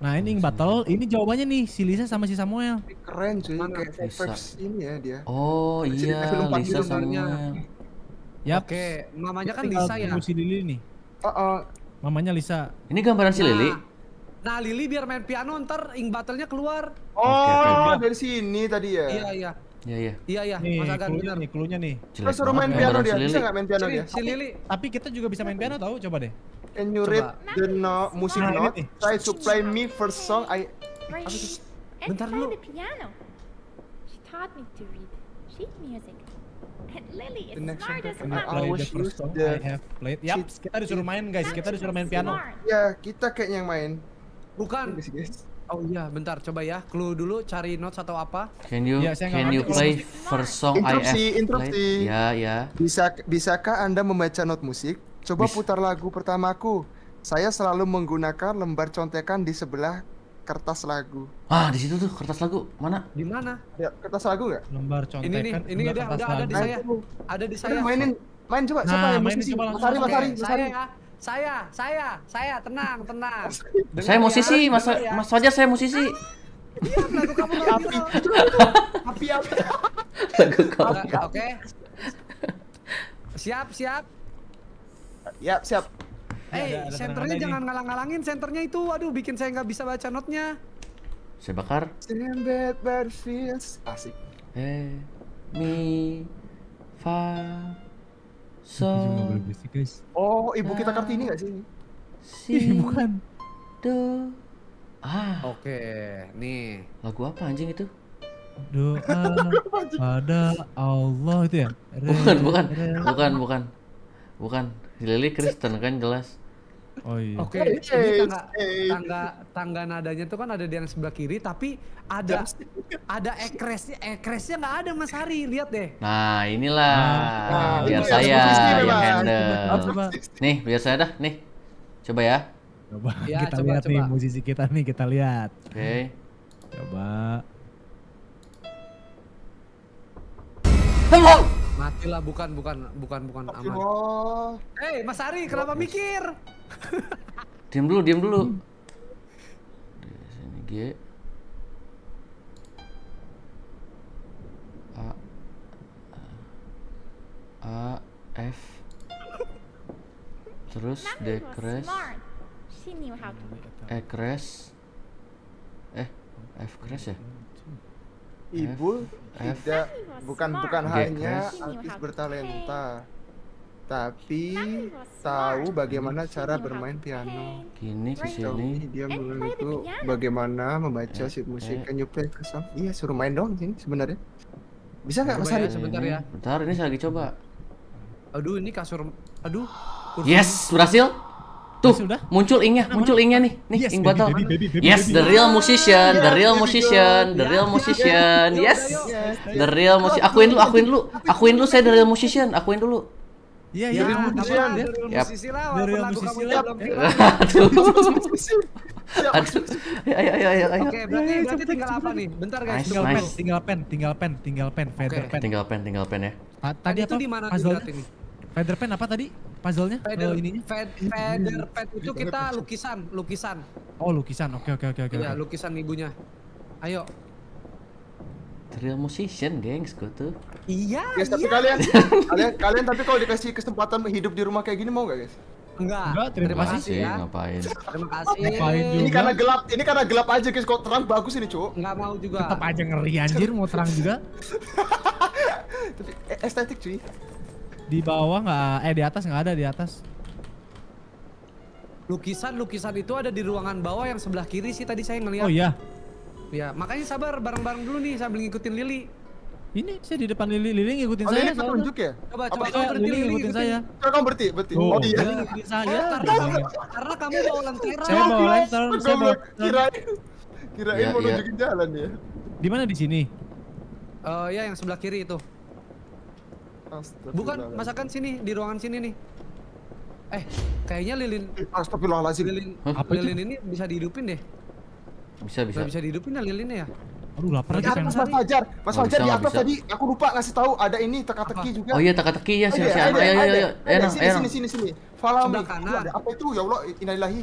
Nah, ini ink battle. Ini jawabannya nih si Lisa sama si Samuel. Keren cuy. Kayak vibes ini ya dia. Oh, iya. Lisa Samuel. Ya, oke. Mamanya kan Lisa ya. Si Lily nih. Heeh. Mamanya Lisa. Ini gambaran si Lily. Nah, Lily biar main piano ntar ink battle-nya keluar. Oh, dari sini tadi ya. Iya, iya. Iya iya. Iya iya, Mas Agan benar nih, cluenya nih. Terus suruh main piano dia. Bisa enggak main piano dia? Si Lily. Tapi kita juga bisa main piano tahu, coba deh. Can you read the music note? Try to play me first song I. Bentar dulu. She taught me to read sheet music. And Lily is smart as fuck. I have played. Yap, kita disuruh main guys, kita disuruh main piano. Ya, kita kayaknya yang main. Bukan. Oh iya, bentar coba ya. Clue dulu cari notes atau apa? Can you ya, can you play first song I have played? Interupsi. Ya, ya. Bisa bisakah Anda membaca not musik? Coba Bis. putar lagu pertamaku. Saya selalu menggunakan lembar contekan di sebelah kertas lagu. Ah, di situ tuh kertas lagu. Mana? Di mana? Ya, kertas lagu enggak? Lembar contekan. Ini nih, ini ada ada, ada di saya. Ada di saya. Aduh, mainin main coba nah, siapa yang musisi? Mas Harry, Mas Harry, Mas Harry. Saya, saya, saya tenang, tenang. Dengar saya musisi, Mas ya. Mas Fajar saya musisi. Iya, lagu kamu api. Api api. Lagu kamu. Oke. Okay. Siap, siap. Yap, siap. Eh, hey, senternya jangan ngalang-ngalangin, senternya itu, waduh, bikin saya nggak bisa baca notnya. Saya bakar. Sembet berfis, asik. Eh, mi, fa, so. Oh, ibu kita Kartini nggak sih? Si, bukan. Do. Ah. Oke, okay, nih. Lagu apa anjing itu? Doa pada Allah itu ya? Re, bukan, bukan, re, bukan, bukan, bukan. Lily Kristen kan jelas. Oh iya. Oke, okay, hey, tangga, tangga tangga nadanya tuh kan ada di yang sebelah kiri, tapi ada ada ekresnya, ekresnya nggak ada Mas Hari, lihat deh. Nah inilah, nah, biar ini saya yang handle. Coba. Nih biar saya dah, nih coba ya. Coba ya, kita coba, lihat coba. Nih musisi kita nih, kita lihat. Oke. Okay. Coba. Halo. Matilah, bukan, bukan, bukan, bukan, aman. Hei, Mas Hari, kenapa oh, mikir? Diam dulu, diam dulu. Di sini G. A. A. F. Terus D. Crash. E. Crash. Eh, F. Crash ya? Ibu F, tidak, F, bukan bukan G, hanya S. artis bertalenta, tapi tahu bagaimana cara bermain piano. Gini ke sini. Dia mulai itu bagaimana membaca sheet musik. Can you play a song? Iya, suruh main dong sini sebenarnya. Bisa nggak Mas Ari? Sebentar ya. Bentar, ini saya lagi coba. Aduh, ini kasur. Aduh. Kursi. Yes, berhasil. Tuh, sudah muncul ingnya, muncul ingnya nih, nih yes, ing battle. Baby, baby, baby, yes, the real musician, the real musician, the real musician, yes, the real musician. Akuin dulu, akuin dulu, akuin dulu saya the real musician, akuin dulu. Iya, iya, the real musician lah, the real musician lah. Aduh, ayo, ayo, ayo, ayo. Oke, berarti berarti tinggal apa nih? Bentar guys, tinggal pen, tinggal pen, tinggal pen, tinggal pen, feather pen. Tinggal pen, tinggal pen ya. Tadi apa? Puzzle ini. Feather pen apa tadi? Puzzle-nya? Feather, feather pen itu kita lukisan, lukisan. Oh, lukisan. Oke, oke, oke, oke. Iya, lukisan ibunya. Ayo. Real musician, gengs, gue tuh. Iya. Guys, tapi iya. kalian, kalian, kalian tapi kalau dikasih kesempatan hidup di rumah kayak gini mau nggak, guys? Enggak. Enggak, terima, terima kasih. Ya. Ngapain? Terima kasih. Ngapain juga. Ini karena gelap, ini karena gelap aja, guys. Kalau terang bagus ini, Cuk. Enggak mau juga. Tetap aja ngeri anjir, mau terang juga. Tapi estetik, cuy. Di bawah nggak, eh di atas nggak ada, di atas. Lukisan, lukisan itu ada di ruangan bawah yang sebelah kiri sih tadi saya ngelihat. Oh iya? Iya, makanya sabar bareng-bareng dulu nih sambil ngikutin Lily. Ini saya di depan Lily, Lily ngikutin oh, saya. Lily petunjuk ya? Coba, coba kamu berhenti, Lily ngikutin saya. Coba kamu berhenti, berhenti. Oh, oh iya. Lily ngikutin saya, karena kamu bawa lantaran. Saya bawa lantaran, saya bawa lantaran. Kirain mau nunjukin jalan ya. Di mana di sini? Ya, yang sebelah kiri itu. Bukan, masakan sini, di ruangan sini nih. Eh, kayaknya lilin. Astagfirullahaladzim. Lilin, lilin ini bisa dihidupin deh. Bisa, bisa. Bisa dihidupin lah lilinnya ya. Aduh, lapar aja. Mas Fajar, Mas Fajar di atas tadi. Aku lupa ngasih tahu ada ini teka-teki juga. Oh iya, teka-teki ya. Ayo, ayo, ayo. Sini, sini, sini. Follow me. Apa itu? Ya Allah, innalillahi.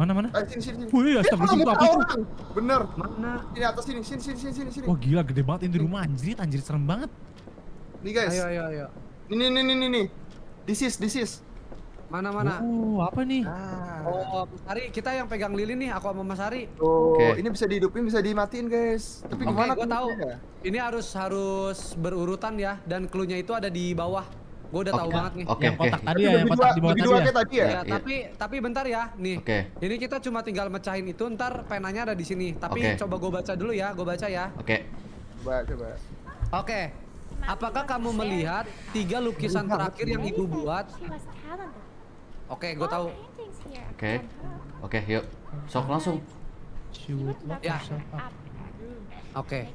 Mana, mana? Sini, sini. Wih, astagfirullahaladzim, apa itu? Bener. Mana? Ini atas sini, sini, sini, sini. Wah, gila, gede banget ini rumah. Anjir, anjir, serem banget. Nih guys, ayo, ayo, ayo. Ini, ini, ini, ini, this is, this is. Mana, mana? Oh, apa nih? Ah. Oh, Mas Hari, kita yang pegang lilin nih, aku sama Mas Hari. Oh, okay. Ini bisa dihidupin, bisa dimatiin guys. Tapi okay, gimana? Gue tahu. Ya? Ini harus harus berurutan ya, dan cluenya itu ada di bawah. Gue udah okay. tahu okay. banget nih. Oke, okay, kotak okay. tadi ya, yang kotak di bawah tadi ya. Tadi ya? Ya, ya. Tapi, tapi bentar ya, nih. Okay. Ini kita cuma tinggal mecahin itu, ntar penanya ada di sini. Tapi okay. coba gue baca dulu ya, gue baca ya. Oke. Okay. Coba, coba. Oke. Okay. Apakah kamu melihat tiga lukisan terakhir yang ibu buat? Oke, gue tahu. Oke, oke, yuk, sok langsung. Ya. Oke.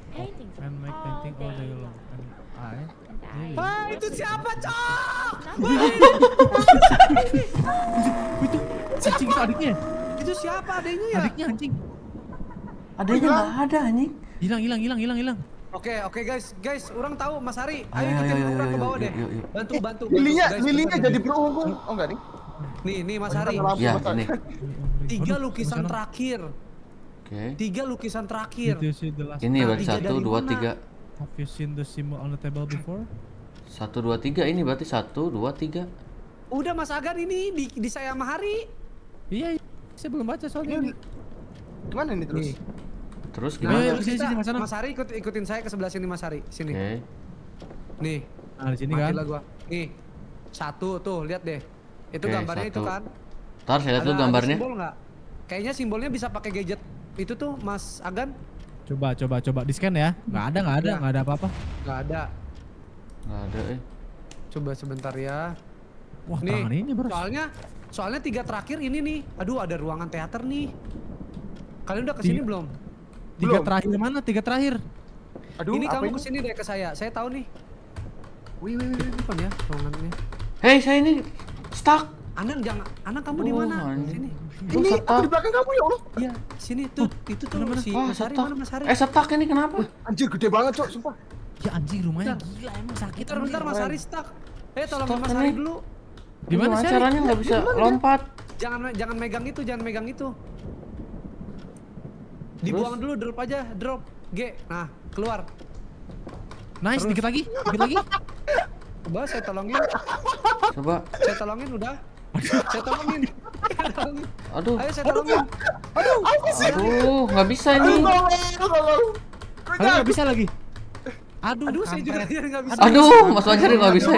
Wah, itu siapa, Cok? Itu cacing adiknya. Itu siapa adiknya ya? Adiknya anjing. Adiknya nggak ada anjing. Hilang, hilang, hilang, hilang, hilang. Oke, okay, oke okay guys, guys, orang tahu Mas Hari, ayo ikutin orang ke bawah deh, bantu, bantu. Lilinya, lilinya jadi berhubung, oh enggak nih? Nih, nih Mas Hari. Ya, ini. Tiga lukisan terakhir. Oke. Tiga lukisan terakhir. Ini berarti satu, dua, tiga. Have you seen the symbol on the table before? Satu, dua, tiga, ini berarti satu, dua, tiga. Udah Mas Agan ini di, di saya sama Hari. Iya, saya belum baca soalnya. Gimana ini terus? Nih. Terus gimana? Nah, terus kita, sini, Mas, Mas Hari ikut ikutin saya ke sebelah sini Mas Hari, sini. Okay. Nih. Nah, di sini kan. Gua. Nih. Satu tuh, lihat deh. Itu okay, gambarnya satu. Itu kan. Entar saya lihat tuh gambarnya. Simbol nggak? Kayaknya simbolnya bisa pakai gadget. Itu tuh Mas Agan. Coba coba coba di-scan ya. Nggak ada, nggak ada, nggak ada apa-apa. Nggak ada. Nggak ada, eh. Coba sebentar ya. Wah, nih, ini bro. Soalnya soalnya tiga terakhir ini nih. Aduh, ada ruangan teater nih. Kalian udah kesini Di, belum? Tiga belum. Terakhir mana? Tiga terakhir. Aduh, ini kamu ini? Kesini deh ke saya. Saya tahu nih. Wih, wih, wih, depan ya ruangannya. Hei, saya ini stuck. Anang jangan. Anang kamu oh, di mana? Sini. Ini aku di belakang kamu ya Allah. Iya, sini tuh. Oh, itu tuh mana sih? Mas Hari mana Mas Hari? Eh, stuck ini kenapa? Anjir, gede banget, Cok, sumpah. Ya anjing rumahnya bentar. Gila emang sakit. Bentar, bentar Mas Hari stuck. Eh, tolong Mas Hari dulu. Gimana sih caranya nggak bisa lompat? Jangan jangan megang itu, jangan megang itu. Dibuang dulu, drop aja, drop G. Nah, keluar. Nice, terus. Dikit lagi, dikit lagi. Coba saya tolongin. Coba. Saya tolongin udah. Saya tolongin. Saya tolongin. Aduh. Ayo saya tolongin. Aduh. Aduh, nggak bisa ini. Aduh, nggak bisa lagi. Aduh, aduh saya juga nggak bisa. Aduh, Mas Fajar nggak bisa.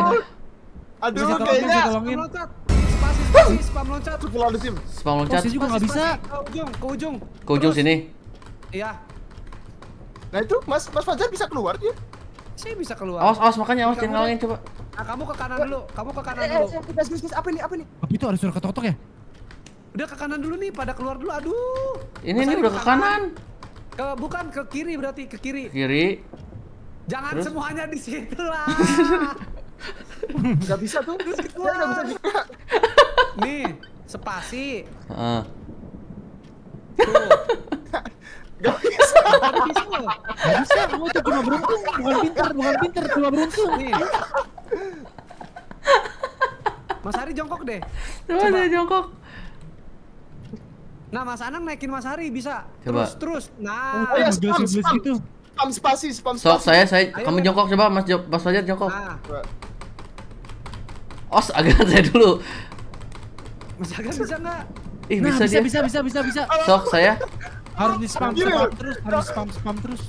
Aduh, aduh kayaknya. Tolongin. Spasi, spasi, spam loncat. Spam loncat. Saya juga nggak bisa. Ke ujung, ke ujung. Ke ujung sini. Iya. Nah itu Mas Mas Fajar bisa keluar dia. Saya bisa keluar. Awas awas makanya awas jangan ngalangin coba. Nah, kamu ke kanan dulu. Kamu ke kanan dulu. Guys guys guys apa ini? Apa ini? Apa itu ada suara ketotok ya? Udah ke kanan dulu nih pada keluar dulu. Aduh. Ini ini udah ke kanan. Ke bukan ke kiri berarti ke kiri. Kiri. Jangan semuanya di situ lah. Enggak bisa tuh. Terus keluar. Enggak bisa juga. Nih, spasi. Heeh. Gak bisa, gak bisa, gak bisa, kamu tuh cuma beruntung, bukan pinter, bukan pinter, cuma beruntung nih. Mas Hari jongkok deh. Coba deh jongkok. Nah Mas Anang naikin Mas Hari bisa. Coba. Terus, terus, nah. Oh ya spam, spam, spam spasi, spam spasi. So, saya, saya, ayo, kamu jongkok coba Mas Mas Fajar jongkok. Nah. Os, agak saya dulu. Mas Agan bisa gak? Ih nah, bisa, bisa, bisa, bisa, bisa, bisa. Sok saya. Harus di spam, spam terus, harus spam, spam terus.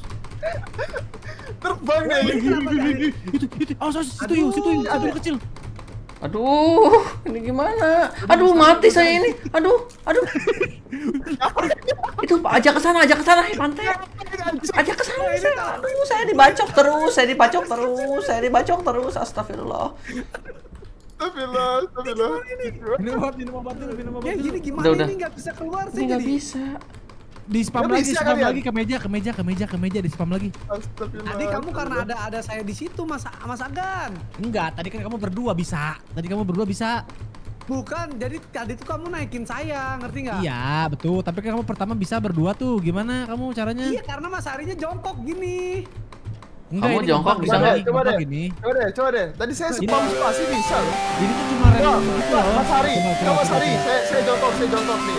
Terbang deh. Itu, itu, oh, situ yuk, situ yuk, situ kecil. Aduh, ini gimana? Aduh, mati saya ini. Aduh, aduh. Itu ajak ke sana, ajak ke sana, pantai. Ajak ke sana. Aduh, saya dibacok terus, saya dibacok terus, saya dibacok terus. Astagfirullah. Astagfirullah, astagfirullah. Minum obat, minum obat, minum obat. Ya gini gimana ini nggak bisa keluar sih. Nggak bisa. Di spam lagi, spam kalian. Lagi ke meja, ke meja, ke meja, ke meja, di spam lagi. Tadi kamu karena ada ada saya di situ, Mas Mas Agan. Enggak, tadi kan kamu berdua bisa. Tadi kamu berdua bisa. Bukan, jadi tadi tuh kamu naikin saya, ngerti nggak? Iya, betul. Tapi kan kamu pertama bisa berdua tuh. Gimana kamu caranya? Iya, karena Mas Harinya jongkok gini. Enggak, kamu jongkok bisa lagi. Coba deh, coba deh, coba deh. Tadi saya spam pasti bisa. Jadi tuh cuma random gitu loh. Mas Hari, Mas Hari, saya saya jongkok, saya jongkok nih.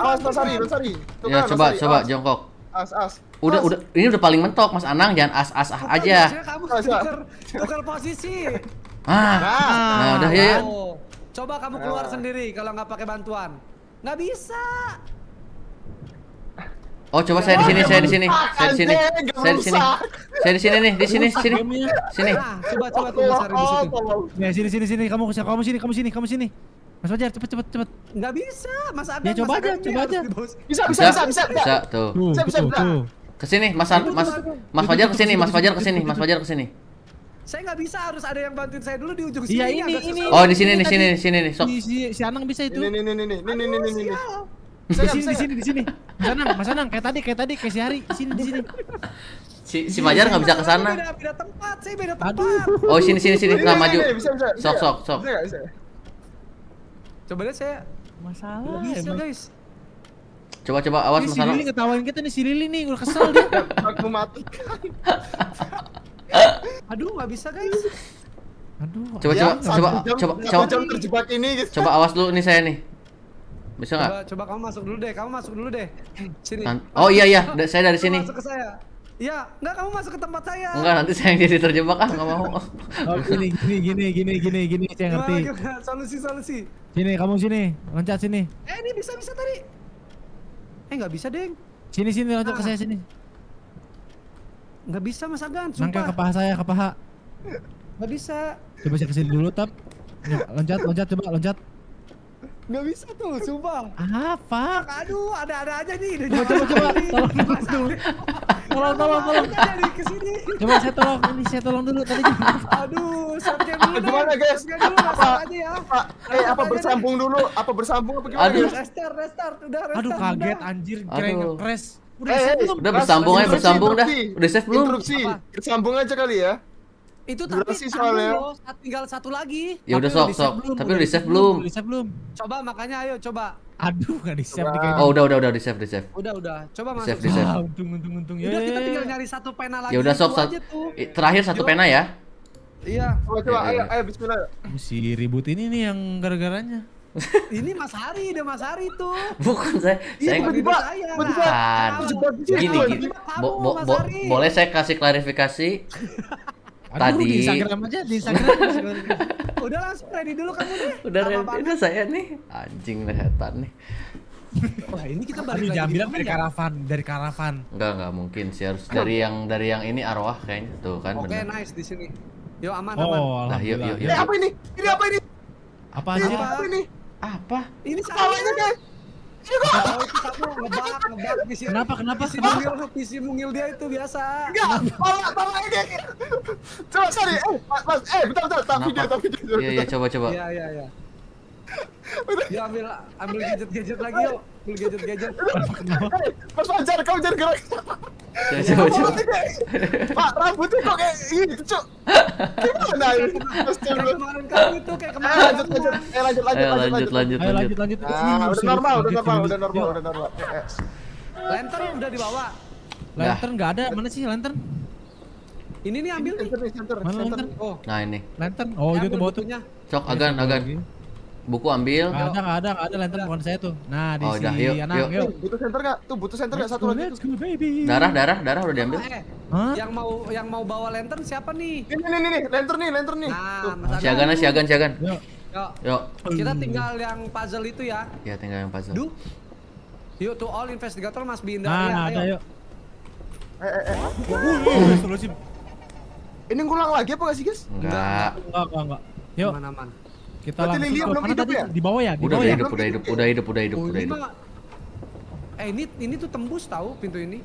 Awas Mas Hari, Mas Hari. Ya coba, coba jongkok. As as. Udah, udah. Ini udah paling mentok Mas Anang, jangan as as ah aja. Tukar posisi. Ah, nah udah ya. Coba kamu keluar sendiri kalau nggak pakai bantuan. Nggak bisa. Oh coba saya di sini, saya di sini, saya di sini, saya di sini, saya di sini nih, di sini, sini, sini. Coba coba tuh Mas Hari di sini. Ya sini sini sini, kamu kesini, kamu sini, kamu sini, kamu sini. Mas Fajar cepet cepet cepet. Nggak bisa, Mas Adan. Ya coba aja, coba aja. Bisa bisa bisa bisa. Bisa tuh. Bisa bisa bisa. Kesini, Mas Mas Mas Fajar kesini, Mas Fajar kesini, Mas Fajar kesini. Saya nggak bisa, harus ada yang bantuin saya dulu di ujung sini. Iya ini ini. Oh di sini di sini di sini nih. Si Anang bisa itu. Ini ini ini ini ini ini ini ini. Di sini di sini di sini. Mas Anang, Mas Anang kayak tadi kayak tadi kayak si Hari di sini di sini. Si si Fajar nggak bisa kesana. Beda beda tempat, saya beda tempat. Oh sini sini sini nggak maju. Sok sok sok. Coba deh saya masalah bisa emang. Guys coba-coba awas ini masalah si Lily ngetawain kita nih si Lily nih udah kesel dia aku mati aduh nggak bisa guys aduh coba-coba coba coba coba terjebak ini gitu. Coba awas dulu nih saya nih bisa nggak coba, coba kamu masuk dulu deh kamu masuk dulu deh sini oh iya iya saya dari sini masuk ke saya Ya, enggak, kamu masuk ke tempat saya. Enggak, nanti saya yang jadi terjebak, ah enggak mau. Oh, gini, gini, gini, gini, gini, gini, saya ngerti. Gimana, solusi, solusi. Sini, kamu sini, loncat sini. Eh, ini bisa, bisa tadi. Eh, enggak bisa, Deng. Sini, sini, loncat ah. ke saya sini. Enggak bisa, Mas Agan, sumpah. Nangka ke paha saya, ke paha. Enggak bisa. Coba saya kesini dulu, Tap. Loncat, loncat, coba loncat. Nggak bisa tuh, sumpah. Apa? Aduh, ada-ada aja nih. Coba, coba, coba. Tolong lepas dulu. Tolong, tolong, tolong. Coba saya tolong, ini saya tolong dulu tadi. Aduh, Septian dulu. Gimana guys? Apa, ya. Pak, eh, apa bersambung dulu? Apa bersambung? Apa gimana? Aduh, restart, restart, udah restart. Aduh, kaget anjir, keren crash. Udah, eh, eh, udah bersambung aja, bersambung dah. Udah save belum? Interupsi, bersambung aja kali ya. Itu tapi soalnya tinggal satu lagi. Ya udah sok sok. Tapi udah di-save belum? Di-save belum. Coba makanya ayo coba. Aduh enggak di-save dikit. Oh udah udah udah di-save di-save. Udah udah. Coba masuk. Ah, untung untung untung. Ya udah kita tinggal nyari satu pena lagi. Ya udah sok sok. Terakhir satu pena ya. Iya. Coba coba ayo ayo bismillah. Si ribut ini nih yang gara-garanya. Ini Mas Hari, udah Mas Hari tuh. Bukan saya. Saya tiba-tiba. Gini gini. Boleh saya kasih klarifikasi? Aduh, tadi di Instagram aja, di Instagram. Udah langsung ready dulu kamu nih. Udah ready itu saya nih. Anjing lehetan nih. Wah, ini kita balik lagi dari karavan, dari karavan. Enggak, enggak mungkin sih harus dari yang dari yang ini arwah kayaknya. Tuh kan benar. Oke, okay, nice di sini. Yo aman oh, aman. Nah, yuk yuk yuk. Ini apa ini? Ini apa ini? Apa anjir? Apa ini? Apa? Ini salahnya guys. Ini kok kamu ngebak ngebak di sini. Kenapa kenapa sih mungil P C mungil dia itu biasa. Enggak, bawa bawa ini. Coba sorry. Eh, Mas, eh bentar bentar, tak video, tak video. Iya iya coba coba. Iya iya iya. Ya ambil ambil gadget-gadget lagi yuk. Ambil gadget-gadget. Mas Fajar kau jangan gerak. Coba coba. Pak, rambutnya kok kayak gitu, Cuk. Gimana ini? Kemarin kamu itu kayak kemarin. Lanjut lanjut. Eh lanjut lanjut lanjut lanjut. Lanjut lanjut. Udah normal, udah normal, udah normal, udah normal. Lantern udah dibawa. Lantern enggak ada. Mana sih lantern? Ini nih ambil nih. Mana lantern? Oh. Nah ini. Lantern. Oh, itu bawa tuh. Cok, Agan, Agan. Buku ambil. Enggak ada, enggak ada, enggak ada lantern bukan saya tuh. Nah, di sini Anang. Butuh senter enggak? Tuh butuh senter enggak satu lagi. Darah, darah, darah udah diambil. Yang mau yang mau bawa lantern siapa nih? Ini nih nih, lantern nih, lantern nih. Si Agan, si Agan, si Agan. Yuk. Yuk. Kita tinggal yang puzzle itu ya. Iya, tinggal yang puzzle. Duh. Yuk tuh all investigator Mas Binda ya. Ayo. Eh eh eh. Solusi. Ini ngulang lagi apa enggak sih, guys? Enggak. Enggak, enggak, enggak. Yuk. Aman-aman. Kita langsung ke mana tadi? Di bawah ya? Udah hidup, udah hidup, udah hidup, udah hidup, udah hidup. Eh ini ini tuh tembus tahu pintu ini.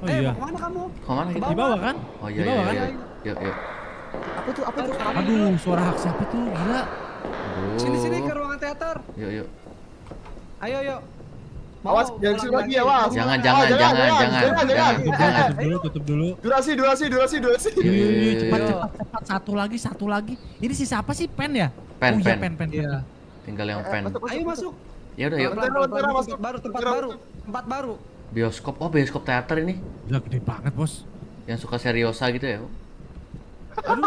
Oh iya. Eh kemana kamu? Kemana? Di bawah kan? Oh iya iya. Yuk yuk. Apa tuh? Apa tuh? Aduh suara hak siapa tuh? Gila. Sini sini ke ruangan teater. Yuk yuk. Ayo yuk. Awas jangan sini lagi ya Mas. Jangan jangan jangan jangan. Tutup dulu tutup dulu. Durasi durasi durasi durasi. Cepat cepat cepat satu lagi satu lagi. Ini sisa apa sih pen ya? Pen, oh pen. Ya, pen, pen, pen. Tinggal yang pen. Ayo masuk. Ya udah, yuk. Masuk baru tempat baru. Tempat baru. Bioskop. Oh, bioskop teater ini. Gila gede banget, Bos. Yang suka seriosa gitu ya. Aduh.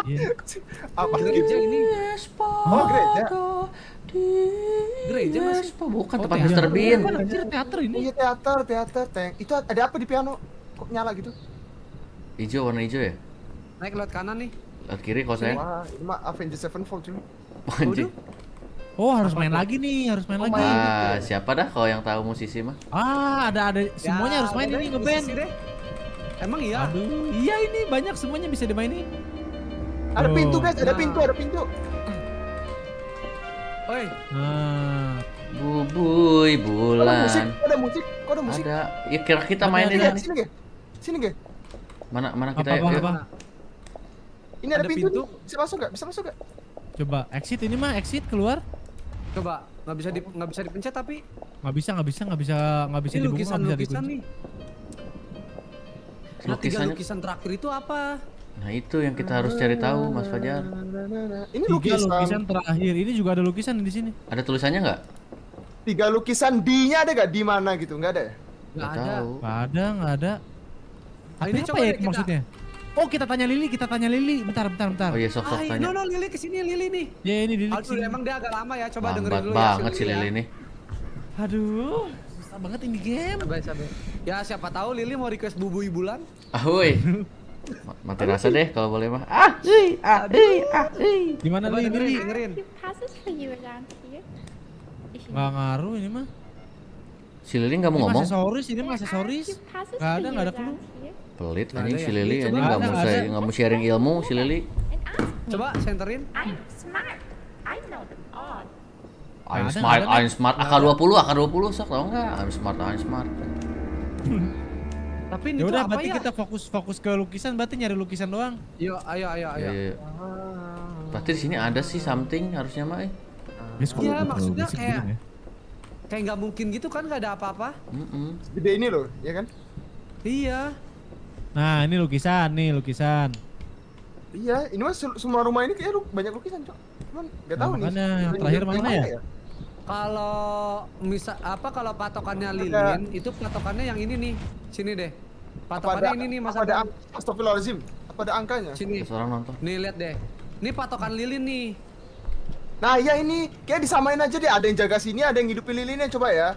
Apa gereja ini? Oh, gereja. Gereja Mas. Bukan tempat Mister Bean. Teater ini. Iya, teater, teater, teng. Itu ada apa di piano? Kok nyala gitu? Hijau, warna hijau ya? Naik lewat kanan nih. Lewat kiri kok saya. Wah, ini mah Avengers Sevenfold cuy. Panji. Oh harus main lagi nih, harus main lagi. Ah siapa dah kalau yang tahu musisi mah? Ah ada ada semuanya harus main ini ngeband. Emang iya? Iya ini banyak semuanya bisa dimainin. Ada pintu guys, ada pintu, ada pintu. Oi. Bubuy bulan. Ada musik, ada musik. Ada. Ya kira kita mainin ini. Sini guys, sini guys. Mana mana kita ya? Ini ada pintu. Bisa masuk nggak? Bisa masuk nggak? Coba exit ini mah exit keluar. Coba nggak bisa di nggak bisa dipencet tapi nggak bisa nggak bisa nggak bisa nggak bisa dibuka nggak bisa dikunci. Nih. Nah, tiga lukisan terakhir itu apa? Nah itu yang kita harus cari tahu Mas Fajar. Ini tiga lukisan. lukisan terakhir ini juga ada lukisan di sini. Ada tulisannya nggak? Tiga lukisan D-nya ada nggak? Di mana gitu nggak ada? Nggak ada. Nggak ada nggak ada. Tapi ini apa ya maksudnya? Oh kita tanya Lily, kita tanya Lily. Bentar, bentar, bentar. Oh iya, sok sok tanya. No, no, Lily kesini, Lily nih. Ya ini Lily. Aduh, emang dia agak lama ya. Coba dengerin dulu ya. Banget si Lily nih. Aduh. Susah banget ini game. Sabar, sabar. Ya siapa tahu Lily mau request bubu ibulan. Ahoy. Mati rasa deh kalau boleh mah. Ah, hei, ah, hei, ah, hei. Gimana Lily? Dengerin. Nggak ngaruh ini mah. Si Lily nggak mau ngomong. Masih soris ini, masih soris. Nggak ada, nggak ada clue. Pelit anjing si Lily, ini nggak mau saya nggak mau sharing ilmu si Lily. Coba senterin. I'm smart. I know them all. I'm smart, I'm smart. A K dua puluh, A K dua puluh sok tau nggak? I'm smart, I'm smart. Tapi ini udah berarti kita fokus-fokus ke lukisan, berarti nyari lukisan doang. Yo, ayo, ayo, ayo. Berarti di sini ada sih something harusnya mah. Iya, maksudnya kayak kayak nggak mungkin gitu kan, nggak ada apa-apa. Gede ini loh, ya kan? Iya. Nah, ini lukisan nih, lukisan. Iya, ini mas semua rumah ini kayaknya banyak lukisan, Cok. Cuman enggak tahu nih. Yang terakhir mana ya? Kalau misal apa kalau patokannya lilin, itu patokannya yang ini nih. Sini deh. Patokannya ini nih, Mas. Ada Astagfirullahalazim. Apa ada angkanya? Sini. Seorang nonton. Nih, lihat deh. Ini patokan lilin nih. Nah, iya ini. Kayak disamain aja deh, ada yang jaga sini, ada yang hidupin lilinnya, coba ya.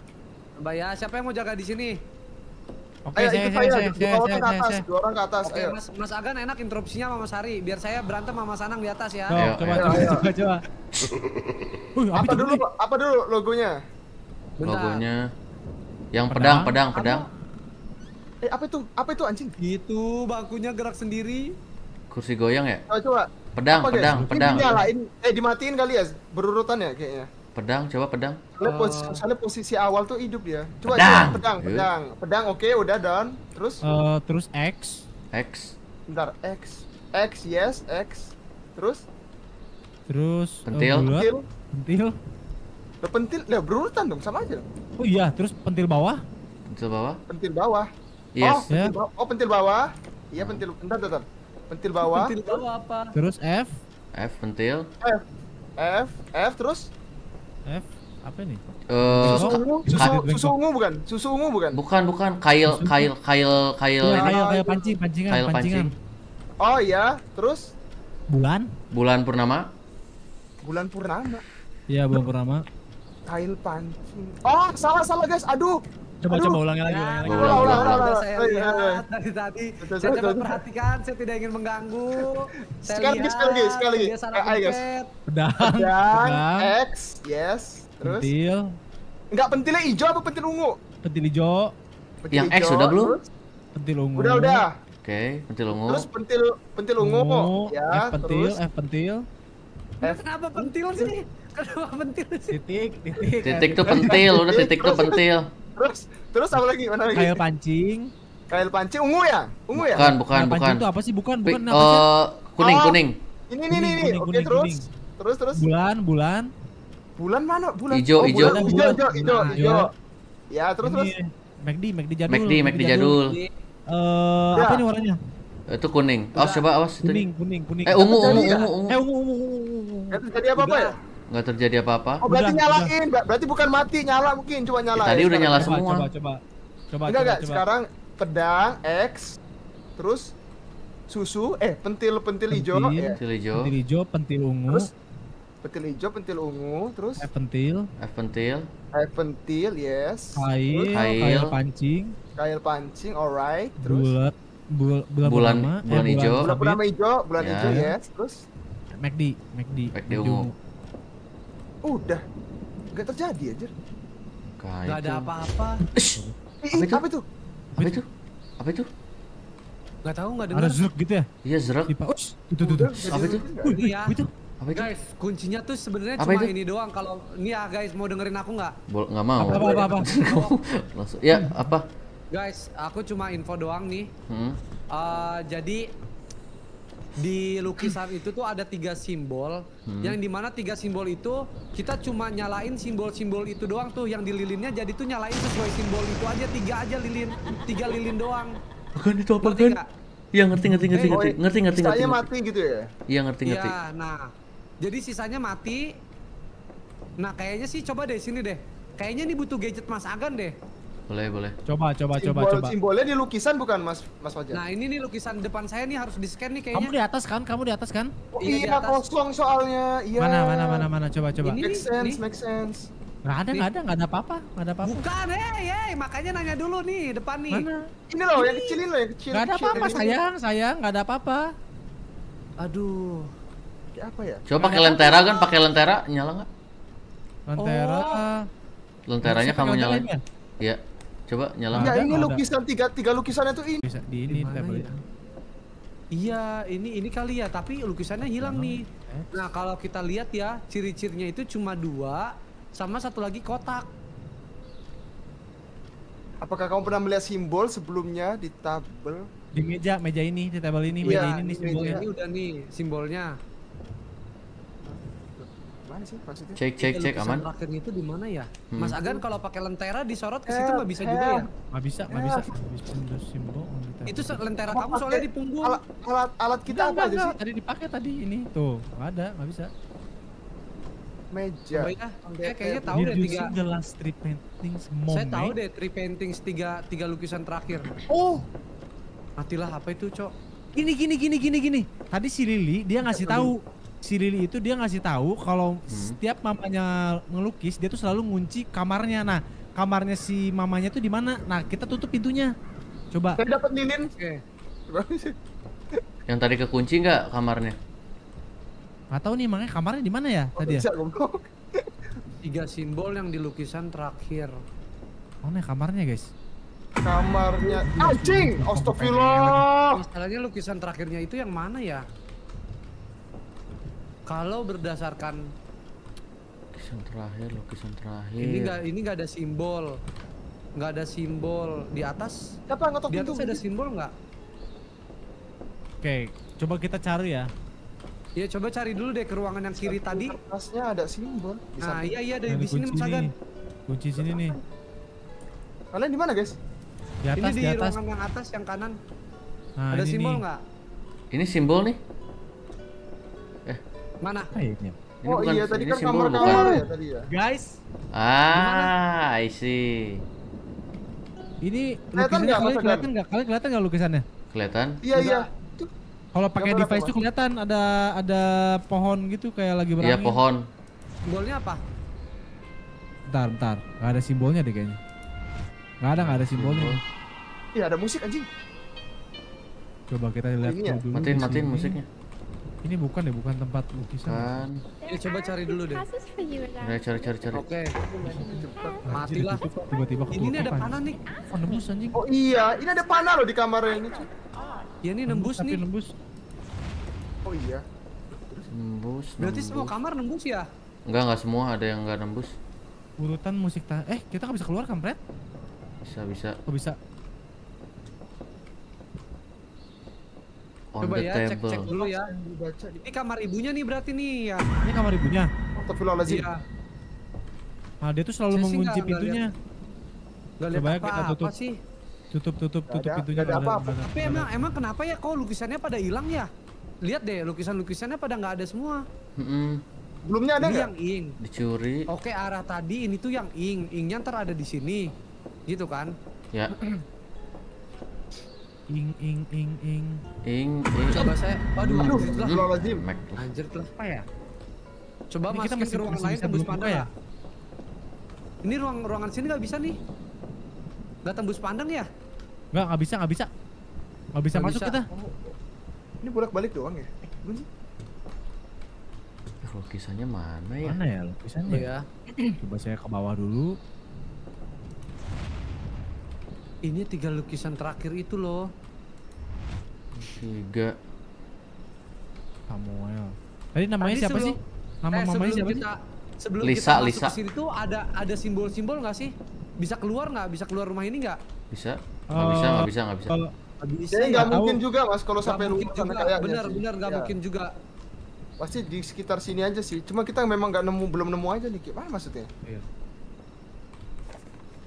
Coba ya, siapa yang mau jaga di sini? Oke, ayo, saya, ikut saya, saya, saya, saya, ke atas, saya. Dua orang ke atas. Oke, ayo. Mas, Mas Agan enak interupsinya sama Mas Hari, biar saya berantem sama Mas Anang di atas ya. Ayo, coba, ayo, coba, ayo. coba, coba, coba. uh, apa dulu, nih? apa dulu logonya? Bentar. Logonya, yang pedang, pedang, pedang. pedang. Eh, apa itu, apa itu anjing? Gitu, bangkunya gerak sendiri. Kursi goyang ya? Coba, coba. Pedang, apa, pedang, guys? pedang. Nyalain, eh dimatiin kali ya, berurutan ya kayaknya. Pedang, coba pedang. Kalau oh. posisi, posisi awal tuh hidup ya. Coba pedang, coba, pedang, pedang, pedang. Oke, okay, udah down. Terus? Uh, terus X, X. Bentar, X, X, yes, X. Terus? Terus. Pentil, uh, pentil, pentil. Loh, pentil, lah berurutan dong, sama aja. Oh iya, terus pentil bawah. Pentil bawah. Pentil bawah. Yes. Oh, pentil, yeah. bawah. Oh, pentil bawah. Iya pentil. Bentar, bentar. Pentil bawah. Pentil bawah apa? Terus F, F pentil. F, F, F terus. F apa nih? Uh, susu ungu, susu, susu ungu bukan? Susu ungu bukan? Bukan, bukan. Kail, kail, kail, kail. Ya, kail, kail pancing, pancingan, kail pancingan. Oh iya, terus bulan? Bulan purnama. Bulan purnama. Iya, bulan purnama. Kail pancing. Oh, salah, salah guys. Aduh. Coba Aduh. coba ulangi lagi, ulangi lagi. Ulang, ulang, ulang, ulang. Saya lihat dari tadi. Saya coba perhatikan, saya tidak ingin mengganggu. Sekali lagi, sekali lagi, sekali lagi. Pedang, pedang, X, yes, terus. Pentil. Enggak, pentilnya hijau apa pentil ungu? Pentil hijau. Pentil yang hijau, X udah belum? Pentil ungu. Udah, udah. Oke, okay, pentil ungu. Terus pentil, pentil ungu kok. Ya, F pentil, terus. F pentil. F. Kenapa pentil sih? Kenapa pentil sih? Titik, titik. Titik tuh pentil, udah titik tuh pentil. Terus, terus apa lagi? Mana lagi? Kail pancing. Kail pancing ungu ya? Ungu bukan, ya? Bukan, bukan, bukan. Pancing itu apa sih? Bukan, bukan. P uh, kuning, oh, kuning. Ini, ini, ini. Oke, terus. Kuning. Terus, terus. Bulan, bulan. Bulan mana? Bulan. Hijau, hijau. Hijau, hijau, hijau. Ya, terus, terus. McD, McD jadul. McD, McD jadul. Uh, ya. Apa ini warnanya? Itu kuning. Awas, coba awas. Kuning, kuning, kuning. Eh, ungu, ungu, ungu, ungu. Eh, ungu, ungu, ungu. Nggak terjadi apa-apa ya? Nggak terjadi apa-apa. Oh, berarti udah, nyalain. Udah. Berarti bukan mati, nyala mungkin. Coba nyala. Ya, tadi ya, udah nyala coba, semua. Coba, coba. Coba, enggak, coba, enggak. Coba. Sekarang pedang, X, terus susu, eh pentil, pentil hijau. Pentil, ya. pentil hijau. Pentil hijau, pentil ungu. Terus, pentil hijau, pentil ungu, terus. F pentil. F pentil. F pentil, yes. Kail, kail pancing. Kail pancing, alright. Terus. Bulat, bul, bulan, bulan, bulan, bulan hijau. Bulan, bulan hijau, bulan ya. hijau, yes. Terus. McD, McD. McD ungu. Udah, nggak terjadi aja. Nggak ada apa-apa. Apa itu? Apa itu? Apa itu? Nggak tahu, nggak dengar. Ada zruk gitu ya? Iya zruk. Ush, itu itu. Apa itu? Iya. Apa itu? Guys, kuncinya tuh sebenarnya cuma ini doang. Kalau ini ya guys, mau dengerin aku nggak? Nggak mau. Apa apa apa? Langsung. Ya apa? Guys, aku cuma info doang nih. Jadi di lukisan itu tuh ada tiga simbol, hmm. yang dimana tiga simbol itu kita cuma nyalain simbol-simbol itu doang tuh, yang di lilinnya jadi tuh nyalain sesuai simbol itu aja, tiga aja lilin, tiga lilin doang. Bukan itu apa kan? Iya ngerti ngerti ngerti eh, ngerti ngerti ngerti. Sisanya mati gitu ya? Iya ngerti ngerti. Ya, nah, jadi sisanya mati. Nah kayaknya sih coba deh sini deh. Kayaknya ini butuh gadget Mas Agan deh. Boleh, boleh. Coba, coba, Simbol, coba, coba. Simbolnya di lukisan bukan, Mas Mas Fajar? Nah, ini nih lukisan depan saya nih harus di-scan nih kayaknya. Kamu di atas kan? Kamu di atas kan? Oh, iya, atas. Kosong soalnya. Iya. Mana, mana, mana, mana. Coba, coba. Ini, make sense, ini. make sense. Nggak ada, nggak ada, nggak ada apa-apa, nggak ada apa-apa. Bukan, hei, hei, makanya nanya dulu nih, depan nih. Mana? Ini loh, yang kecil ini loh, yang kecil. Nggak ada apa-apa, sayang, sayang, nggak ada apa-apa. Aduh, apa ya? Coba pakai lentera kan, pakai lentera, nyala nggak? Lentera. Oh. Lenteranya kamu nyalain. Iya. Coba nyala. Ya, ini lukisan tiga, tiga lukisannya tuh ini. Bisa di ini kita boleh. Iya, ini ini kali ya, tapi lukisannya hilang nih. Nah, kalau kita lihat ya, ciri-cirinya itu cuma dua sama satu lagi kotak. Apakah kamu pernah melihat simbol sebelumnya di tabel? Di meja, meja ini, di tabel ini, meja ya, ini nih simbolnya. Ini udah nih simbolnya. Mana sih maksudnya? Cek cek cek aman. Terakhir itu di mana ya? Hmm. Mas Agan kalau pakai lentera disorot ke situ nggak bisa juga ya? Nggak bisa, nggak bisa. Simbol itu lentera kamu soalnya di punggung. Alat alat, alat kita apa aja sih? Tadi dipakai tadi ini. Tuh, nggak ada, nggak bisa. Meja. Saya kayaknya tahu deh tiga. Saya tahu deh three paintings tiga tiga lukisan terakhir. Oh. Matilah apa itu, Cok? Gini gini gini gini gini. Tadi si Lily dia ngasih tahu. Si Lily itu dia ngasih tahu kalau hmm. setiap mamanya ngelukis dia tuh selalu ngunci kamarnya. Nah, kamarnya si mamanya tuh di mana? Nah, kita tutup pintunya. Coba. Saya dapat lilin. Oke. Yang tadi kekunci nggak kamarnya? Nggak tahu nih, makanya kamarnya di mana ya oh, tadi bisa, ya? Tiga simbol yang di lukisan terakhir. Oh, nih kamarnya, guys. Kamarnya. Anjing, astagfirullah. Masalahnya lukisan terakhirnya itu yang mana ya? Kalau berdasarkan lukisan terakhir, lukisan terakhir. Ini nggak, ini nggak ada simbol, nggak ada simbol di atas. Apa ngotok di atas itu? Ada simbol nggak? Oke, coba kita cari ya. Iya, coba cari dulu deh ke ruangan yang kiri tadi. Atasnya ada simbol. Nah, iya iya dari di sini Mas Agan. Kunci sini nih. Kalian di mana guys? Di atas, di atas. Ini di ruangan yang atas yang kanan. Nah, ada simbol nggak? Ini simbol nih. Mana? Ini oh bukan, iya tadi ini kan simbol kamar bukan? Kamar ya tadi ya? Guys. Ah, I see. Ini kelihatan enggak? Kelihatan enggak? Kalian kelihatan enggak lukisannya? Kelihatan? Iya, iya. Kalau pakai device itu kelihatan ada ada pohon gitu kayak lagi berangin. Iya, pohon. Simbolnya apa? Bentar, bentar. Enggak ada simbolnya deh kayaknya. Enggak ada, enggak ada simbolnya. Iya, ada musik anjing. Coba kita lihat ya? Dulu. Matiin, matiin musiknya. Ini bukan deh, bukan tempat lukisan. Kan. Ya, coba cari dulu deh. Nah, cari cari cari. Oke. Matilah. Tiba-tiba ini, ini ada panah nih. Oh, nembus anjing. Oh iya, ini ada panah loh di kamarnya ini. Ya ini nembus, nembus nih. Tapi nembus. Oh iya. Terus nembus. Berarti nembus. Semua kamar nembus ya? Enggak, enggak semua, ada yang enggak nembus. Urutan musik ta Eh, kita enggak bisa keluar kampret? Bisa, bisa. Oh, bisa. Coba ya, cek-cek dulu ya. Ini kamar ibunya nih berarti nih ya. Ini kamar ibunya. Astagfirullahaladzim. Iya. Nah, dia tuh selalu Cesi mengunci gak, pintunya. Gak lihat apa-apa sih. Tutup-tutup tutup pintunya. Gak ada apa-apa. Tapi emang emang kenapa ya kok lukisannya pada hilang ya? Lihat deh lukisan-lukisannya pada nggak ada semua. Mm-mm. Belumnya ada nggak? Yang ing. Dicuri. Oke, arah tadi ini tuh yang ing. Ingnya ntar ada di sini. Gitu kan? Ya. Ing ing ing ing ing ing. Coba saya, waduh, anjir lah, anjir lah apa ya? Coba ini masukin ke ruangan lain tembus pandang ya? Ini ruang ruangan sini nggak bisa nih, nggak tembus pandang ya? Nggak nggak bisa nggak bisa, nggak bisa gak masuk bisa. Kita. Oh. Ini bolak balik doang ya? Eh, lukisannya mana ya? Mana ya lukisannya? Ya. Coba saya ke bawah dulu. Ini tiga lukisan terakhir itu loh. Tiga. Samuel. Tadi namanya Tadi siapa sebelum, sih? Nama eh, mamanya siapa kita, sih? Sebelum Lisa, kita masuk kesini tuh ada ada simbol-simbol nggak sih? Bisa keluar nggak? Bisa keluar rumah ini nggak? Bisa. Nggak uh, bisa, nggak bisa, nggak bisa. Kalau, jadi nggak ya, mungkin tahu. Juga mas kalau sampai rumah sana kayaknya. Bener-bener nggak ya. Mungkin juga. Pasti di sekitar sini aja sih. Cuma kita memang nggak nemu, belum nemu aja nih. Gimana maksudnya? Iya.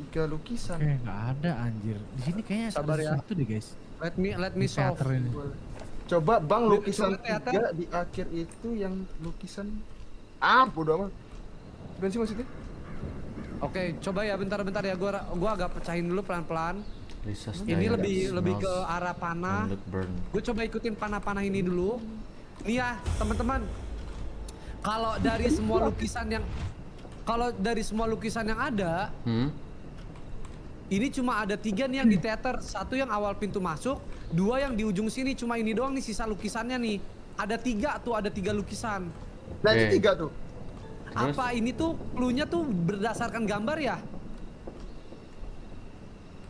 Tiga lukisan. Kayak nggak ada anjir. Di sini kayaknya sabar ya. Itu deh guys. Let me let me solve. Coba bang lukisan tiga di akhir itu yang lukisan ah bodo amat. Gimana sih maksudnya? Oke, coba ya bentar-bentar ya gua gua agak pecahin dulu pelan-pelan. Ini lebih lebih ke arah panah. Gue coba ikutin panah-panah ini dulu. Nih ya, teman-teman. Kalau dari semua lukisan yang kalau dari semua lukisan yang ada, hmm? ini cuma ada tiga nih yang di teater. Satu yang awal pintu masuk, dua yang di ujung sini. Cuma ini doang nih sisa lukisannya nih. Ada tiga tuh, ada tiga lukisan. Nah itu tiga tuh. Terus? Apa ini tuh cluenya tuh berdasarkan gambar ya?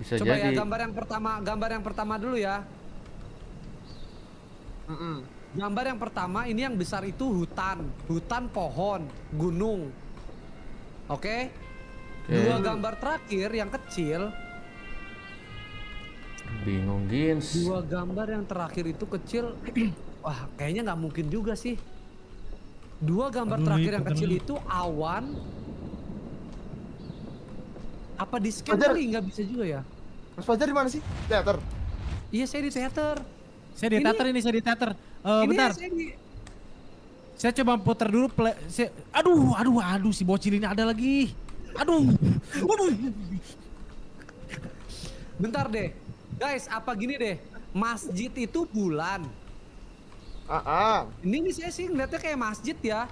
Bisa coba jadi. Ya gambar yang pertama, gambar yang pertama dulu ya. Mm-mm. Gambar yang pertama ini yang besar itu hutan, hutan pohon, gunung. Oke? Okay? Dua gambar terakhir yang kecil. Bingung gins. Dua gambar yang terakhir itu kecil. Wah, kayaknya nggak mungkin juga sih. Dua gambar Aduh, terakhir yang kecil itu awan. Apa di scan kali? Nggak bisa juga ya. Mas Fajar di mana sih? Teater. Iya, saya di teater. Saya di ini, teater ini saya di teater. Uh, bentar. Saya, di... saya coba putar dulu play. Saya... Aduh, aduh, aduh, si bocil ini ada lagi. Aduh, waduh. Bentar deh, guys. Apa gini deh? Masjid itu bulan. Ah, uh-uh. Ini nih saya sih ngeliatnya kayak masjid ya.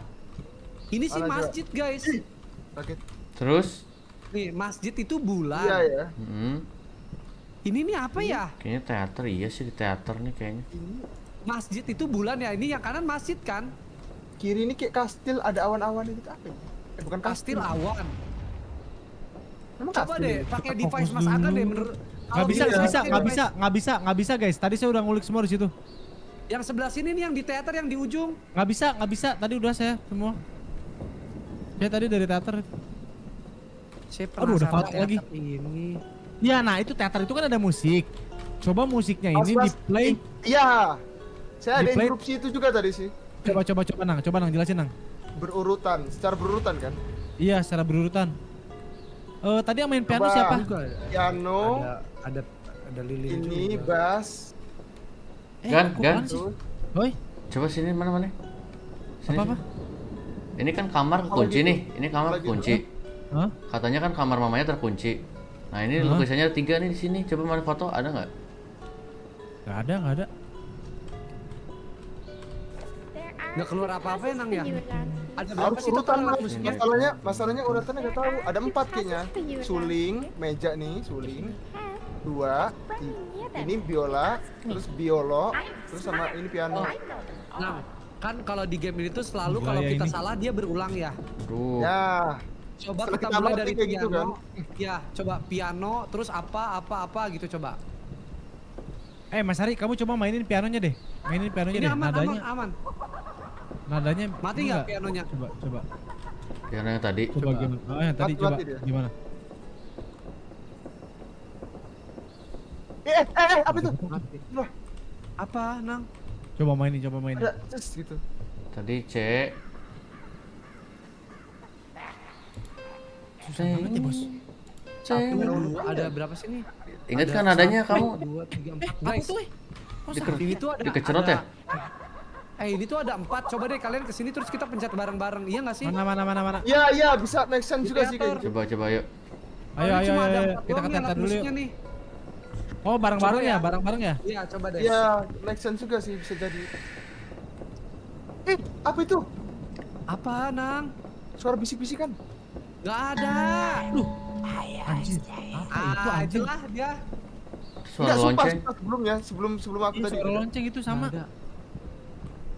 Ini sih masjid guys. Oke. Terus? Nih masjid itu bulan. Iya ya. Mm-hmm. Ini nih apa ini, ya? Kayaknya teater iya sih di teater nih kayaknya. Masjid itu bulan ya. Ini yang kanan masjid kan? Kiri ini kayak kastil ada awan-awan itu apa? Eh, bukan kastil, kastil awan. Emang coba deh pakai device Mas Agan deh menurut. Gak bisa, gak bisa, gak bisa, gak bisa, gak bisa guys. Tadi saya udah ngulik semua di situ. Yang sebelah sini nih yang di teater yang di ujung. Nggak bisa, nggak bisa. Tadi udah saya semua. Ya tadi dari teater. Saya Aduh udah Valak lagi. Ini. Ya nah itu teater itu kan ada musik. Coba musiknya ini di play. Iya. Saya ada instruksi itu juga tadi sih. Coba coba coba nang, coba nang jelasin nang. Berurutan, secara berurutan kan? Iya secara berurutan. Uh, tadi yang main piano coba. Siapa? Piano. Ada ada, ada lilin. Ini bass. Eh, Gan, Gan. Hoi. Coba sini mana mana? Sini, apa apa? Sini. Ini kan kamar kunci nih. Ini kamar kunci. Hah? Katanya kan kamar mamanya terkunci. Nah ini huh? lukisannya tiga nih di sini. Coba mana foto ada nggak? Nggak ada, nggak ada. Nggak keluar apa-apa ya Nang ya? Ada berapa sih total musiknya? Masalahnya, masalahnya urutannya nggak tahu. Ada empat kayaknya. Suling, meja nih, suling. Dua, ini biola, terus biolo, terus sama ini piano. Nah, kan kalau di game ini tuh selalu kalau kita ini. salah dia berulang ya. Aduh. Ya. Coba kita, kita mulai dari piano. Gitu kan? Ya, coba piano, terus apa, apa, apa gitu coba. Eh Mas Hari, kamu coba mainin pianonya deh. Mainin pianonya ini deh. Aman, nadanya. Aman, aman. Nadanya mati nggak pianonya? Coba, coba. Piano yang tadi. Coba, coba. gimana? Oh, yang tadi mati, coba mati gimana? Eh, eh, eh, apa itu? Apa, Nang? Coba mainin, coba mainin. Ada, just gitu. Tadi C. Susah banget ya, Bos. Satu, dua, ada berapa sih nih? Ingat kan nadanya kamu? Dua, tiga, empat, guys. Ini tuh ada, dikecerot ya? Eh, ini tuh ada empat. Coba deh kalian kesini terus kita pencet bareng-bareng. Iya nggak sih? Mana, mana, mana, mana? Iya, iya, bisa make sense juga sih. Coba, coba, yuk. Ayo, ayo, ayo, kita ketentar dulu yuk. Oh bareng-bareng ya, bareng-bareng ya? Iya, coba deh. Iya, make sense juga sih bisa jadi. Eh, apa itu? Apa, Nang? Suara bisik-bisikan? Gak ada. Duh. Anjir. Ah, itu lah dia. Suara lonceng. Sebelum ya, sebelum sebelum aku tadi. Suara lonceng itu sama.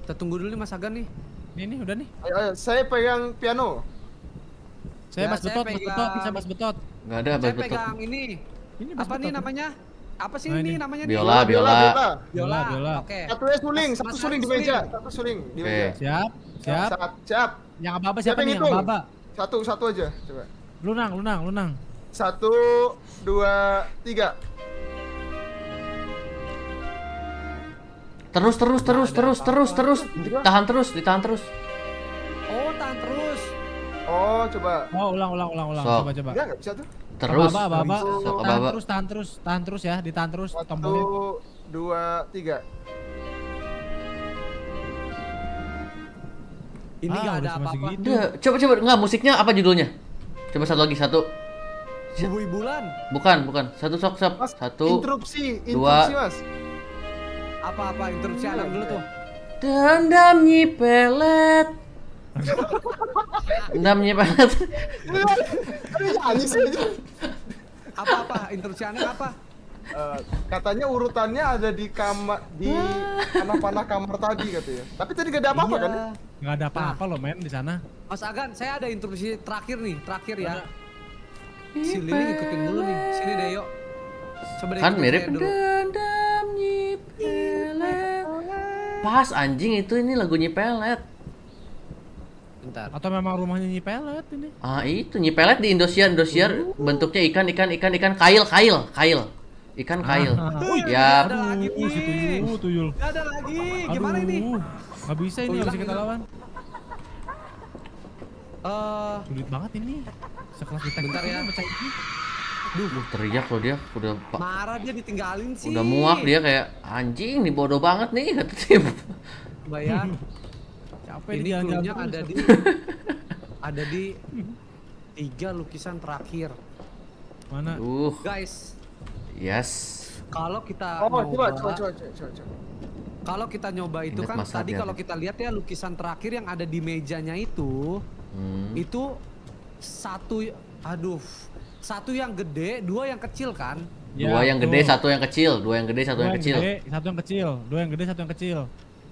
Kita tunggu dulu nih Mas Agan nih. Ini nih udah nih. Ayo, ayo, saya pegang piano. Saya Mas Betot, Mas Betot, bisa Mas Betot. Gak ada Mas Betot. Saya pegang ini. Ini apa nih namanya? Apa sih nah, ini namanya? Biola, biola, biola, biola, biola. Oke. Okay. Satu suling, satu suling di meja, satu suling di meja. Okay. Siap, siap, siap, siap. Yang apa-apa siapa nih? Yang apa-apa? Satu, satu aja, coba. Lunang, lunang, lunang. Satu, dua, tiga. Terus, terus, terus, terus, terus, terus, tahan terus, ditahan terus. Oh, tahan terus. Oh, coba. Oh, ulang, ulang, ulang, ulang. So. Coba, coba. Enggak, enggak bisa tuh. Terus, Bapak, Bapak, tahan terus, tahan terus, tahan terus ya, ditahan terus tombolnya. Satu, dua, tiga. Ini ah, gak ada apa-apa. Coba, coba, enggak, musiknya apa judulnya? Coba satu lagi, satu. Bui bulan. Bukan, bukan. Satu sok sop. Satu. Interupsi, dua. Interupsi, Mas. Apa-apa interupsi anak dulu tuh. Dendam nyipelet. Endamnya banget. Apa-apa? Instruksi Anang apa? Uh, katanya urutannya ada di kamar, di panah-panah kamar tadi katanya. Tapi tadi gak ada apa-apa iya. kan? Gak ada apa-apa nah. loh men di sana. Mas Agan, saya ada instruksi terakhir nih, terakhir ya. Si Lily ngikutin dulu nih, sini deh yuk. Coba kan mirip Dendamnya Pelet. Pas anjing itu ini lagunya Pelet. Bentar. Atau memang rumahnya Nyi Pelet ini? Ah itu Nyi Pelet di Indosiar, Indosiar uh. bentuknya ikan, ikan, ikan, ikan, kail, kail, kail. Ikan kail. Ah, oh, ya. Ada lagi uh, si tuyul, tuyul. Ada lagi. Gimana aduh, ini? Gak bisa ini harus kita lawan. Uh, sulit banget ini. Sekelas kita. Bentar ya. Duh, uh, teriak loh dia. Udah marah dia ditinggalin sih. Udah muak dia kayak anjing nih bodoh banget nih kata tim. Bayang. Capek ini cluenya ada di ada di tiga lukisan terakhir. Mana? Uh. Guys. Yes. Kalau kita oh, nyoba, coba, coba, coba, coba. Kalau kita nyoba itu kan Mas tadi kalau kita lihat ya lukisan terakhir yang ada di mejanya itu, hmm. itu satu, aduh, satu yang gede, dua yang kecil kan? Ya, dua yang tuh. gede, satu yang kecil, dua yang gede, satu dua yang, yang kecil. Gede, satu yang kecil, dua yang gede, satu yang kecil.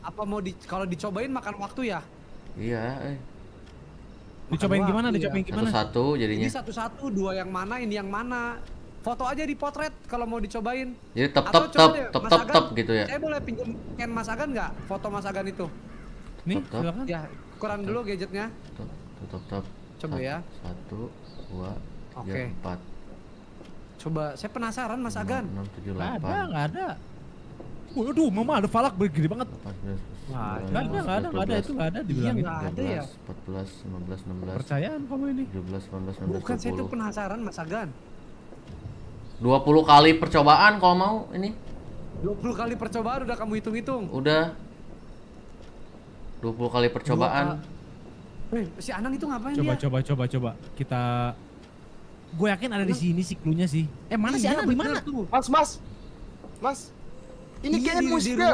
Apa mau di, kalau dicobain makan waktu ya? Iya. Eh. Dicobain gimana? Iya. Dicobain gimana? Satu, satu jadinya. Ini satu-satu, dua yang mana? Ini yang mana? Foto aja di potret kalau mau dicobain. Jadi tep tep tep tep tep tep gitu ya. Saya boleh pinjam scan Mas Agan nggak? Foto Mas Agan itu. Nih, silakan. Ya, kurang dulu gadgetnya. Tep tep. Coba ya. Satu, dua, tiga, empat. Coba, saya penasaran Mas Agan. Enam tujuh delapan. Ada nggak ada? Waduh, mama ada Valak gede banget. Nggak ada, nggak ada, nggak ada itu nggak ada. Dibilangin nggak ada ya. Empat belas, lima belas, enam belas. Percayaan kamu ini. Tujuh belas, sembilan belas, dua puluh. Bukan saya itu penasaran Mas Agan. dua puluh kali percobaan kalau mau ini. dua puluh kali percobaan udah kamu hitung-hitung. Udah. dua puluh kali percobaan. Wih, si Anang itu ngapain coba, dia? Coba coba coba coba. Kita gue yakin ada di sini sih cluenya sih. Eh, mana iya, si Anang di mana? Mas, Mas. Mas. Ini iya, kayaknya musiknya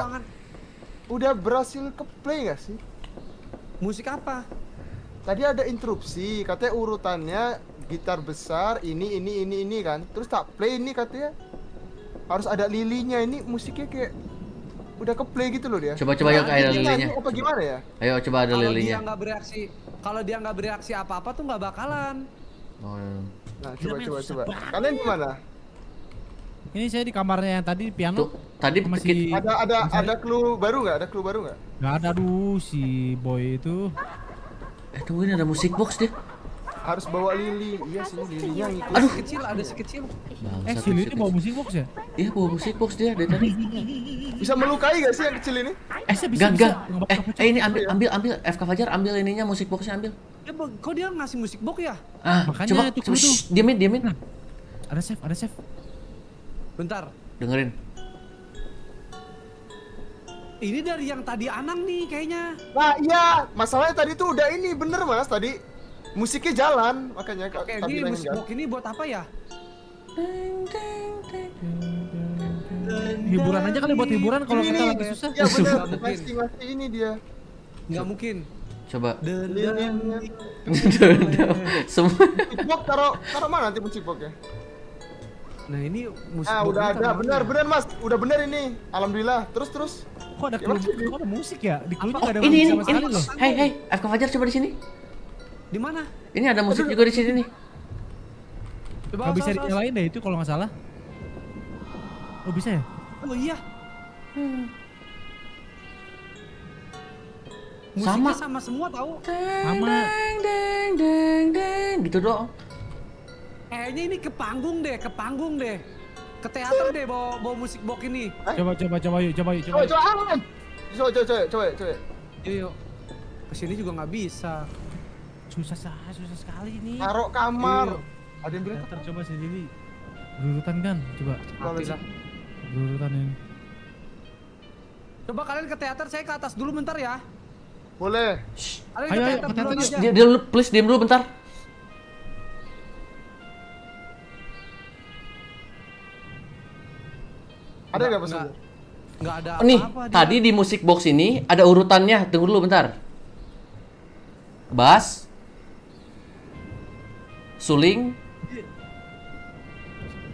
udah berhasil ke-play gak sih? Musik apa? Tadi ada interupsi, katanya urutannya gitar besar ini ini ini ini kan terus tak play ini katanya harus ada lilinya ini musiknya kayak udah ke play gitu loh dia coba coba nah, yuk ada lilinya apa gimana ya ayo coba ada kalau lilinya kalau dia nggak bereaksi kalau dia nggak bereaksi apa apa tuh nggak bakalan oh, iya. Nah coba coba coba kalian gimana ini saya di kamarnya yang tadi piano tuh, tadi masih ada ada masih ada clue baru nggak ada clue baru nggak nggak ada aduh si boy itu eh tungguin ada musik box deh harus bawa lili, iya sih lilinya ngikut. Aduh kecil ada sekecil. Bangsa eh si Lili bawa musik box ya? Iya bawa musik box dia dari tadi. Bisa melukai gak sih yang kecil ini? Eh saya bisa. Gak, bisa. Gak. Eh, eh ini ambil ambil ambil F K Fajar ambil ininya musik boxnya ambil. Eh kok dia ngasih musik box ya? Ah makanya coba, itu coba, shh, diamin diamin. Nah, ada save ada save. Bentar. Dengerin. Ini dari yang tadi Anang nih kayaknya. Nah iya masalahnya tadi tuh udah ini bener mas tadi. Musiknya jalan, makanya kak. Oke, ini musik box ini buat apa ya? Hiburan aja kali buat hiburan kalau kita lagi susah. Ya benar, pasti-pasti ini dia. Nggak mungkin. Coba. Semua. Box taruh taruh mana nanti musik boxnya? Nah ini musik. Ah udah ada, benar benar mas, udah benar ini. Alhamdulillah, terus terus. Kok ada kok ada musik ya? Di cluenya nggak ada musik sama sekali loh. Hei hei, F K Fajar coba di sini. Di mana? Ini ada musik aduh, juga di sini nih. Coba bisa dinyalain deh itu kalau nggak salah. Oh bisa ya? Oh iya. Hmm. Musiknya sama sama semua tahu. Sama. Deng deng deng deng gitu doang. Kayaknya ini ke panggung deh, ke panggung deh. Ke teater deh bawa bawa musik box ini. Coba coba coba yuk, coba yuk, coba. Coba coba. Coba coba coba coba. Yuk. Kesini juga nggak bisa. Susah sah, susah sekali nih. Taruh kamar. Ada yang bilang coba sih jadi berurutan kan? Coba. Bisa. Berurutan ini. Coba kalian ke teater, saya ke atas dulu bentar ya. Boleh. Ayo, ayo, ayo, ke teater aja. Dia please diam dulu bentar. Ada nggak maksudnya? Nggak ada apa-apa. Nih, tadi di musik box ini ada urutannya. Tunggu dulu bentar. Bas, suling,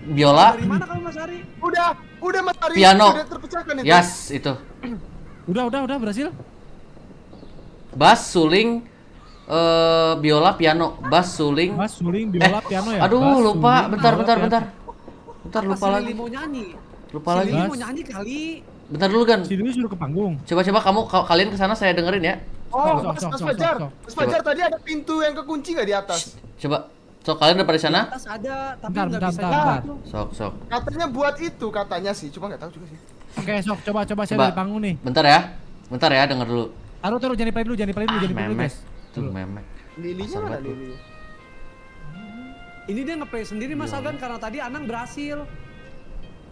biola. Dari mana kamu Mas Hari? Udah, udah Mas Hari. Piano. Udah terpecahkan itu. Yes, itu. Udah, udah, udah berhasil. Bas, suling, uh, biola, piano. Bas, suling. Bas, suling, biola, eh. piano ya. Aduh, Bas, lupa. Suling, bentar, bentar, piano. bentar. Bentar lupa Mas lagi. Mau nyanyi. Lupa si lagi. Mau nyanyi kali. Bentar dulu kan. Si Lili suruh ke panggung. Coba-coba kamu ka kalian ke sana saya dengerin ya. Oh, Mas, Mas Fajar. Mas Fajar tadi ada pintu yang kekunci nggak di atas? Coba. Sok kalian udah pada sana? Di atas ada, tapi nggak bisa. Bentar. Sok, sok. Katanya buat itu katanya sih, cuma nggak tahu juga sih. Oke, sok coba-coba saya di panggung nih. Bentar ya. Bentar ya, denger dulu. Taruh, taruh, jangan play dulu, jangan play dulu, jangan play dulu, guys. Tuh memek. Lilinya mana Lili? Ini dia ngeplay sendiri Mas Agan karena tadi Anang berhasil.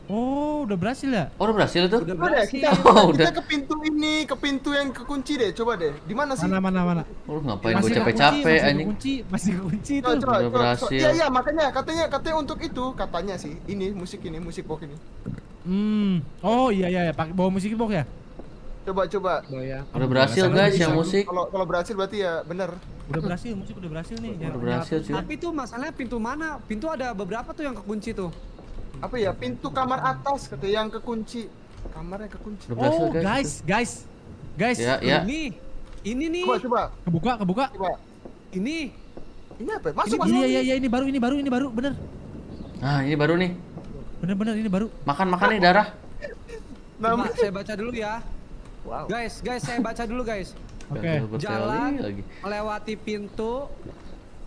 Oh, udah berhasil ya? Oh, udah berhasil itu? Udah berhasil. Kita, oh, kita udah. Ke pintu ini, ke pintu yang kekunci deh. Coba deh. Di mana sih? Mana-mana mana. Oh, ngapain gue capek-capek anjing. Kunci, masih kunci itu. Udah berhasil. Iya, iya, makanya katanya katanya untuk itu, katanya sih. Ini musik ini, musik box ini. Hmm. Oh, iya iya, pakai bawa musik box ya? Coba coba. Oh, ya. Udah berhasil guys yang musik. Kalau kalau berhasil berarti ya benar. Udah berhasil, musik udah berhasil nih. Udah berhasil sih. Tapi tuh masalahnya pintu mana? Pintu ada beberapa tuh yang kekunci tuh. Apa ya, pintu kamar atas kata yang kekunci, kamar yang kekunci. Oh guys, guys, guys, ya, ya. ini, ini nih. Coba, coba. Kebuka, kebuka. Coba. Ini, ini apa? Masuk, ini, masuk. Iya, iya, iya, ini baru, ini baru, ini baru, bener. Nah, ini baru nih. Bener-bener ini baru. Makan, makan nih darah. Coba, saya baca dulu ya. Wow. Guys, guys, saya baca dulu guys. Oke. Okay. Jalan lagi. Melewati pintu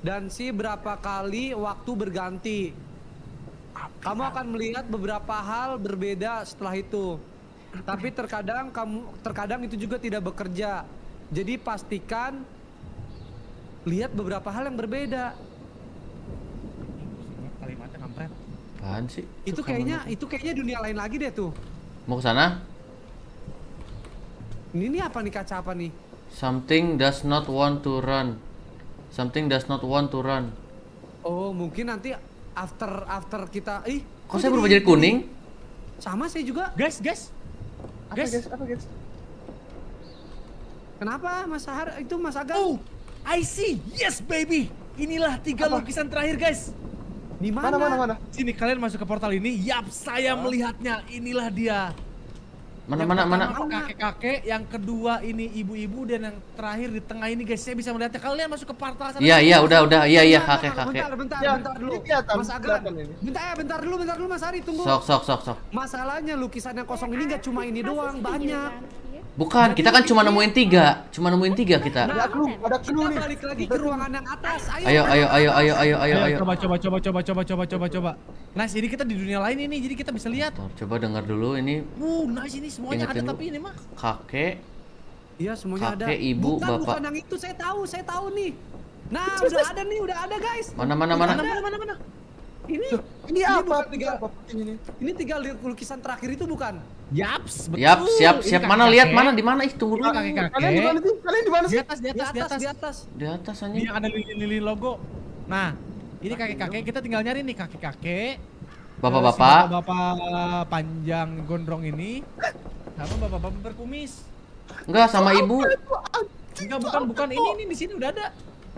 dan si berapa kali waktu berganti. Kamu akan melihat beberapa hal berbeda setelah itu. Tapi terkadang kamu terkadang itu juga tidak bekerja. Jadi pastikan lihat beberapa hal yang berbeda. Kalimatnya kampret. Apaan sih? Itu kayaknya itu kayaknya dunia lain lagi deh tuh. Mau ke sana? Ini, ini apa nih, kaca apa nih? Something does not want to run. Something does not want to run. Oh, mungkin nanti After after kita, ih, kok saya berubah jadi kuning? Sama saya juga, guys, guys, guys, guys, apa guys? Kenapa Mas Har itu Mas Agan? Oh, I see, yes baby, inilah tiga apa? Lukisan terakhir guys. Di mana? Mana, mana? Sini kalian masuk ke portal ini. Yap, saya oh. melihatnya. Inilah dia. Mana yang mana mana? Kakek-kakek, yang kedua ini ibu-ibu, dan yang terakhir di tengah ini guys, saya bisa melihatnya. Kalian masuk ke portal sana. Iya iya udah udah iya iya kakek-kakek. Bentar bentar ya, bentar dulu. Kelihatan, Mas Agan. Bentar ya bentar dulu bentar dulu Mas Hari tunggu. Sok sok sok sok. Masalahnya lukisan yang kosong ini nggak cuma ini doang, banyak. Bukan, kita kan cuma nemuin tiga, cuma nemuin tiga kita. Nah, ada clue, ada clue nih. Balik lagi ke ruangan yang atas. Ayo ayo ayo ayo ayo ayo ayo. Coba coba coba coba coba coba coba coba. Nice, jadi kita di dunia lain ini, jadi kita bisa lihat. Coba dengar dulu ini. Uh, nice ini. Semuanya ada tapi ini mah kakek, iya semuanya ada, kakek, ibu, bukan, bapak. Bukan yang itu, saya tahu, saya tahu nih. Nah udah ada nih, udah ada guys. Mana mana mana mana mana mana. Ini ini apa? Ini tiga lukisan terakhir itu bukan? Yaps, betul. Yap, siap, siap. Mana lihat mana di mana itu? Kalian di mana sih? Kalian di mana sih? Di atas, di atas, di atas, di atas. Di atas hanya. Ini ada lili-lili logo. Nah, ini kakek-kakek kita tinggal nyari nih kakek-kakek. Bapak-bapak, si bapak panjang gondrong ini, sama bapak-bapak berkumis. Enggak, sama ibu. Enggak, bukan, bukan ini, ini di sini udah ada.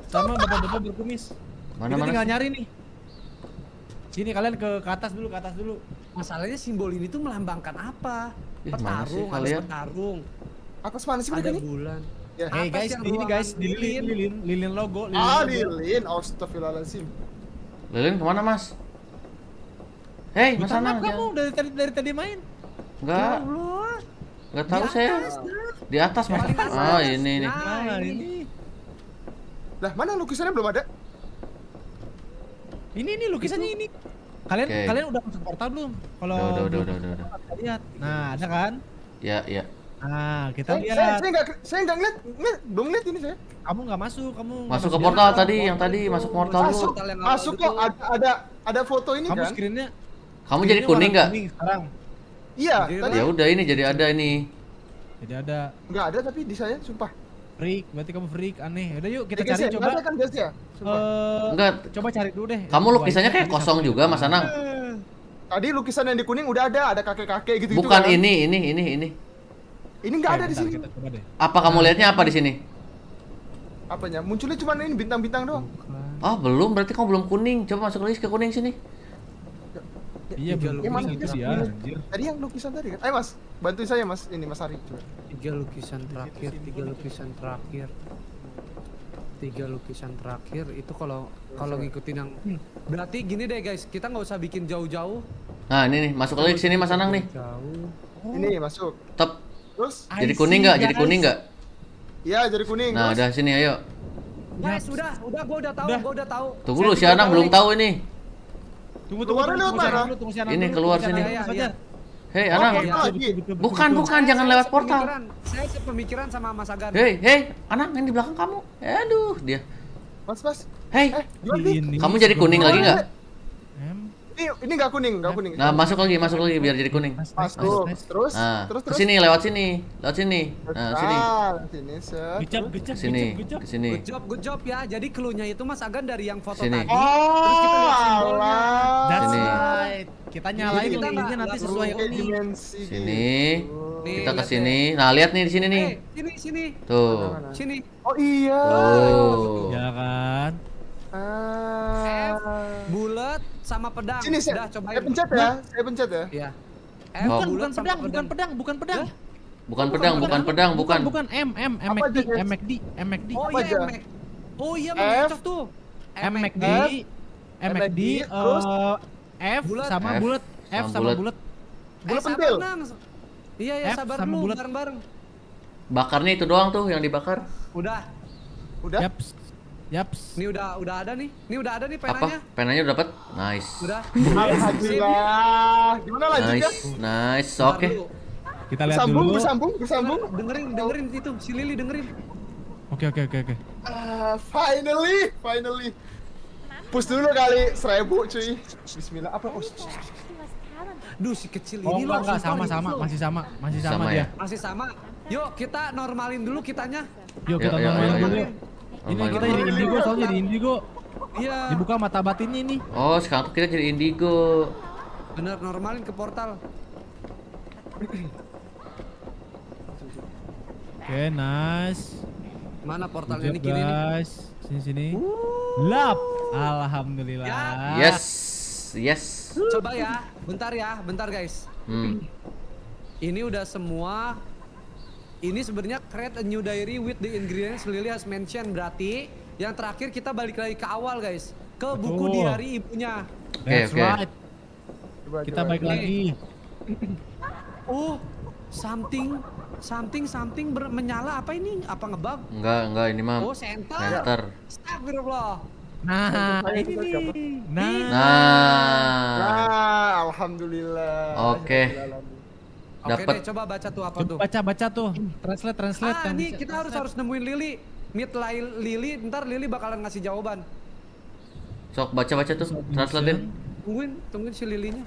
Sama bapak-bapak berkumis. Mana mana? Kita tinggal nyari nih. Sini kalian ke, ke atas dulu, ke atas dulu. Masalahnya simbol ini tuh melambangkan apa? Ih, petarung, atas petarung. Atas mana sih ada bulan? Ya. Hey guys, ini guys, lilin, lilin, lilin logo, lilin. Ah, lilin, astagfirullahalazim. Lilin kemana mas? Hei, Mas Anang, kamu dari tadi dari tadi main? Enggak. Enggak tahu saya. Di atas Mas. Oh, ini ini. Nah, ini. Lah, mana lukisannya belum ada? Ini ini lukisannya ini. Kalian okay. kalian udah masuk portal belum? Kalau udah udah udah udah udah. Lihat. Nah, ada kan? Ya, ya. Nah, kita lihat. Saya saya enggak saya enggak ngeliat, belum ngeliat ini saya. Kamu enggak masuk, kamu masuk ke portal tadi, yang tadi masuk portal dulu. Masuk kok ada ada foto ini kan? Kamu screen-nya Kamu jadi kuning nggak? Sekarang. Iya. Ya udah ini jadi ada ini. Jadi ada. Nggak ada tapi di saya sumpah. Freak, berarti kamu freak aneh. Udah yuk kita cari coba. Enggak. Coba cari dulu deh. Kamu lukisannya kayak kosong juga Mas Anang. Tadi lukisan yang di kuning udah ada, ada kakek-kakek gitu-gitu. Bukan ini, ini, ini, ini. Ini nggak ada di sini. Apa kamu lihatnya apa di sini? apanya? Munculnya cuma ini bintang-bintang doang. Ah, belum, berarti kamu belum kuning. Coba masuk lagi ke kuning sini. Iya, belum kuning itu sih anjir. Tadi yang lukisan tadi kan? Ayo Mas, bantuin saya Mas, ini Mas Hari coba. Tiga lukisan terakhir, tiga lukisan terakhir. Tiga lukisan terakhir itu kalau kalau ngikutin yang berarti gini deh guys, kita nggak usah bikin jauh-jauh. Nah, ini nih, masuk lagi sini Mas Anang nih. Ini masuk. Top. Terus jadi kuning nggak? Jadi kuning nggak? Iya, jadi kuning. Nah, udah sini ayo. Guys, udah, udah gua udah tahu, gua udah tahu. Tunggu dulu si Anang belum tahu ini. Tunggu tunggu tunggu si Anang. Ini keluar sini. Hei Anang. Bukan, bukan, jangan lewat portal. Saya sepemikiran sama Mas Agan. Hei, hei, Anang yang di belakang kamu. Aduh, dia. Mas, Mas. Hei, kamu jadi kuning lagi nggak? Ini ini nggak kuning, nggak kuning. Nah, masuk lagi, masuk lagi biar jadi kuning. Masuk, masuk. Terus, nah, terus, terus. Sini, lewat sini, lewat sini. Nah, sini. Sini, set. Gecap, gecap, sini. Sini. Good job, good job ya. Jadi cluenya itu Mas Agan dari yang foto sini. Tadi. Oh, terus kita lihat simbolnya. That's right. Kita nyalain lilinnya nanti sesuai dimensi. Sini. Nih, kita ke sini. Nah, lihat nih di sini nih. Sini, sini. Tuh. Sini. Oh iya. Tuh. Ya kan. F, bulat sama pedang. Sini, udah cobain. Saya pencet ya, saya pencet ya. Iya. F, bukan, bukan pedang, pedang, bukan pedang, bukan pedang. Huh? Bukan, bukan pedang, bukan pedang, bukan. Bukan M, M, M X D, M X D, M X D. Oh iya, M X D. Oh iya, cocok tuh. M X D, M X D, F sama bulat, F sama bulat. Bulat pentil. Iya ya, sabar dulu bareng-bareng. Bakarnya itu doang tuh yang dibakar. Udah. Udah. Yaps. Ini udah udah ada nih. Ini udah ada nih penanya. Apa? Penanya udah dapat. Nice. Udah. Alhamdulillah. Gimana lanjutnya? Nice. Nice. Oke. Okay. Kita lihat bersambung, dulu. Bersambung, bersambung, bersambung. Dengerin, dengerin itu. Si Lily dengerin. Oke, okay, oke, okay, oke, okay, oke. Okay. Uh, finally, finally. Push dulu kali seribu cuy. Bismillah. Apa? Oh. Duh, si kecil ini loh. Enggak sama-sama, masih sama. Masih sama, sama dia. Ya? Masih sama. Yuk, kita normalin dulu kitanya. Yuk, kita yo, normalin yo, yo, yo. dulu. Ini oh kita God. Jadi indigo, soalnya jadi indigo. Iya. Dibuka mata batinnya ini. Oh, sekarang kita jadi indigo. Bener, normalin ke portal. Oke, okay, nice. Mana portalnya ini kiri nih? Sini-sini. Lap. Alhamdulillah. Ya. Yes. Yes. Coba ya, bentar ya, bentar guys. Hmm. Ini udah semua. Ini sebenarnya create a new diary with the ingredients Lily has mentioned, berarti yang terakhir kita balik lagi ke awal guys, ke buku oh. diary ibunya. Oke okay, oke. Okay. Kita coba. Balik lagi. Oh, something, something, something menyala apa ini? Apa ngebug? Enggak enggak ini mah. Oh center. Center. Astagfirullah. Nah, nah ini nih. Nah. Nah. Nah, alhamdulillah. Oke. Okay. Oke deh, coba baca tuh apa tuh. Baca baca tuh. Translate translate. Ah, ini kita harus harus nemuin Lily. Meet Lily, ntar Lily bakalan ngasih jawaban. Sok baca baca tuh, translatein. Tungguin, tungguin si Lilinya.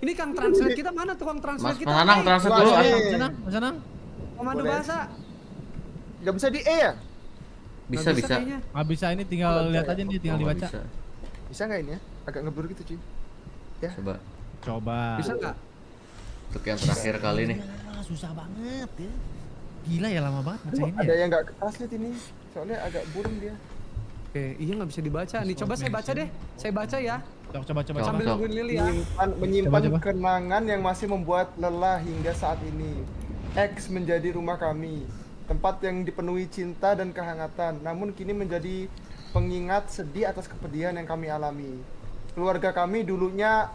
Ini Kang translate kita mana tuh Kang translate kita? Mas Anang translate dulu. Mas Anang, Mas Anang. Komando bahasa. Gak bisa di E ya? Bisa bisa. Gak bisa ini tinggal lihat aja nih, tinggal dibaca. Bisa nggak ini ya? Agak ngeblur gitu cuy. Ya. Coba. Coba. Bisa nggak? Untuk yang terakhir kali ini. Susah banget ya. Gila ya, lama banget bacainnya. Ada yang nggak translate ini. Soalnya agak burung dia. Oke, iya nggak bisa dibaca. Nih coba saya baca deh. Saya baca ya. Coba coba sambil nungguin Lily ya. Menyimpan kenangan yang masih membuat lelah hingga saat ini. X menjadi rumah kami. Tempat yang dipenuhi cinta dan kehangatan. Namun kini menjadi pengingat sedih atas kepedihan yang kami alami. Keluarga kami dulunya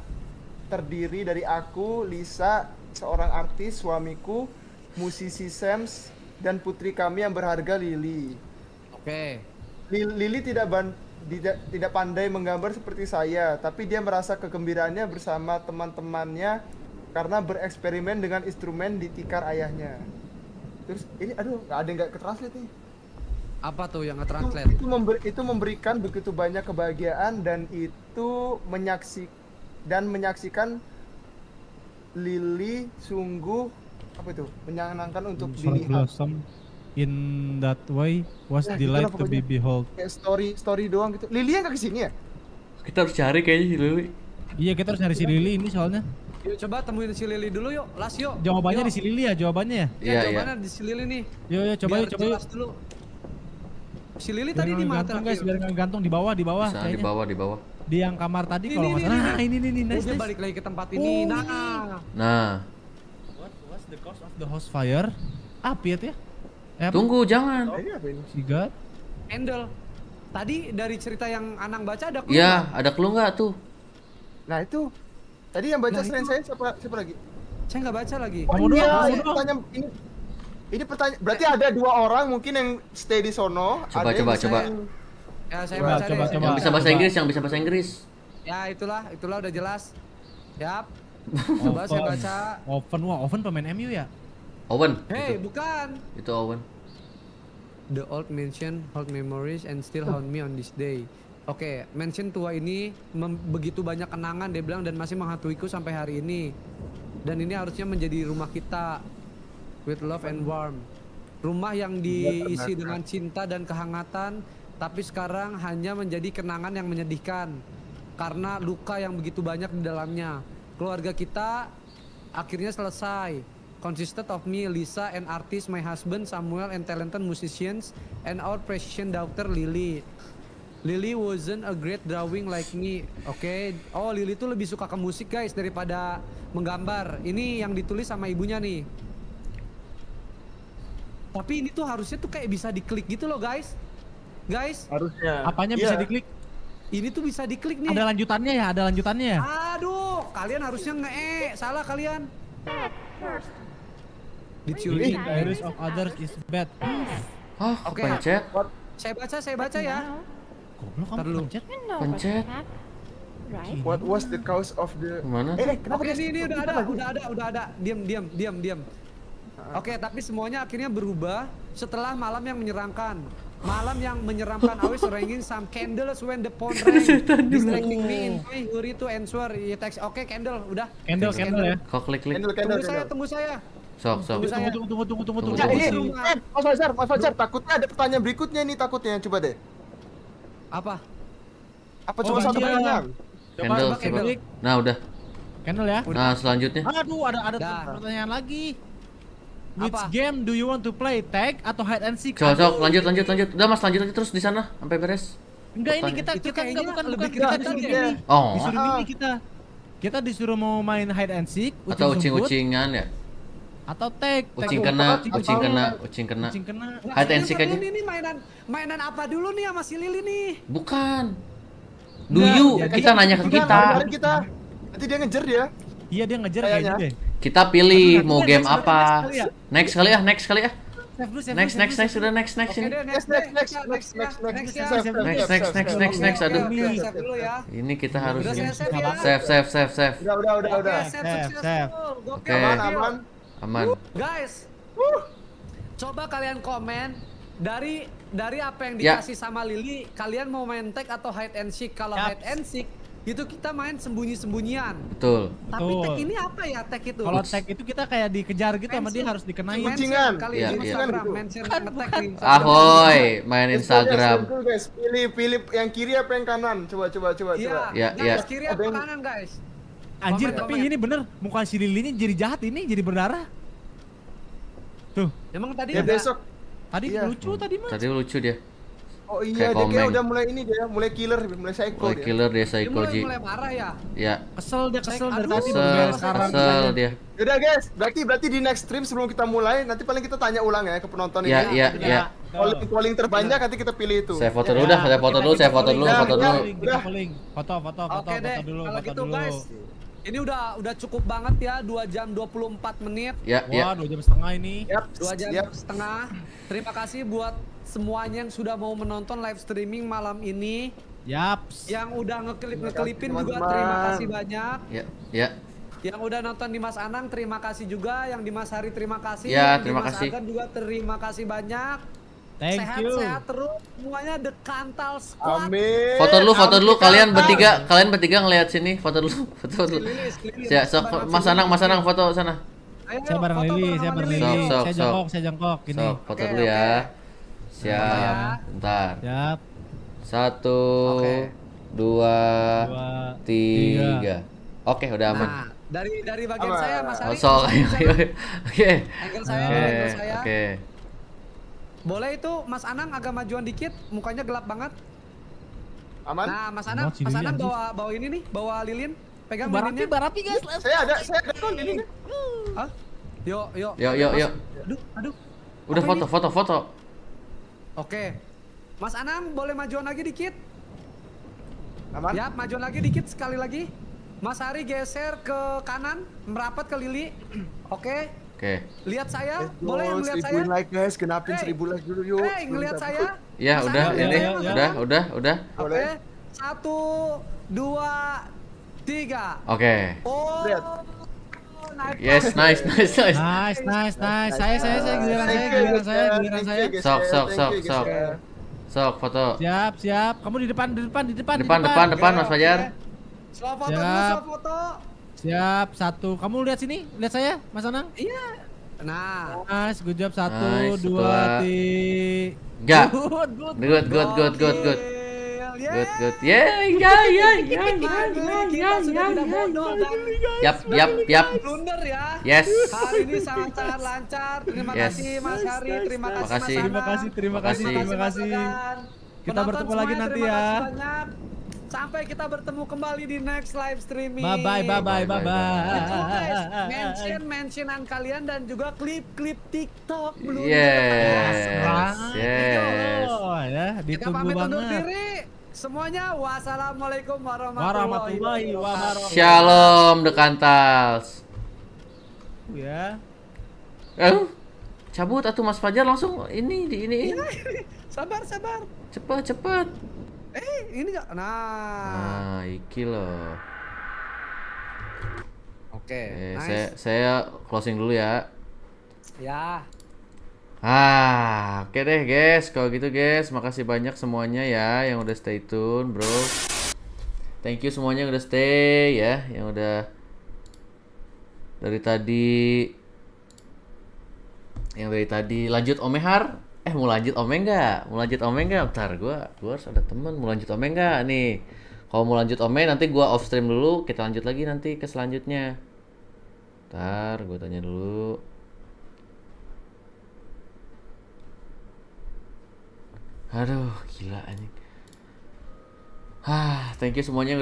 terdiri dari aku, Lisa, seorang artis, suamiku, musisi Sams, dan putri kami yang berharga Lily. Oke. Okay. Lily tidak ban tidak, tidak pandai menggambar seperti saya, tapi dia merasa kegembiraannya bersama teman-temannya karena bereksperimen dengan instrumen di tikar ayahnya. Terus ini aduh, nggak ada yang nggak ke-translate nih. Apa tuh yang nge-translate? Itu, itu, member, itu memberikan begitu banyak kebahagiaan dan itu menyaksikan dan menyaksikan Lily sungguh apa itu menyenangkan untuk dilihat. In that way was nah, delight to be behold. Kayak story story doang gitu. Lily yang ke sini ya? Kita harus cari kayaknya si Lily. Iya, kita harus cari si Lily ini soalnya. Yuk coba temuin si Lily dulu yuk. Las yuk. Jawabannya yuk. Di si Lily ya jawabannya ya? Ya, ya jawabannya ya. Di si Lily nih. Yuk ya coba yuk coba. Dulu. Si Lily tadi di mana guys? Biar nggak gantung di bawah, di bawah. Di bawah, di bawah. Di yang kamar tadi kalau nggak salah. Nah ini, ini, ini. Nice, nice. Balik lagi ke tempat ini. Nah. Nah. What was the cause of the house fire? Api ya? Tunggu, jangan. Sigat. Handle. Tadi dari cerita yang Anang baca ada clue. Iya, ada clue nggak tuh? Nah itu. Tadi yang baca selain saya siapa siapa lagi? Saya nggak baca lagi. Oh, iya, pertanyaan ini. Ini pertanyaan, berarti ada dua orang mungkin yang stay di sono. Coba coba coba. Ya saya baca deh. Yang bisa bahasa Inggris, yang bisa bahasa Inggris. Ya itulah, itulah udah jelas. Siap. Coba saya baca. Oven, wah Oven pemain M U ya? Owen. Hei, bukan. Itu Owen. The old mansion hold memories and still haunt me on this day. Oke, mansion tua ini begitu banyak kenangan dia bilang dan masih menghantuiku sampai hari ini. Dan ini harusnya menjadi rumah kita. With love and warm, rumah yang diisi dengan cinta dan kehangatan, tapi sekarang hanya menjadi kenangan yang menyedihkan karena luka yang begitu banyak di dalamnya. Keluarga kita akhirnya selesai. Consisted of me, Lisa, and artist my husband Samuel, and talented musicians, and our precious daughter Lily. Lily wasn't a great drawing like me. Oke, oh Lily tuh lebih suka ke musik guys daripada menggambar. Ini yang ditulis sama ibunya nih. Tapi ini tuh harusnya tuh kayak bisa diklik gitu loh guys. Guys. Harusnya. Apanya yeah. Bisa diklik? Ini tuh bisa diklik nih. Ada lanjutannya ya, ada lanjutannya ya. Aduh, kalian harusnya nge-e, salah kalian. Dicuri. The virus of others is bad. Hah, oke. Pencet. Saya baca, saya baca ya. Goblok kamu pencet. Pencet. What was the cause of the... Mana? Eh, kenapa guys? Ini, ini udah ada, udah ada, udah ada. Diam, diam, diam, diam. Oke, okay, tapi semuanya akhirnya berubah setelah malam yang menyeramkan. Malam yang menyeramkan always ringing some candles when the phone rang. Distracting me in my hurry to answer. Oke, okay, candle, udah. Candle, candle ya. Kok klik-klik. Tunggu saya, tunggu saya. Sok, sok. Tunggu, tunggu, tunggu, tunggu, tunggu. Ini, Mas Fajar, Mas Fajar, takutnya ada pertanyaan berikutnya ini takutnya. Coba deh. Apa? Apa cuma satu pertanyaan? Candle, candle. Nah, udah. Candle ya. Nah, selanjutnya. Aduh, ada ada pertanyaan lagi. Which game do you want to play? Tag atau hide and seek? Cocok, lanjut lanjut lanjut. Udah Mas, lanjut lanjut terus di sana sampai beres. Enggak, ini kita kita bukan lebih kita disuruh. Oh. Disuruh ini kita. Kita disuruh mau main hide and seek atau ucing-ucingan ya? Atau tag. Ucing kena, ucing kena, ucing kena. Hide and seek aja. Ini mainan mainan apa dulu nih sama si Lily nih? Bukan. Do you kita nanya ke kita. Nanti dia ngejar dia. Iya, dia ngejar kayaknya deh. Kita pilih mau game apa. Next kali ya, next kali ya. Next next next udah next next ini. Next next next next next next next next next next aduh. Ini kita harus save save save save. Udah udah udah udah. Oke. Aman aman. Aman. Guys. Coba kalian komen dari dari apa yang dikasih sama Lily, kalian mau main tag atau hide and seek? Kalau hide and seek itu kita main sembunyi-sembunyian. Betul. Tapi tag ini apa ya tag itu? Kalau tag itu kita kayak dikejar gitu sama dia harus dikenain. Mention kali ya, di Instagram, mention ngetag di Instagram. Ahoy, main Instagram. Pilih pilih yang kiri apa yang kanan? Coba coba coba coba. Iya, iya. Kiri apa kanan, guys? Anjir, tapi ini bener muka si Lily ini jadi jahat ini, jadi berdarah. Tuh, emang tadi ada. Tadi lucu tadi mah. Tadi lucu dia. Oh iya, dia kayak udah mulai ini dia, mulai killer, mulai psycho mulai dia. Killer dia, psycho dia mulai, mulai marah ya? Ya. Kesel dia, kesel dari tadi kesel, kesel dia. Yaudah guys, berarti berarti di next stream sebelum kita mulai, nanti paling kita tanya ulang ya ke penonton ini. Ya, ya, ya. Calling-calling terbanyak nanti kita pilih itu. Saya foto dulu dah, saya foto dulu, saya foto dulu, foto dulu. Foto, foto, foto, foto dulu, foto dulu. Ini udah udah cukup banget ya, dua jam dua puluh empat menit. Ya, wah, dua jam setengah ini. dua jam setengah. Terima kasih buat semuanya yang sudah mau menonton live streaming malam ini. Yaps. Yang udah ngeklip-ngeklipin juga terima kasih banyak. Ya, ya. Yang udah nonton di Mas Anang terima kasih juga, yang di Mas Hari terima kasih, ya, yang di Mas Agan juga terima kasih banyak. Thank sehat, you. Sehat terus semuanya The Kantals Squad. Amin. Foto dulu, foto dulu kalian bertiga, kalian bertiga ngelihat sini, foto dulu, foto dulu. Ya, so, Mas Anang, Mas Anang foto sana. Ayo, saya bareng Lily, saya bareng Lily. So, so, saya jongkok, so. saya jongkok gini. So, foto okay, dulu okay. ya. Siap. Bentar. Siap. Satu, okay. dua, dua, tiga. tiga. Oke, okay, udah aman. Nah, dari dari bagian aman. saya Mas Ari. Oke. Oke. Oke. Boleh itu Mas Anang agak majuan dikit, mukanya gelap banget. Aman? Nah, Mas Anang, Mas Anang bawa bawa ini nih, bawa lilin. Pegang lilinnya. Barapi, barapi guys. Saya ada, saya ada kon ini. Hah? Yo, yo. Yo, yo, yo. Aduh, aduh. Udah foto, foto, foto. Oke. Mas Anang boleh majuan lagi dikit. Aman? Ya, majuan lagi dikit sekali lagi. Mas Hari geser ke kanan, merapat ke Lily. Oke. Oke. Lihat saya, boleh yang melihat saya? Like guys, kenapin seribu like dulu yuk. Hey, ngelihat saya? Ya, udah ini. Udah, udah, udah. Oke. Satu, dua, tiga. Oke. Oh. Yes, nice, nice, nice. Nice, nice, nice. Saya, saya, saya giliran saya, giliran saya, giliran saya. Sok, sok, sok, sok. Sok foto. Siap, siap. Kamu di depan, di depan, di depan, di depan. Depan, depan, Mas Fajar. Slow foto, slow foto. Siap, satu. Kamu lihat sini, lihat saya, Mas Anang. Iya. Nah, nice, good job. Satu, dua, tiga. Good, good, good, good, good, good. Good, good. Yeah, yeah, yeah, yeah, yeah, yeah. Yap, yap, yap. Blunder ya. Yes. Hari ini sangat-sangat lancar. Terima kasih Mas Hari, terima kasih. Terima kasih, terima kasih, terima kasih. Kita bertemu lagi nanti ya. Sampai kita bertemu kembali di next live streaming. Bye bye bye bye bye bye. Guys, mention mentionan kalian dan juga klip-klip TikTok belum yes, yes, yes. Oh, ya, kita pamit undur diri. Semuanya wassalamualaikum warahmatullahi wabarakatuh. Shalom The Kantals. Ya. Eh, cabut atuh Mas Fajar langsung ini di ini. Sabar sabar. Cepat cepat. Eh, ini gak? Nah, nah iki loh. Oke, okay, eh, nice. Saya, saya closing dulu ya. Ya. Ah, oke okay deh guys. Kalau gitu guys, makasih banyak semuanya ya yang udah stay tune, bro. Thank you semuanya yang udah stay ya, yang udah dari tadi, yang dari tadi lanjut Omehar. Eh mau lanjut omeng nggak? Mau lanjut omeng nggak? Bentar, gue gue harus ada teman. Mau lanjut omeng nggak nih? Kalau mau lanjut omeng nanti gue off stream dulu. Kita lanjut lagi nanti ke selanjutnya. Bentar, gue tanya dulu. Aduh, gila anjing. Ah, thank you semuanya.